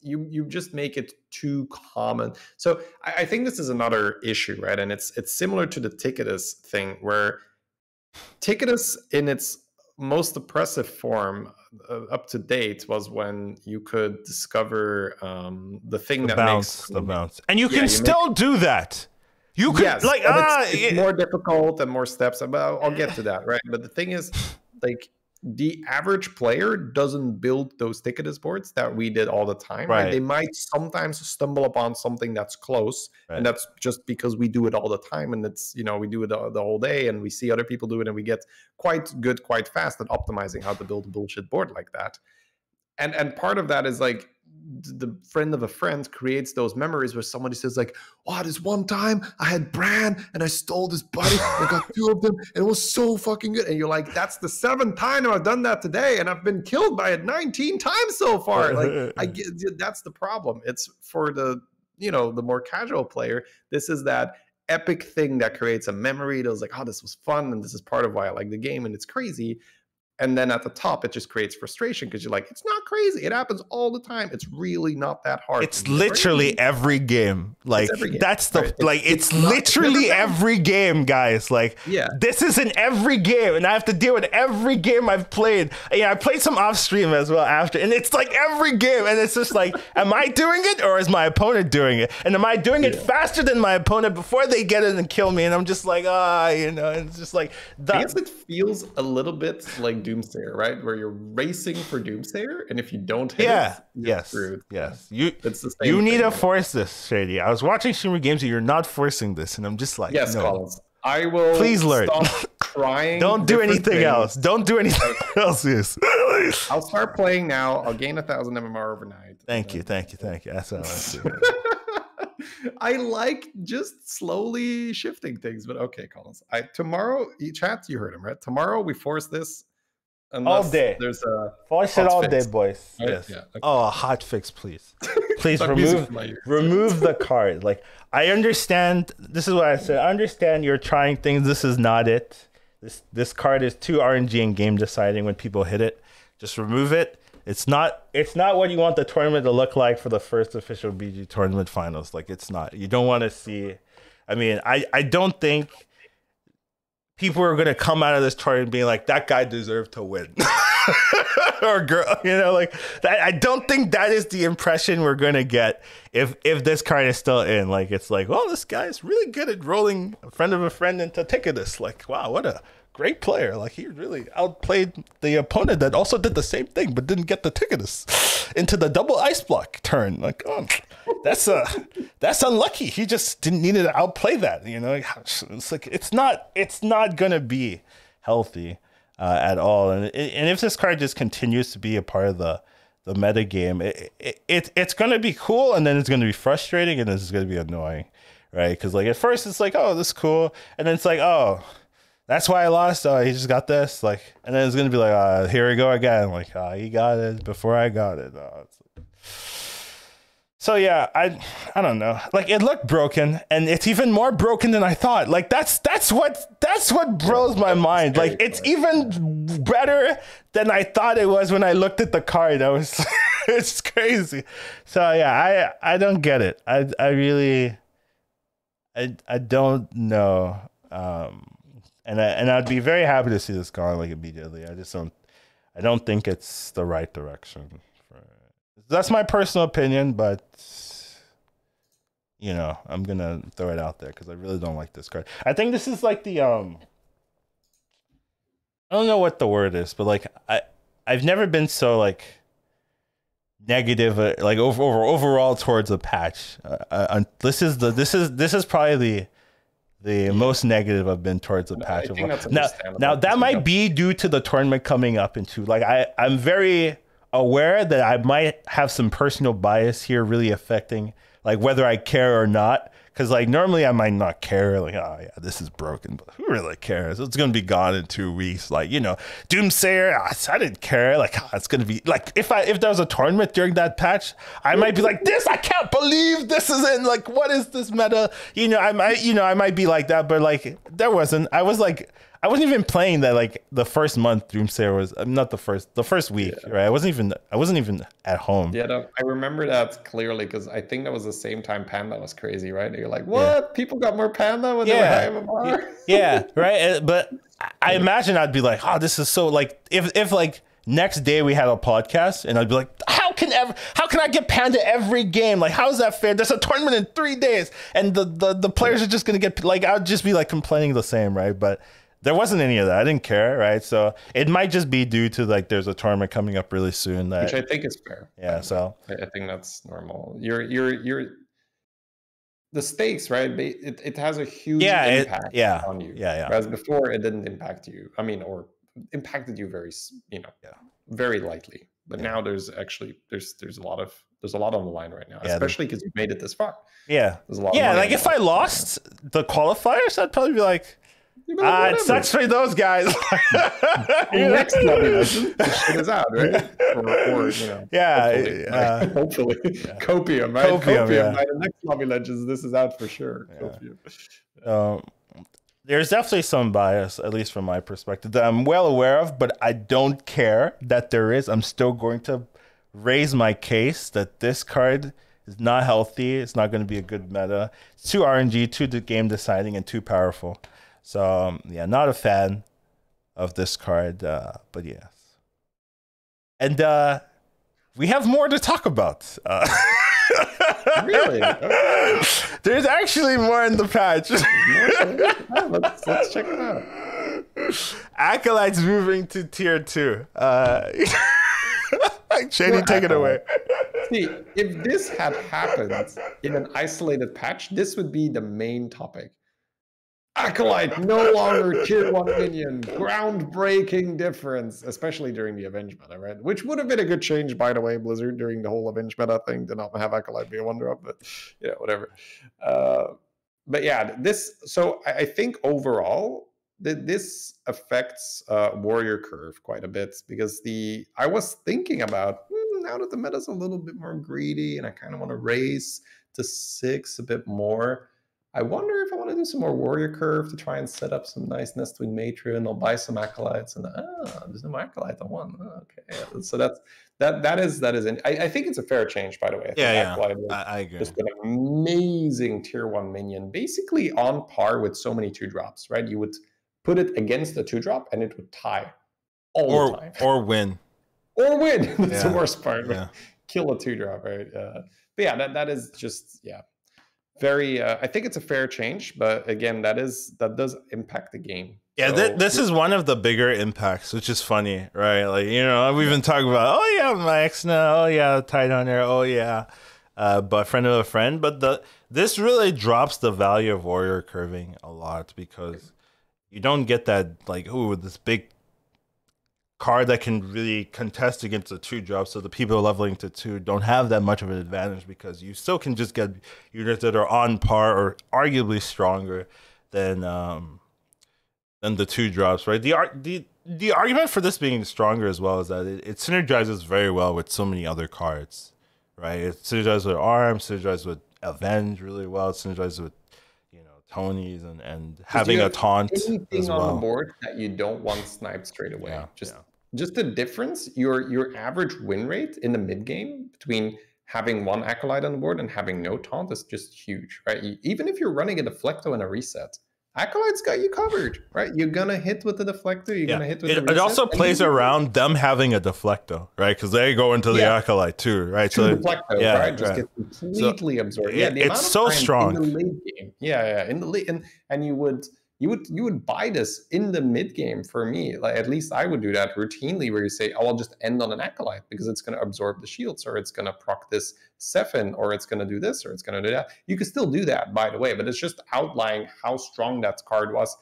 you just make it too common. So I think this is another issue, right? And it's similar to the Ticketus thing, where Ticketus in its most oppressive form up to date was when you could discover the thing that makes the bounce, and you can still do that. You could, yes, like, it's more difficult and more steps. But I'll get to that, right? But the thing is, like, the average player doesn't build those Ticketus boards that we did all the time. Right. Like, they might sometimes stumble upon something that's close, and that's just because we do it all the time, and it's, you know, we do it the whole day, and we see other people do it, and we get quite good, quite fast at optimizing how to build a bullshit board like that. And part of that is like, the friend of a friend creates those memories where somebody says like, oh, this one time I had Brand and I stole this buddy and I got two of them and it was so fucking good. And you're like, that's the 7th time I've done that today and I've been killed by it 19 times so far. Like, I get, that's the problem. It's for the, you know, the more casual player, this is that epic thing that creates a memory that was like, oh, this was fun and this is part of why I like the game and it's crazy. And then at the top, it just creates frustration because you're like, it's not crazy. It happens all the time. It's really not that hard. It's literally every game. Like, that's the, like, it's literally every game, guys. Like, this is in every game. And I have to deal with every game I've played. Yeah, I played some off stream as well after. And it's like every game. And it's just like, am I doing it or is my opponent doing it? And am I doing it faster than my opponent before they get it and kill me? And I'm just like, ah, you know, and it's just like, I guess it feels a little bit like Doomsayer, right? Where you're racing for Doomsayer, and if you don't hit it, you're screwed. It's the same thing, to force this, Shady. I was watching Streamer Games, and you're not forcing this, and I'm just like, yes, no. Collins, I will. Please learn. Stop trying. Don't do anything else. Don't do anything else. Yes. I'll start playing now. I'll gain 1,000 MMR overnight. Thank you, thank you, thank you. That's how I do it. I like just slowly shifting things, but okay, Collins. Tomorrow, you heard him, right? Tomorrow we force this. All day. There's a voice it all fix. Day, boys. Right? Yes. Yeah, okay. Oh, a hot fix, please. Please remove the card. Like, I understand. This is what I said. I understand you're trying things. This is not it. This card is too RNG and game deciding when people hit it. Just remove it. It's not what you want the tournament to look like for the first official BG tournament finals. Like, it's not. You don't want to see. I mean, I don't think people are going to come out of this tournament being like, that guy deserved to win. Or girl, you know, like, that, I don't think that is the impression we're going to get if this card is still in. Like, it's like, well, this guy's really good at rolling a friend of a friend into Ticketus. Like, wow, what a great player. Like, he really outplayed the opponent that also did the same thing but didn't get the Ticketus into the double ice block turn. Like, oh, that's unlucky. He just didn't need to outplay that, you know. It's like, it's not gonna be healthy at all. And if this card just continues to be a part of the meta game, it's gonna be cool, and then it's gonna be frustrating, and it's gonna be annoying, right? Because, like, at first it's like, oh, this is cool, and then it's like, oh, that's why I lost. Oh, he just got this. Like, and then it's gonna be like, here we go again. Like, he got it before I got it. So yeah, I don't know. Like, it looked broken, and it's even more broken than I thought. Like, that's what blows my mind. Like, it's even better than I thought it was when I looked at the card. I was, it's crazy. So yeah, I don't get it. I really don't know. And I'd be very happy to see this gone, like, immediately. I don't think it's the right direction. That's my personal opinion, but, you know, I'm gonna throw it out there because I really don't like this card. I think this is like the I don't know what the word is, but, like, I've never been so, like, negative, like, overall towards a patch. This is probably the most negative I've been towards the patch. Now that might be due to the tournament coming up into, like, I'm very aware that I might have some personal bias here really affecting, like, whether I care or not. Because, like, normally I might not care. Like, oh yeah, this is broken, but who really cares? It's gonna be gone in 2 weeks. Like, you know, Doomsayer, I didn't care. Like, it's gonna be like, if there was a tournament during that patch, I might be like, this, I can't believe this is in. Like, what is this meta? You know, I might be like that, but, like, there wasn't. I wasn't even playing that, like, the first month. Doomsayer was not the first week, yeah. Right? I wasn't even at home. Yeah, no, I remember that clearly because I think that was the same time Panda was crazy, right? And you're like, what? Yeah. People got more Panda when they were high MMR? Yeah, right. But I imagine I'd be like, oh, this is so, like, if like next day we had a podcast, and I'd be like, how can I get Panda every game? Like, how is that fair? There's a tournament in 3 days, and the players are just gonna get, like, I'd just be like complaining the same, right? But there wasn't any of that. I didn't care, right? So it might just be due to, like, there's a tournament coming up really soon. Which I think is fair. Yeah, so I think that's normal. You're the stakes, right? It has a huge impact on you. Yeah. Whereas before it didn't impact you. I mean, or impacted you very, you know, very lightly. But now there's a lot on the line right now, especially because you made it this far. Yeah. There's a lot. Yeah, like, if I lost the qualifiers, I'd probably be like, it sucks for those guys. Next level, shit is out, right? Or, you know, hopefully. Yeah. Copium, right? Copium, right? The next Lobby Legends, this is out for sure. Yeah. There's definitely some bias, at least from my perspective, that I'm well aware of, but I don't care that there is. I'm still going to raise my case that this card is not healthy. It's not going to be a good meta. It's too RNG, too game deciding, and too powerful. So, yeah, not a fan of this card, but yes. And we have more to talk about. Really? Okay. There's actually more in the patch. Let's check it out. Acolyte's moving to tier 2. Shady, take it away. See, if this had happened in an isolated patch, this would be the main topic. Acolyte no longer tier 1 minion, groundbreaking difference, especially during the Avenge meta, right? Which would have been a good change, by the way, Blizzard, during the whole Avenge meta thing, to not have Acolyte be a one drop, but yeah, whatever. But yeah, so I think overall, this affects warrior curve quite a bit, because I was thinking about, now that the meta's a little bit more greedy and I kind of want to raise to 6 a bit more, I wonder if I want to do some more warrior curve to try and set up some nice nest wing matron. I'll buy some acolytes, and there's no acolyte on 1. Oh, okay, so that is. I think it's a fair change, by the way. I agree. Just an amazing tier 1 minion, basically on par with so many 2-drops. Right, you would put it against a 2-drop, and it would tie all the time, or win. That's the worst part. Right? Yeah. Kill a 2-drop, right? But yeah, that is just very I think it's a fair change, but again, that does impact the game. Yeah, so this is one of the bigger impacts, which is funny, right? Like, you know, we've been talking about, oh yeah, Max now, oh yeah, Tidoneer, oh yeah, but friend of a friend. But this really drops the value of warrior curving a lot, because you don't get that, like, ooh, this big card that can really contest against the 2-drop, so the people leveling to 2 don't have that much of an advantage, because you still can just get units that are on par or arguably stronger than the 2-drops, right? The argument for this being stronger as well is that it synergizes very well with so many other cards, right? It synergizes with ARM, synergizes with Avenge really well, it synergizes with Tony's, and having a taunt as well on the board that you don't want sniped straight away. Just the difference, your average win rate in the mid game between having 1 acolyte on the board and having no taunt is just huge, right? Even if you're running a deflecto and a reset, acolyte's got you covered, right? You're gonna hit with the deflector, you're gonna hit with the reset. It also plays around them having a deflecto, right? Because they go into the acolyte too, right? So deflecto, right? Just get completely absorbed. It's so strong in the late game. In the late, and you would buy this in the mid game for me. Like, at least I would do that routinely, where you say, oh, I'll just end on an acolyte because it's gonna absorb the shields, or it's gonna proc this Sephin, or it's gonna do this, or it's gonna do that. You could still do that, by the way, but it's just outlining how strong that card was.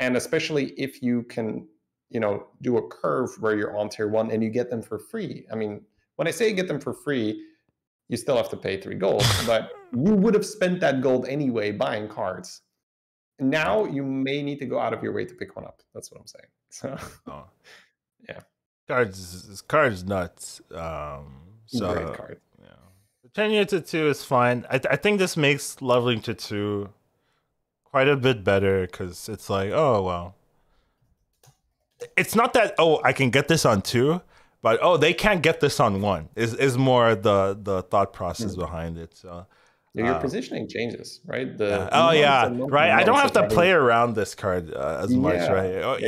And especially if you can, do a curve where you're on tier 1 and you get them for free. I mean, when I say you get them for free, you still have to pay 3 gold, but you would have spent that gold anyway buying cards. Now you may need to go out of your way to pick one up. That's what I'm saying. So, cards nuts. So great card. Yeah, 10 to 2 is fine. I think this makes leveling to 2 quite a bit better, because it's like, oh well, it's not that, oh, I can get this on 2, but oh, they can't get this on 1. Is more the thought process behind it. So. Your positioning changes, right? I don't have to play around this card as much, right?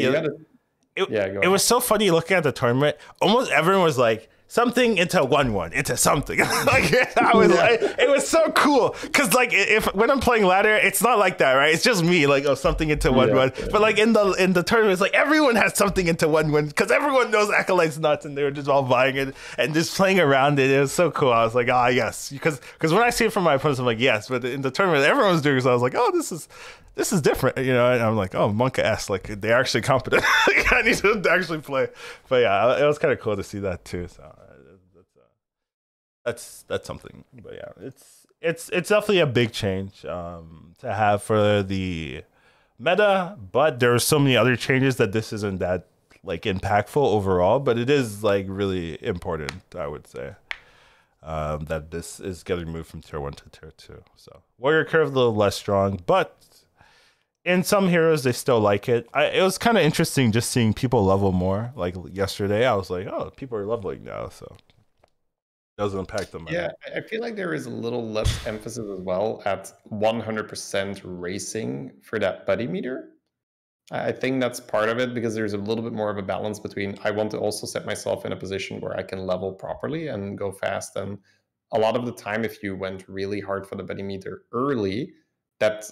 It was so funny looking at the tournament. Almost everyone was like, something into 1-1 into something. It was so cool, because like when I'm playing ladder, it's not like that, right? It's just me, like, oh, something into 1-1. But like in the tournament, it's like everyone has something into 1-1, because everyone knows Acolyte's nuts, and they were just all buying it and just playing around it. It was so cool. I was like, ah, yes, because when I see it from my opponents, I'm like, yes. But in the tournament, everyone's doing it, so I was like, oh, this is different, and I'm like, oh, Monka-esque, like, they're actually competent. I need to actually play. But yeah, it was kind of cool to see that too. So that's something. But yeah, it's definitely a big change to have for the meta, but there are so many other changes that this isn't that, like, impactful overall, but it is, like, really important, I would say. That this is getting moved from tier 1 to tier 2. So warrior curve a little less strong, but in some heroes, they still like it. It was kind of interesting just seeing people level more. Like yesterday, I was like, oh, people are leveling now, so it doesn't impact them. Yeah, I feel like there is a little less emphasis as well at 100% racing for that buddy meter. I think that's part of it, because there's a little bit more of a balance between, I want to also set myself in a position where I can level properly and go fast. And a lot of the time, if you went really hard for the buddy meter early, that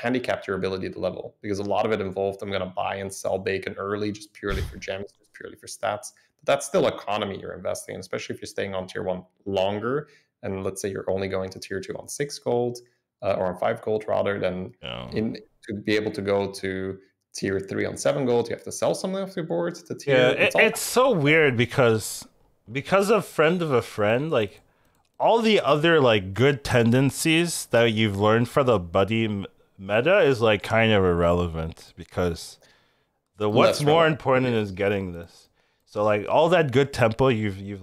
handicapped your ability to level, because a lot of it involved, I'm going to buy and sell bacon early just purely for gems, just purely for stats. But that's still economy you're investing in, especially if you're staying on tier 1 longer. And let's say you're only going to tier 2 on 6 gold or on 5 gold rather than to be able to go to tier 3 on 7 gold. You have to sell something off your board to tier. Yeah, it's so weird because of friend of a friend, like, all the other, like, good tendencies that you've learned for the buddy meta is like kind of irrelevant because the what's more relevant. Important is getting this. So like all that good tempo you've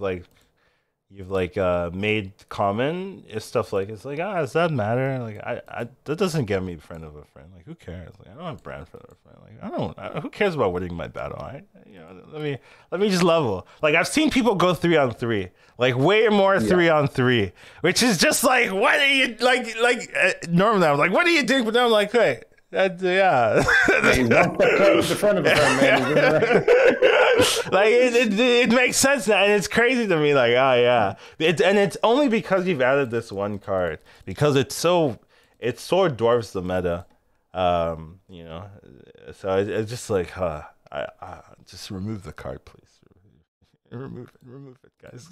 made common is stuff like does that matter? Like I that doesn't get me friend of a friend. Like who cares? Like I don't have brand friend of a friend. Like I don't who cares about winning my battle? Let me just level. Like I've seen people go 3-on-3. Like way more 3-on-3, which is just like what are you normally I was like what are you doing? But now I'm like hey. Like it makes sense now, and it's crazy to me. Like and it's only because you've added this one card because it so dwarfs the meta, you know. So it's just like, just remove the card, please. Remove it, guys.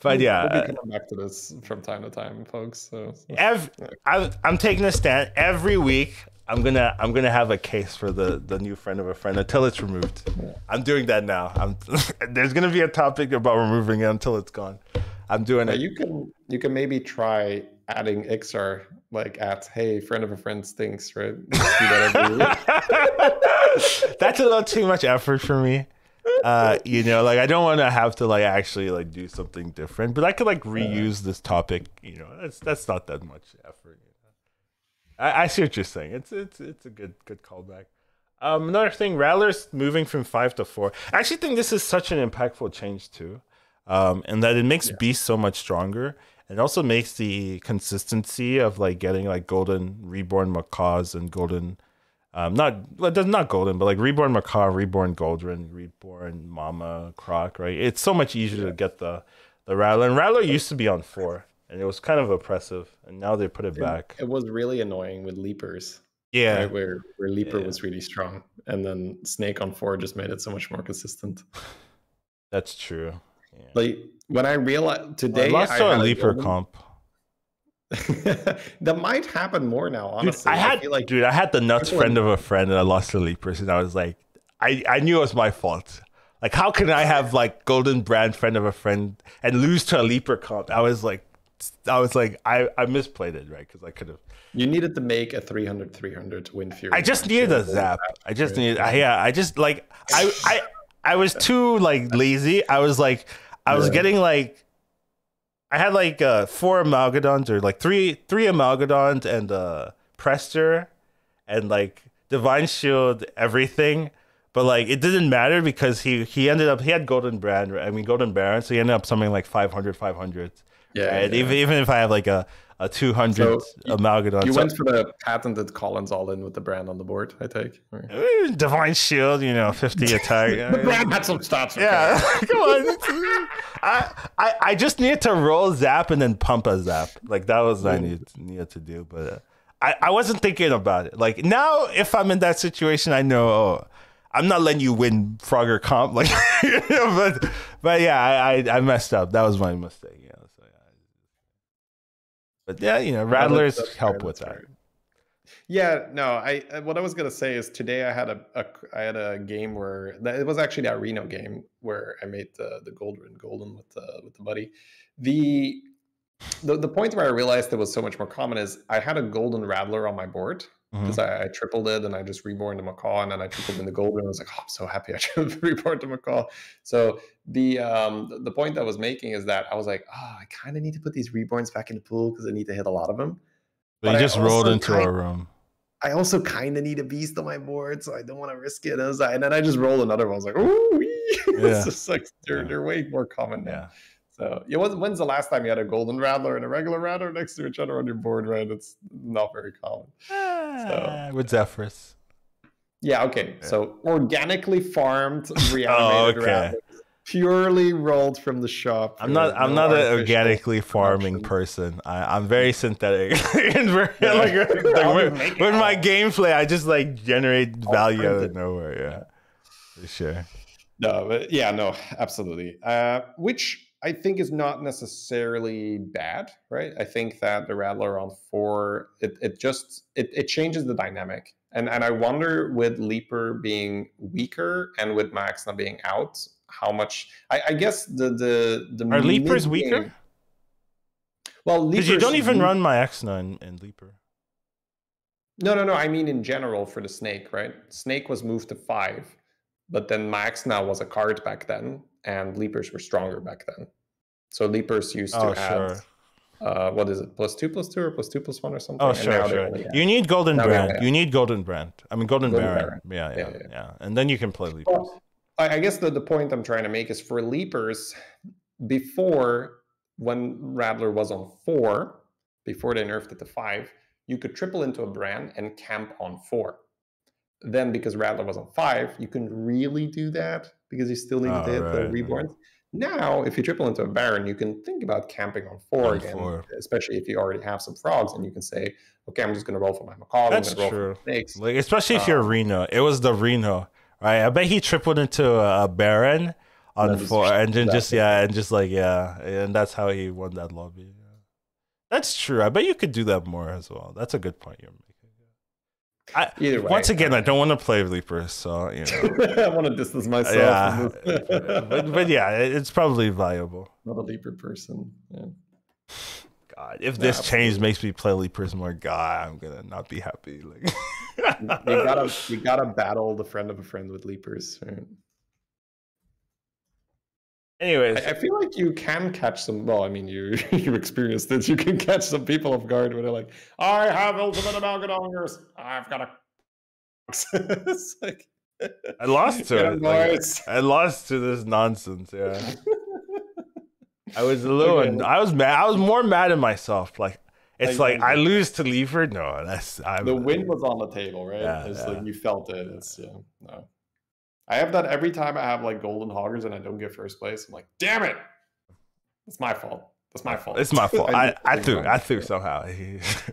But yeah, we'll be coming back to this from time to time, folks. I'm taking a stand every week. I'm gonna have a case for the new friend of a friend until it's removed. I'm doing that now. There's gonna be a topic about removing it until it's gone. I'm doing it. You can maybe try adding Ixar at hey, friend of a friend stinks, right? That's a little too much effort for me. You know, I don't want to have to actually do something different, but I could reuse this topic. You know, that's not that much effort. You know? I see what you're saying. It's a good callback. Another thing, Rattler's moving from 5 to 4. I actually think this is such an impactful change too, and that it makes Beast so much stronger. It also makes the consistency of getting Golden Reborn Macaws and Golden. Not golden, but reborn macaw, reborn Goldrin, reborn mama croc, right? It's so much easier to get the Rattler. And Rattler used to be on 4, and it was kind of oppressive, and now they put it back. It was really annoying with Leapers. Yeah, right? Where Leaper was really strong, and then Snake on 4 just made it so much more consistent. That's true. Yeah. When I realized today, I lost a Leaper comp. That might happen more now, honestly. Dude, I had the nuts friend of a friend, and I lost the Leapers, and I was like, I knew it was my fault. How can I have Golden Brand friend of a friend and lose to a Leaper comp? I was like, I misplayed it, right? Because I could have. You needed to make a 300/300 to win Fury. I just needed a zap. I just needed. I was too lazy. I was getting I had 4 Amalgadons or three Amalgadons and Prester and Divine Shield everything, but it didn't matter because he had Golden Baron, so he ended up summoning 500/500. Yeah, right? Yeah. Even if I have a 200 Amalgadon. You went for the patented Collins all in with the brand on the board, I take. Right. Divine Shield, 50 attack. The brand had some stats. Yeah, come on. I just needed to roll zap and then pump a zap. That was what I needed to do. But I wasn't thinking about it. Now, if I'm in that situation, I know, I'm not letting you win Frogger comp. But yeah, I messed up. That was my mistake. Yeah. But yeah, Rattlers help with that. Yeah, no, what I was gonna say is today I had a game where it was actually that Reno game where I made the golden with the buddy. The point where I realized it was so much more common is I had a golden Rattler on my board because I tripled it and I just reborn the macaw and then I tripled in the golden. I was I'm so happy I tripled reborn the macaw. So the point I was making is that I was I kind of need to put these reborns back in the pool because I need to hit a lot of them. But you just rolled into our room. I also kind of need a beast on my board, so I don't want to risk it. And then I just rolled another one. I was like, ooh, wee. Yeah. It's just they're way more common now. Yeah. So when's the last time you had a golden Rattler and a regular Rattler next to each other on your board, right? It's not very common. With Zephyrus. Yeah, okay. Yeah. So organically farmed, reanimated Rattlers. Purely rolled from the shop. I'm not an organically farming person. I'm very synthetic. With my gameplay, I just generate value out of nowhere. Yeah, for sure. No, but yeah, no, absolutely. Which I think is not necessarily bad, right? I think that the Rattler on 4, it changes the dynamic. And I wonder with Leaper being weaker and with Max not being out, how much I guess the are Leapers weaker? Well, because you don't even run my X9 and Leaper. No. I mean in general for the Snake, right? Snake was moved to 5, but then Max now was a card back then, and Leapers were stronger back then. So Leapers used to add, what is it, +2/+2 or +2/+1 or something? Oh, sure, sure. You need Golden Brand. You need Golden Brand. I mean, Golden Baron. Yeah. And then you can play Leapers. Well, I guess the point I'm trying to make is for Leapers, before, when Rattler was on 4, before they nerfed it to 5, you could triple into a Brand and camp on 4. Then, because Rattler was on 5, you couldn't really do that because you still needed to hit the Reborns. Now, if you triple into a Baron, you can think about camping on 4 again, especially if you already have some frogs, and you can say, okay, I'm just going to roll for my Macaw. That's true. Like, especially if you're Reno. It was the Reno, right? I bet he tripled into a Baron on 4, and then and that's how he won that lobby. Yeah. That's true. I bet you could do that more as well. That's a good point you're making. Once again, I don't want to play Leapers, so you know. I want to distance myself. Yeah, but yeah, it's probably viable. Not a Leaper person. Yeah. God, if this change makes me play Leapers more, God, I'm gonna not be happy. Like, you gotta battle the friend of a friend with Leapers. Right? Anyways, I feel like you can catch some. Well, I mean, you experienced it. You can catch some people off guard when they're like, "I have ultimate amalgadongers. I've got a." It's like I lost to it. Like, I lost to this nonsense. Yeah, I was a little. Okay. I was mad. I was more mad at myself. Like it's I lose to Leaford. No, the win was on the table, right? Yeah, like you felt it. No. I have that every time I have like Golden Hoggers and I don't get first place. I'm like, damn it! It's my fault. It's my fault. I threw somehow.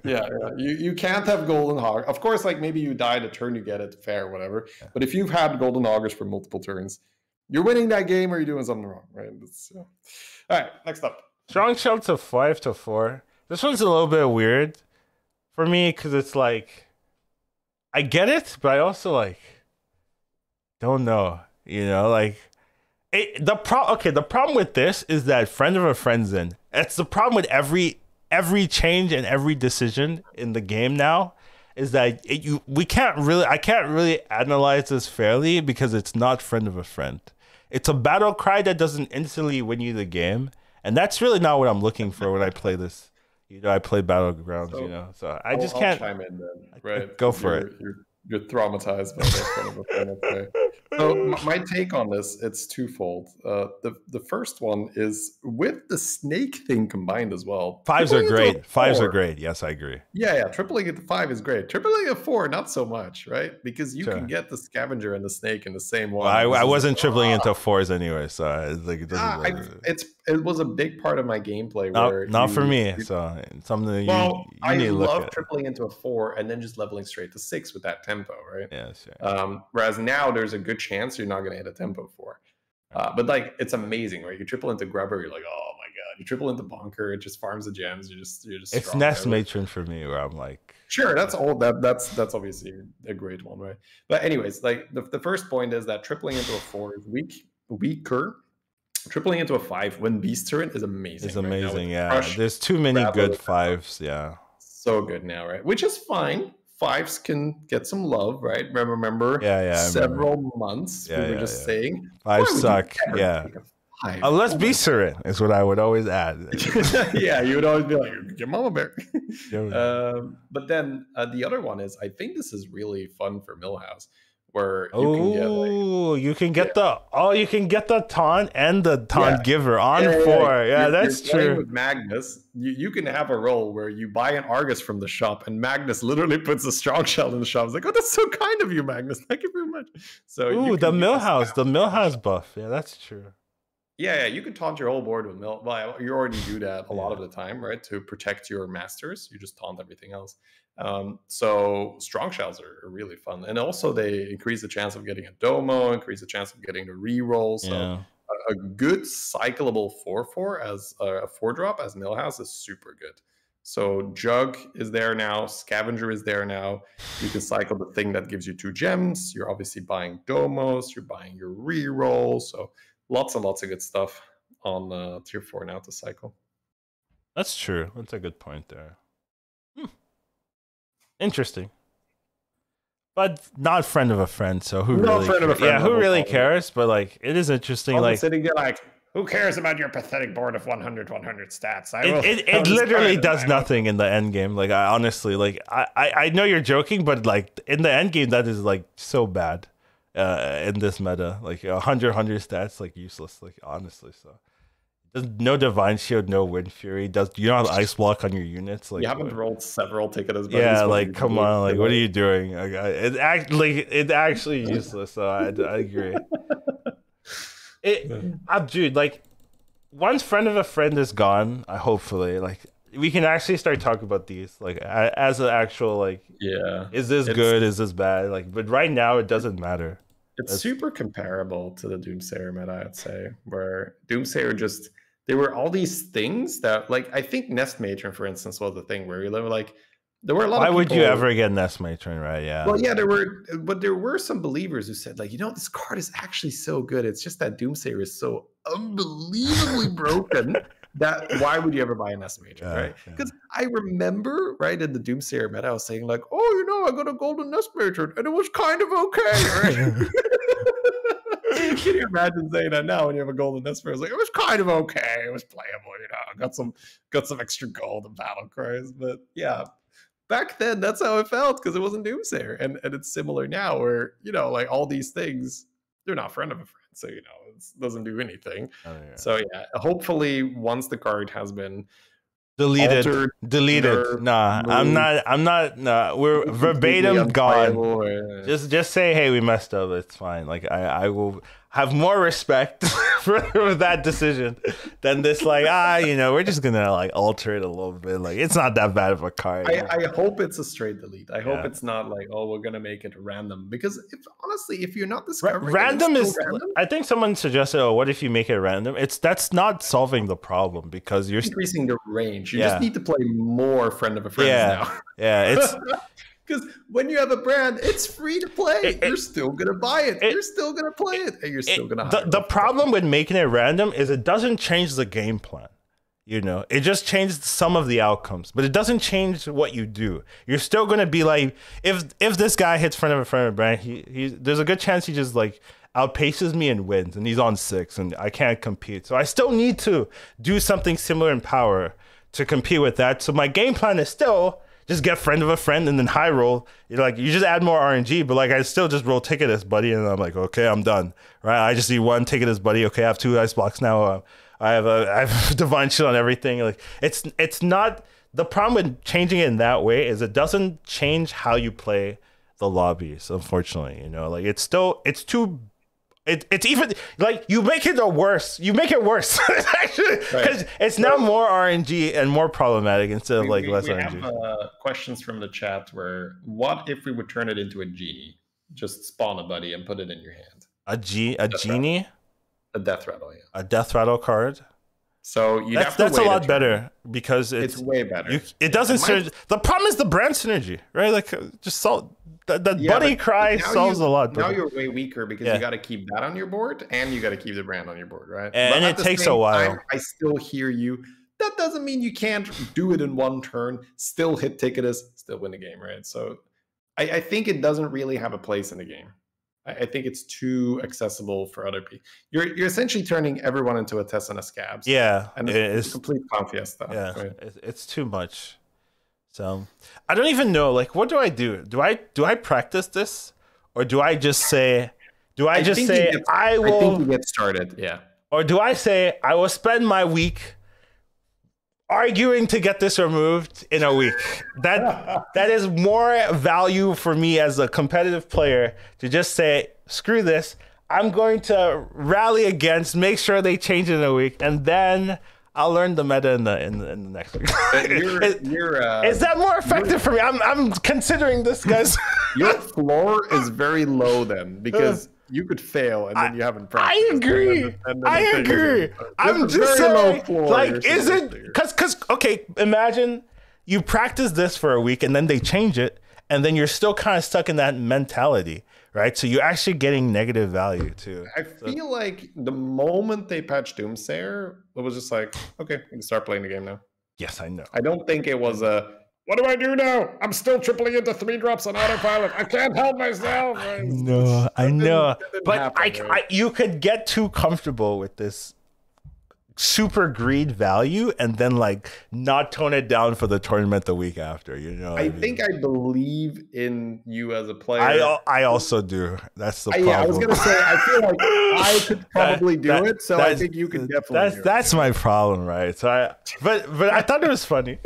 You can't have Golden Hog. Of course, like maybe you died a turn, you get it, fair, whatever. Yeah. But if you've had Golden Hoggers for multiple turns, you're winning that game or you're doing something wrong, right? All right, next up. Strong Shell to 5/4. This one's a little bit weird for me because it's like, I get it, but I also like, don't know, you know, like the problem with this is that friend of a friend's in. That's the problem with every change and every decision in the game now, is that I can't really analyze this fairly because it's not friend of a friend. It's a battle cry that doesn't instantly win you the game, and that's really not what I'm looking for when I play this. You know, I play Battlegrounds. So, you know, so I just can't. I'll chime in then, right? Go for it. You're traumatized by that kind of a friend. Okay. So my take on this, it's twofold. The first one is with the Snake thing combined as well. Fives are great. Fives are great. Yes, I agree. Yeah. Tripling at the 5 is great. Tripling at 4, not so much, right? Because you can get the Scavenger and the Snake in the same one. Well, I wasn't tripling into 4s anyway, so it's like it doesn't. It was a big part of my gameplay. Not for me. So something you need to look at. I love tripling into a 4 and then just leveling straight to 6 with that tempo, right? Yeah, sure. Whereas now there's a good chance you're not going to hit a tempo 4. But like, it's amazing, right? You triple into Grubber, you're like, oh my god. You triple into Bonker, it just farms the gems. You're just. It's Nest Matron for me, where I'm like, sure, that's all. That's obviously a great one, right? But anyways, like the first point is that tripling into a 4 is weaker. Tripling into a 5 when Beast turn is amazing. It's amazing, yeah. There's too many good 5s, yeah. So good now, right? Which is fine. 5s can get some love, right? Remember, several months we were just saying 5s suck, yeah. Unless Beast turn is what I would always add. Yeah, you would always be like, your mama bear. But then the other one is, I think this is really fun for Millhouse. Where you can get the taunt and the taunt giver on 4. Yeah, that's true. With Magnus, you can have a role where you buy an Argus from the shop, and Magnus literally puts a Strong Shell in the shop. It's like, oh, that's so kind of you, Magnus. Thank you very much. So the Millhouse buff. Yeah, that's true. Yeah, you can taunt your whole board with Mill. Well, you already do that a lot of the time, right? To protect your masters, you just taunt everything else. So Strong Shells are really fun, and also they increase the chance of getting a Domo, increase the chance of getting the reroll. So a good cyclable 4/4 as a 4-drop as Millhouse is super good. So Jug is there now, Scavenger is there now. You can cycle the thing that gives you 2 gems. You're obviously buying Domos, you're buying your reroll. So lots and lots of good stuff on tier 4 now to cycle. That's true. That's a good point there. Interesting. But not friend of a friend, so who really cares? Yeah, who really cares? But like, it is interesting. Like, sitting there, like, who cares about your pathetic board of 100 stats? It literally does nothing in the end game. Like, I honestly, like, I know you're joking, but like in the end game, that is like so bad in this meta. Like 100 stats, like useless. Like honestly, so. There's no Divine Shield, no Wind Fury. You don't have Ice Block on your units? Like, you haven't rolled several tickets as bad. Yeah, like, come on. Like, what are you doing? Like, it's actually useless. So I agree. Dude, like, once Friend of a Friend is gone, hopefully, like, we can actually start talking about these. Like, as an actual, like, yeah, is this good? Is this bad? Like, but right now, it doesn't matter. That's super comparable to the Doomsayer meta, I'd say, where Doomsayer just, there were all these things that, like, I think Nest Matron, for instance, was the thing where they were like, there were a lot of people. Why would you ever get Nest Matron, right? Yeah. Well, yeah, there were some believers who said, like, you know, this card is actually so good. It's just that Doomsayer is so unbelievably broken that why would you ever buy a Nest Matron, right? Because I remember, right, in the Doomsayer meta, I was saying, like, oh, you know, I got a golden Nest Matron, and it was kind of okay, right? Can you imagine saying that now when you have a golden Nest Matron? Like, it was kind of okay, it was playable, you know, I got some extra gold and battle cries, but yeah, back then that's how it felt because it wasn't Doomsayer, and it's similar now where, you know, like all these things, they're not friend of a friend, so, you know, it doesn't do anything. Oh, yeah. So yeah, hopefully once the card has been deleted or, nah, moved, I'm not nah, we're verbatim gone. Just say, hey, we messed up, it's fine. Like, I will have more respect for that decision than this, like, you know, we're just gonna like alter it a little bit, like it's not that bad of a card. I hope it's a straight delete. I hope it's not like, oh, we're gonna make it random, because if honestly, if you're not discovering random it, is random. I think someone suggested, oh, what if you make it random? That's not solving the problem, because you're increasing the range. You just need to play more friend of a friend now. Yeah, it's because when you have a brand, it's free to play. You're still going to buy it. You're still going to play it. And you're still going to hire it. The problem with making it random is it doesn't change the game plan. You know, it just changes some of the outcomes, but it doesn't change what you do. You're still going to be like, if this guy hits front of a friend of a brand, there's a good chance he just like outpaces me and wins, and he's on 6 and I can't compete. So I still need to do something similar in power to compete with that. So my game plan is still... just get friend of a friend and then high roll. You're like, you just add more RNG, but like I still just roll ticket as buddy, and I'm like, okay, I'm done, right? I just need one ticket as buddy. Okay, I have 2 ice blocks now. I have Divine Shield on everything. Like it's not the problem with changing it in that way is it doesn't change how you play the lobbies. Unfortunately, you know, like it's even like you make it worse. You make it worse actually, because it's now more RNG and more problematic instead of like less RNG. We have questions from the chat where what if we would turn it into a genie? Just spawn a buddy and put it in your hand. A genie? Rattle. A death rattle, yeah. A death rattle card. So you have to that's a lot better because it's way better. It doesn't surge. The problem is the brand synergy, right? Like just solve. The buddy cry solves a lot. Now you're way weaker because you got to keep that on your board and you got to keep the brand on your board, right? And it takes a while. I still hear you. That doesn't mean you can't do it in one turn, still hit Ticketus, still win the game, right? So I think it doesn't really have a place in the game. I think it's too accessible for other people. You're essentially turning everyone into a Tess and a Scabs. Yeah. And it's complete confiesta. Yeah, right? It's too much. So I don't even know, like, what do I do? Do I practice this, or do I just say, I think you get started, yeah. Or do I say I will spend my week arguing to get this removed in a week? That is more value for me as a competitive player to just say screw this. I'm going to rally against, make sure they change it in a week, and then I'll learn the meta in the next week. Is that more effective for me? I'm considering this, guys. Your floor is very low then, because you could fail and then you haven't practiced. I agree. I agree. I'm just saying, like, is it because okay? Imagine you practice this for a week and then they change it, and then you're still kind of stuck in that mentality. Right, so you're actually getting negative value too. I feel like the moment they patched Doomsayer, it was just like, okay, we can start playing the game now. Yes, I know. I don't think it was a What do I do now? I'm still tripling into 3 drops on autopilot. I can't help myself. I know, but you could get too comfortable with this super greed value and then like not tone it down for the tournament the week after. You know, I believe in you as a player. I also do. That's the problem. Yeah, I was gonna say I feel like I could probably do it. So I think you could definitely. That's my problem, right? So but I thought it was funny.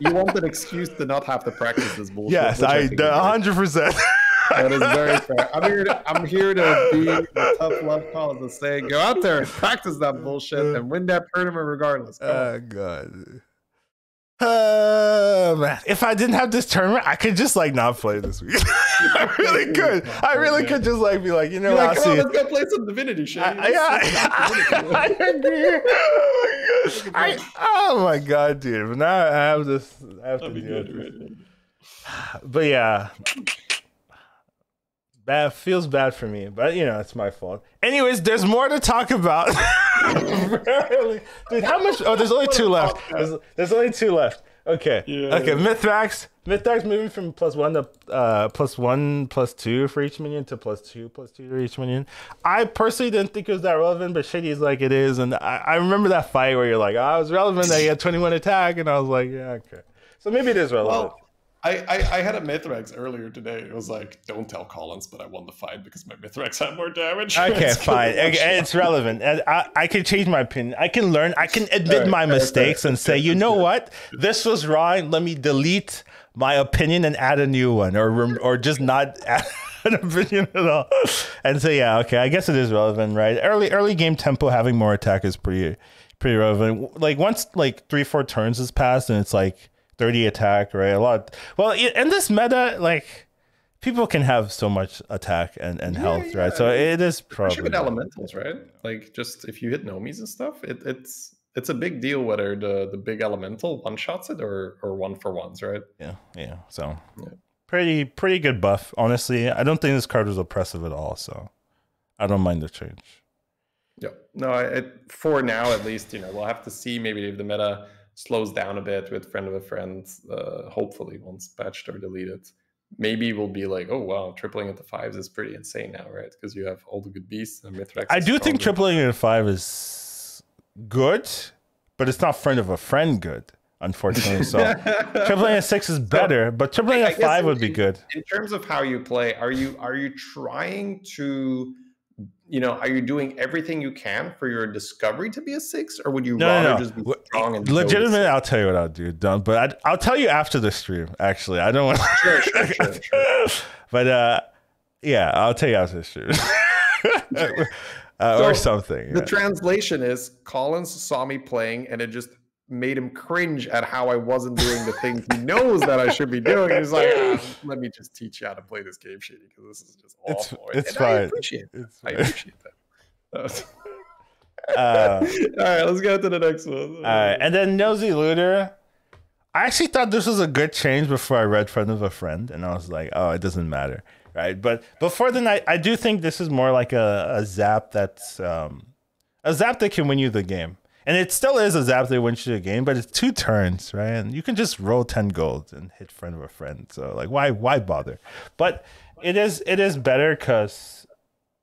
You want an excuse to not have to practice this bullshit. Yes, 100%. That is very fair. I'm here to be the tough love call to say, go out there and practice that bullshit and win that tournament regardless. Oh, God. Man. If I didn't have this tournament, I could just like not play this week. I really could. I really could just like be like, you know, like, oh, let's go play some Divinity shit. I agree. Oh my God, dude. But now I have this. I have to do it. But yeah, that feels bad for me. But you know, it's my fault. Anyways, there's more to talk about. Really? Dude, how much? Oh, there's only 2 left. There's only 2 left. Okay. Yeah. Okay. Mythrax. Mythrax moving from +1 to +2 for each minion to +2 for each minion. I personally didn't think it was that relevant, but Shady's like it is, and I remember that fight where you're like, oh, I was relevant. I got 21 attack, and I was like, yeah, okay. So maybe it is relevant. Well, I had a Mythrax earlier today. It was like, don't tell Collins, but I won the fight because my Mythrax had more damage. Okay, fine. It's relevant. And I can change my opinion. I can learn. I can admit my mistakes and say, you know what? This was wrong. Let me delete my opinion and add a new one, or just not add an opinion at all. And so, yeah, okay. I guess it is relevant, right? Early game tempo, having more attack is pretty relevant. Like once like 3-4 turns has passed and it's like 30 attack, right? A lot. Well, in this meta, like people can have so much attack and health, right? So it is probably with elementals, right? Like just if you hit nomies and stuff, it's a big deal whether the big elemental one shots it or 1-for-1s, right? Yeah. So pretty good buff, honestly. I don't think this card was oppressive at all, so I don't mind the change. Yeah, no, for now at least, you know, we'll have to see. Maybe if the meta slows down a bit with Friend of a Friend, hopefully once patched or deleted, maybe we'll be like, oh wow, tripling into 5s is pretty insane now, right? Because you have all the good beasts and Mythrax. I do think tripling into 5 is good, but it's not Friend of a Friend good, unfortunately. So tripling into 6 is better, but tripling into 5 would be good. In terms of how you play, are you trying to, you know, are you doing everything you can for your discovery to be a 6, or would you rather just be strong and legitimate? I'll tell you what I'll do, Don, but I'll tell you after the stream. Actually, I don't want. Sure. But yeah, I'll tell you after the stream. So or something. Yeah. The translation is Collins saw me playing, and it just made him cringe at how I wasn't doing the things he knows that I should be doing. He's like, let me just teach you how to play this game, Shady, because this is just awful. It's fine. I appreciate that. All right, let's go to the next one. All right, and then Nosy Looter. I actually thought this was a good change before I read Friend of a Friend, and I was like, oh, it doesn't matter, right? But before then, I do think this is more like a zap that's a zap that can win you the game. And it still is a zap that wins you the game, but it's 2 turns, right? And you can just roll 10 gold and hit Friend of a Friend. So like, why bother? But it is better because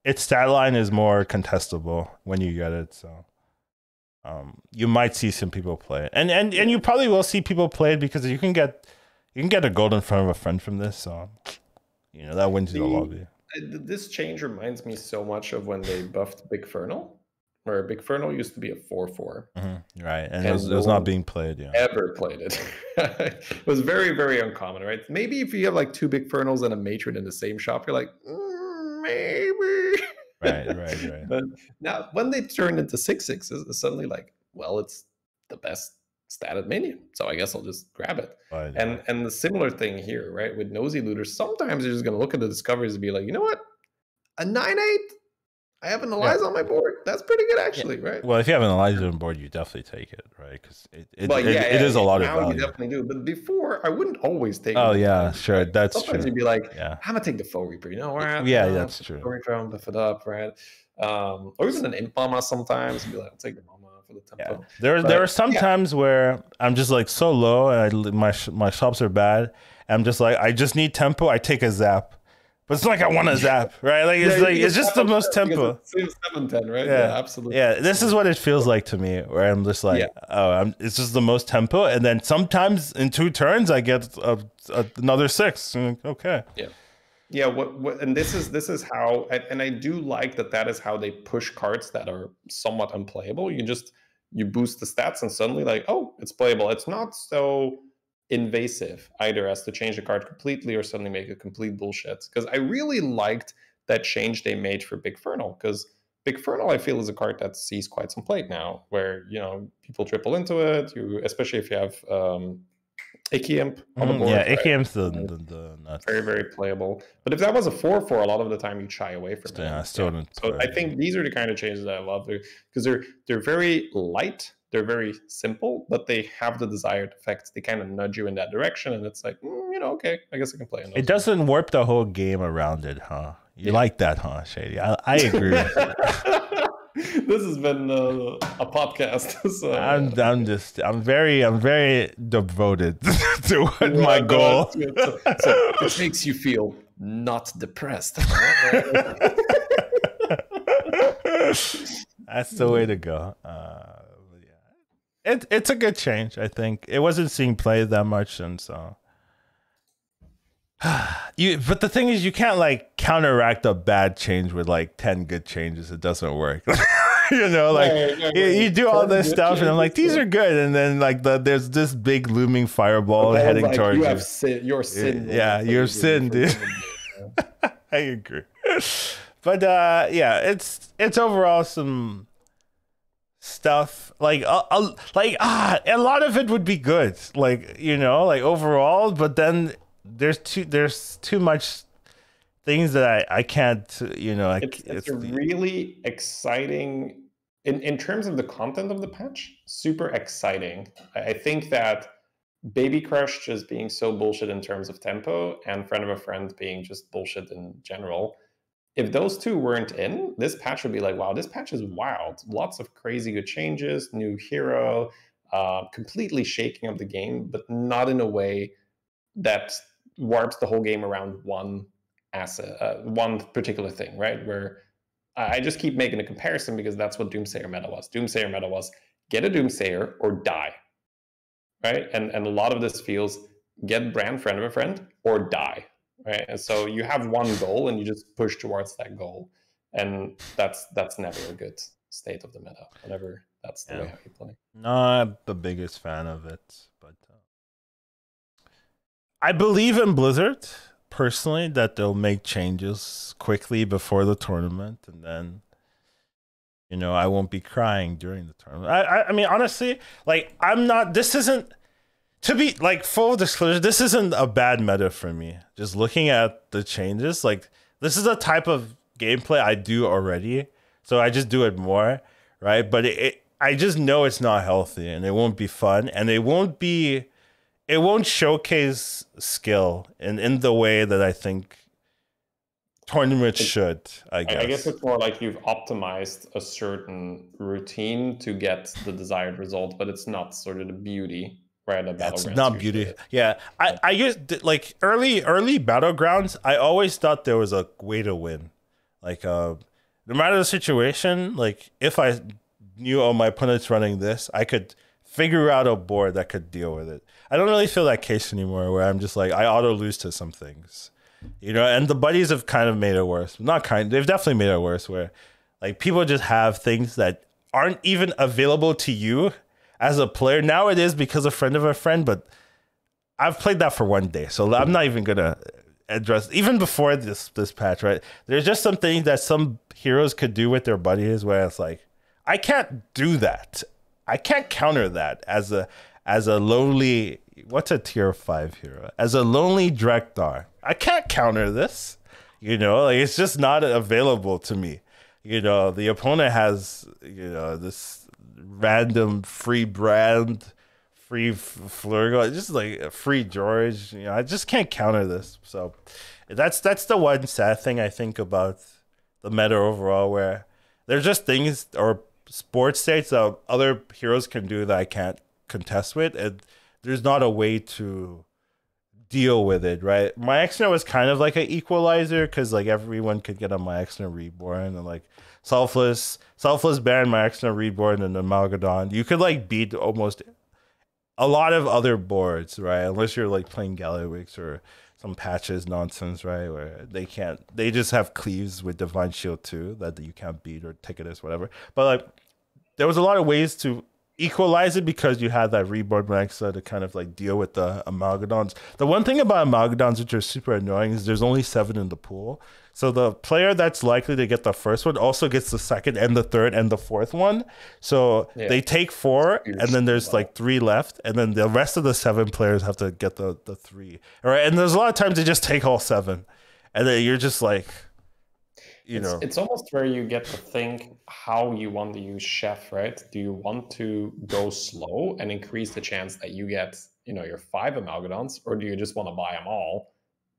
its stat line is more contestable when you get it. So you might see some people play it, and you probably will see people play it because you can get a gold in Friend of a Friend from this. So you know that wins you the lobby. This change reminds me so much of when they buffed Bigfernal. Where Bigfernal used to be a 4/4, right? And it was not being played. Yeah, ever played it. It was very, very uncommon, right? Maybe if you have like 2 Bigfernals and a matron in the same shop, you're like, maybe. Right. But now, when they turned into 6/6s, it's suddenly like, well, it's the best stat minion, so I guess I'll just grab it. Right, and the similar thing here, right? With Nosy Looter, sometimes you're just gonna look at the discoveries and be like, you know what, a 9/8. I have an Eliza on my board. That's pretty good, actually, right? Well, if you have an Eliza on board, you definitely take it, right? Because it is a lot of value. You definitely do. But before, I wouldn't always take it. Oh, yeah, sure. That's true. Sometimes you'd be like, I'm going to take the Foe Reaper. You know, right? Yeah, that's true. Foe Reaper, I'm going to buff it up, right? Or even an Imp Mama sometimes. You'd be like, I'll take the Mama for the tempo. Yeah. There are some times where I'm just like so low, and my chops are bad. I'm just like, I just need tempo. I take a zap. But it's like I want to zap, right? Like it's just the most tempo. It's 7-10, right? Yeah. Absolutely. Yeah, this is what it feels like to me, where I'm just like, it's just the most tempo. And then sometimes in two turns, I get another six. Okay. Yeah. Yeah. And this is how, and I do like that is how they push cards that are somewhat unplayable. You boost the stats and suddenly like, oh, it's playable. It's not so invasive either as to change the card completely or suddenly make a complete bullshit, because I really liked that change they made for Big Fernal, because Big Fernal I feel is a card that sees quite some play now, where people triple into it, especially if you have Ikkyimp on the board. Yeah, right? Ikkyimp's the nuts. Very, very playable. But if that was a 4/4, a lot of the time you shy away from it. Yeah, so I think these are the kind of changes that I love, because they're very light. They're very simple, but they have the desired effects. They kind of nudge you in that direction, and it's like, okay, I guess I can play. It doesn't warp the whole game around it, huh? You like that, huh, Shady? I agree with you. This has been a podcast. So. I'm very devoted to my goal. So it makes you feel not depressed. That's the way to go. It's a good change, I think. It wasn't seeing play that much, and so but the thing is, you can't like counteract a bad change with like 10 good changes. It doesn't work. You do all this stuff, and I'm like, these are good, and then like there's this big looming fireball heading towards you. You're sinned. Yeah, you're sinned, dude. I agree. But it's overall some stuff like a lot of it would be good, like overall, but then there's too much things that I can't, it's really exciting in terms of the content of the patch. Super exciting. I think that Baby Crush just being so bullshit in terms of tempo, and Friend of a Friend being just bullshit in general, if those two weren't in, this patch would be like, wow, this patch is wild. Lots of crazy good changes, new hero, completely shaking up the game, but not in a way that warps the whole game around one asset, one particular thing, right? Where I just keep making a comparison, because that's what Doomsayer meta was. Doomsayer meta was get a Doomsayer or die, right? And a lot of this feels get Brand, Friend of a Friend, or die. Right, and so you have one goal, and you just push towards that goal, and that's never a good state of the meta. Whenever that's the way how you play. Not the biggest fan of it, but I believe in Blizzard personally that they'll make changes quickly before the tournament, and then I won't be crying during the tournament. I mean, honestly, like I'm not. This isn't. To be like full disclosure, this isn't a bad meta for me. Just looking at the changes, like this is a type of gameplay I do already, so I just do it more, right? But I just know it's not healthy, and it won't be fun, and it won't showcase skill in the way that I think tournaments should. I guess it's more like you've optimized a certain routine to get the desired result, but it's not sort of the beauty. Right, that's not beauty. Yeah, I used like early Battlegrounds. I always thought there was a way to win, like no matter the situation. Like if I knew my opponent's running this, I could figure out a board that could deal with it. I don't really feel that case anymore, where I'm just like I auto lose to some things, And the buddies have kind of made it worse. Not kind. They've definitely made it worse, where like people just have things that aren't even available to you. As a player, now it is because a friend of a friend, but I've played that for one day, so I'm not even gonna address. Even before this patch, right? There's just something that some heroes could do with their buddies, where it's like, I can't do that. I can't counter that as a lonely. What's a tier 5 hero? As a lonely Drekthar, I can't counter this. Like it's just not available to me. The opponent has this. Random free Brand, free Flurgo, just like a free George. I just can't counter this. So that's the one sad thing I think about the meta overall, where there's just things or sports states that other heroes can do that I can't contest with, and there's not a way to deal with it, right? My Exner was kind of like an equalizer, because like everyone could get a My Exner Reborn, and like Selfless Baron, My Exner Reborn, and Amalgadon. You could like beat almost a lot of other boards, right? Unless you're like playing Galliwix or some patches nonsense, right? Where they can't, they just have cleaves with Divine Shield 2 that you can't beat, or Ticketus, whatever. But like there was a lot of ways to equalize it, because you had that Reborn Maxa to kind of like deal with the Amalgadons. The one thing about Amalgadons which are super annoying is there's only 7 in the pool. So the player that's likely to get the first one also gets the second and the third and the fourth one. So yeah, they take 4, and then there's like 3 left, and then the rest of the 7 players have to get the 3. All right, and there's a lot of times they just take all 7, and then you're just like, you know. It's almost where you get to think how you want to use Chef, right? Do you want to go slow and increase the chance that you get, you know, your 5 Amalgadons, or do you just want to buy them all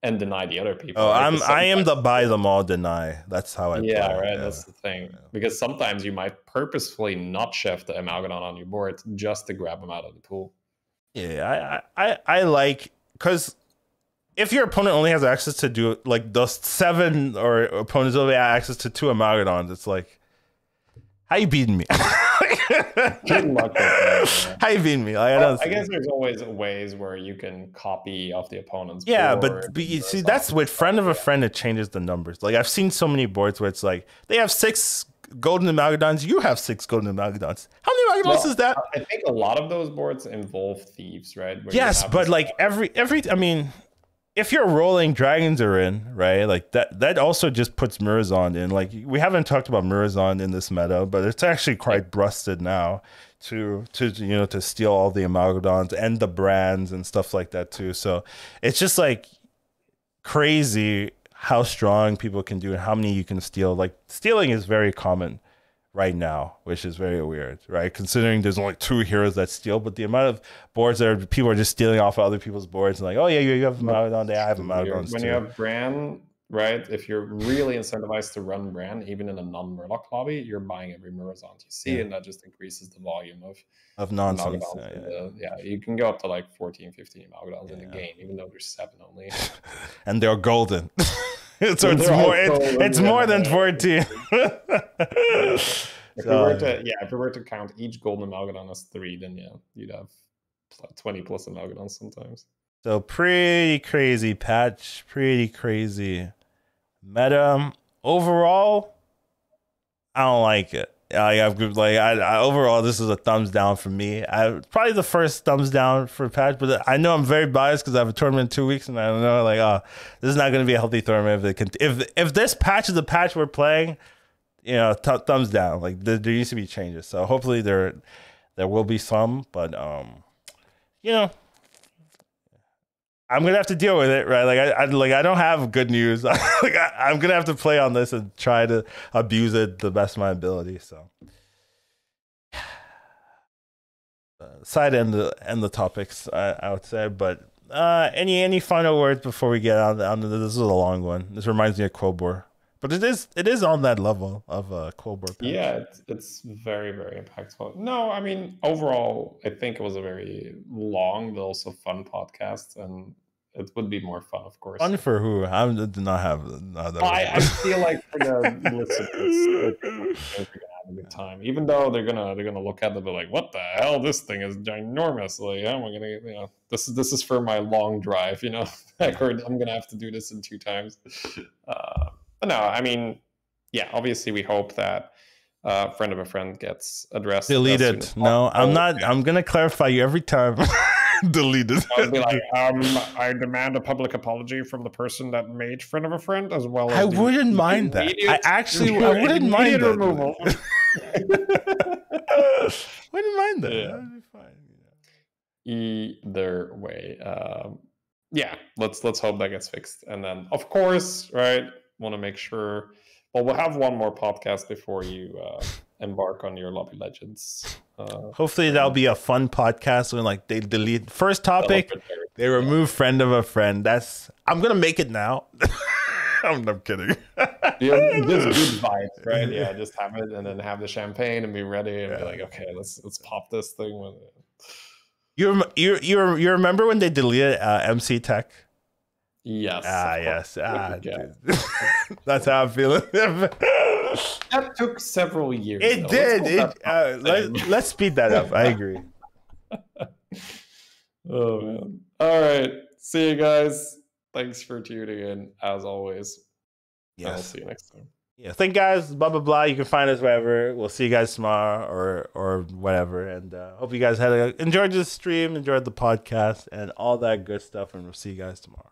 and deny the other people? Oh, right? I am the buy them all, deny. That's how I play. Right. Yeah. That's the thing. Yeah. Because sometimes you might purposefully not Chef the Amalgadon on your board just to grab them out of the pool. Yeah, I like, because if your opponent only has access to do like those 7, or opponents only have access to 2 Amalgadons, it's like, how you beating me? How you beating me? I guess there's always ways where you can copy off the opponent's. Yeah, but you see, that's with friend of a friend, it changes the numbers. Like I've seen so many boards where it's like they have 6 golden Amalgadons, you have 6 golden Amalgadons. How many Amalgadons is that? I think a lot of those boards involve thieves, right? Where yes, but like every, I mean, if you're rolling dragons are in, right? Like that also just puts Murazond in. Like we haven't talked about Murazond in this meta, but it's actually quite busted now to you know, to steal all the Amalgadons and the brands and stuff like that too. So it's just like crazy how strong people can do and how many you can steal. Like stealing is very common right now, which is very weird, right? Considering there's only 2 heroes that steal, but the amount of boards that people are just stealing off of other people's boards and like, oh yeah, you have Amalgadon there, I have Amalgadon. When you have Bran, right? If you're really incentivized to run Bran, even in a non-Murloc lobby, you're buying every Murazond you see, and that just increases the volume of nonsense. Yeah, you can go up to like 14, 15 Amalgadons in the game, even though there's 7 only. And they're golden. So it's more than 14. If we were to count each golden Amalgadon as 3, then yeah, you'd have 20 plus Amalgadons sometimes. So pretty crazy patch, pretty crazy meta. Overall, I don't like it. Overall, this is a thumbs down for me. Probably the first thumbs down for a patch, but I know I'm very biased because I have a tournament in 2 weeks, and I don't know, like, oh, this is not going to be a healthy tournament. If this patch is the patch we're playing, you know, thumbs down. Like there used to be changes, so hopefully there will be some, but you know, I'm gonna have to deal with it, right? Like I don't have good news. Like I'm gonna have to play on this and try to abuse it the best of my ability. So, side end the topics, I would say. But any final words before we get on? This is a long one. This reminds me of Quobor, but it is on that level of Quobor. Yeah, it's very, very impactful. No, I mean, overall, I think it was a very long but also fun podcast, and it would be more fun, of course. Fun for who? I did not have another. I feel like for the listeners, they're gonna have a good time, even though they're gonna look at it and be like, "What the hell? This thing is ginormous! Like, how am I gonna? You know, this is for my long drive. You know, I'm gonna have to do this in 2 times." But no, I mean, yeah, obviously we hope that friend of a friend gets addressed. Deleted. No, I'm not. I'm going to clarify you every time. Deleted. I'll be like, I demand a public apology from the person that made friend of a friend, as well as. I wouldn't mind that. I wouldn't mind that. Removal. Wouldn't mind that. Yeah. That'd be fine. Yeah. Either way, yeah, let's hope that gets fixed, and then of course, right. Want to make sure, well, we'll have one more podcast before you embark on your Lobby Legends. Hopefully that'll be a fun podcast when like they delete first topic, they remove friend of a friend. I'm gonna make it now. I'm kidding. Yeah, just good vibes, right? Yeah, just have it and then have the champagne and be ready and be like, okay, let's pop this thing with it. You remember when they deleted MC Tech? Yes. Yes. That's how I'm feeling. That took several years. It though. Did. Let's speed that up. I agree. Oh, man. All right. See you guys. Thanks for tuning in, as always. Yes. I'll see you next time. Yeah. Thank you guys. Blah, blah, blah. You can find us wherever. We'll see you guys tomorrow or whatever. And hope you guys enjoyed this stream, enjoyed the podcast, and all that good stuff. And we'll see you guys tomorrow.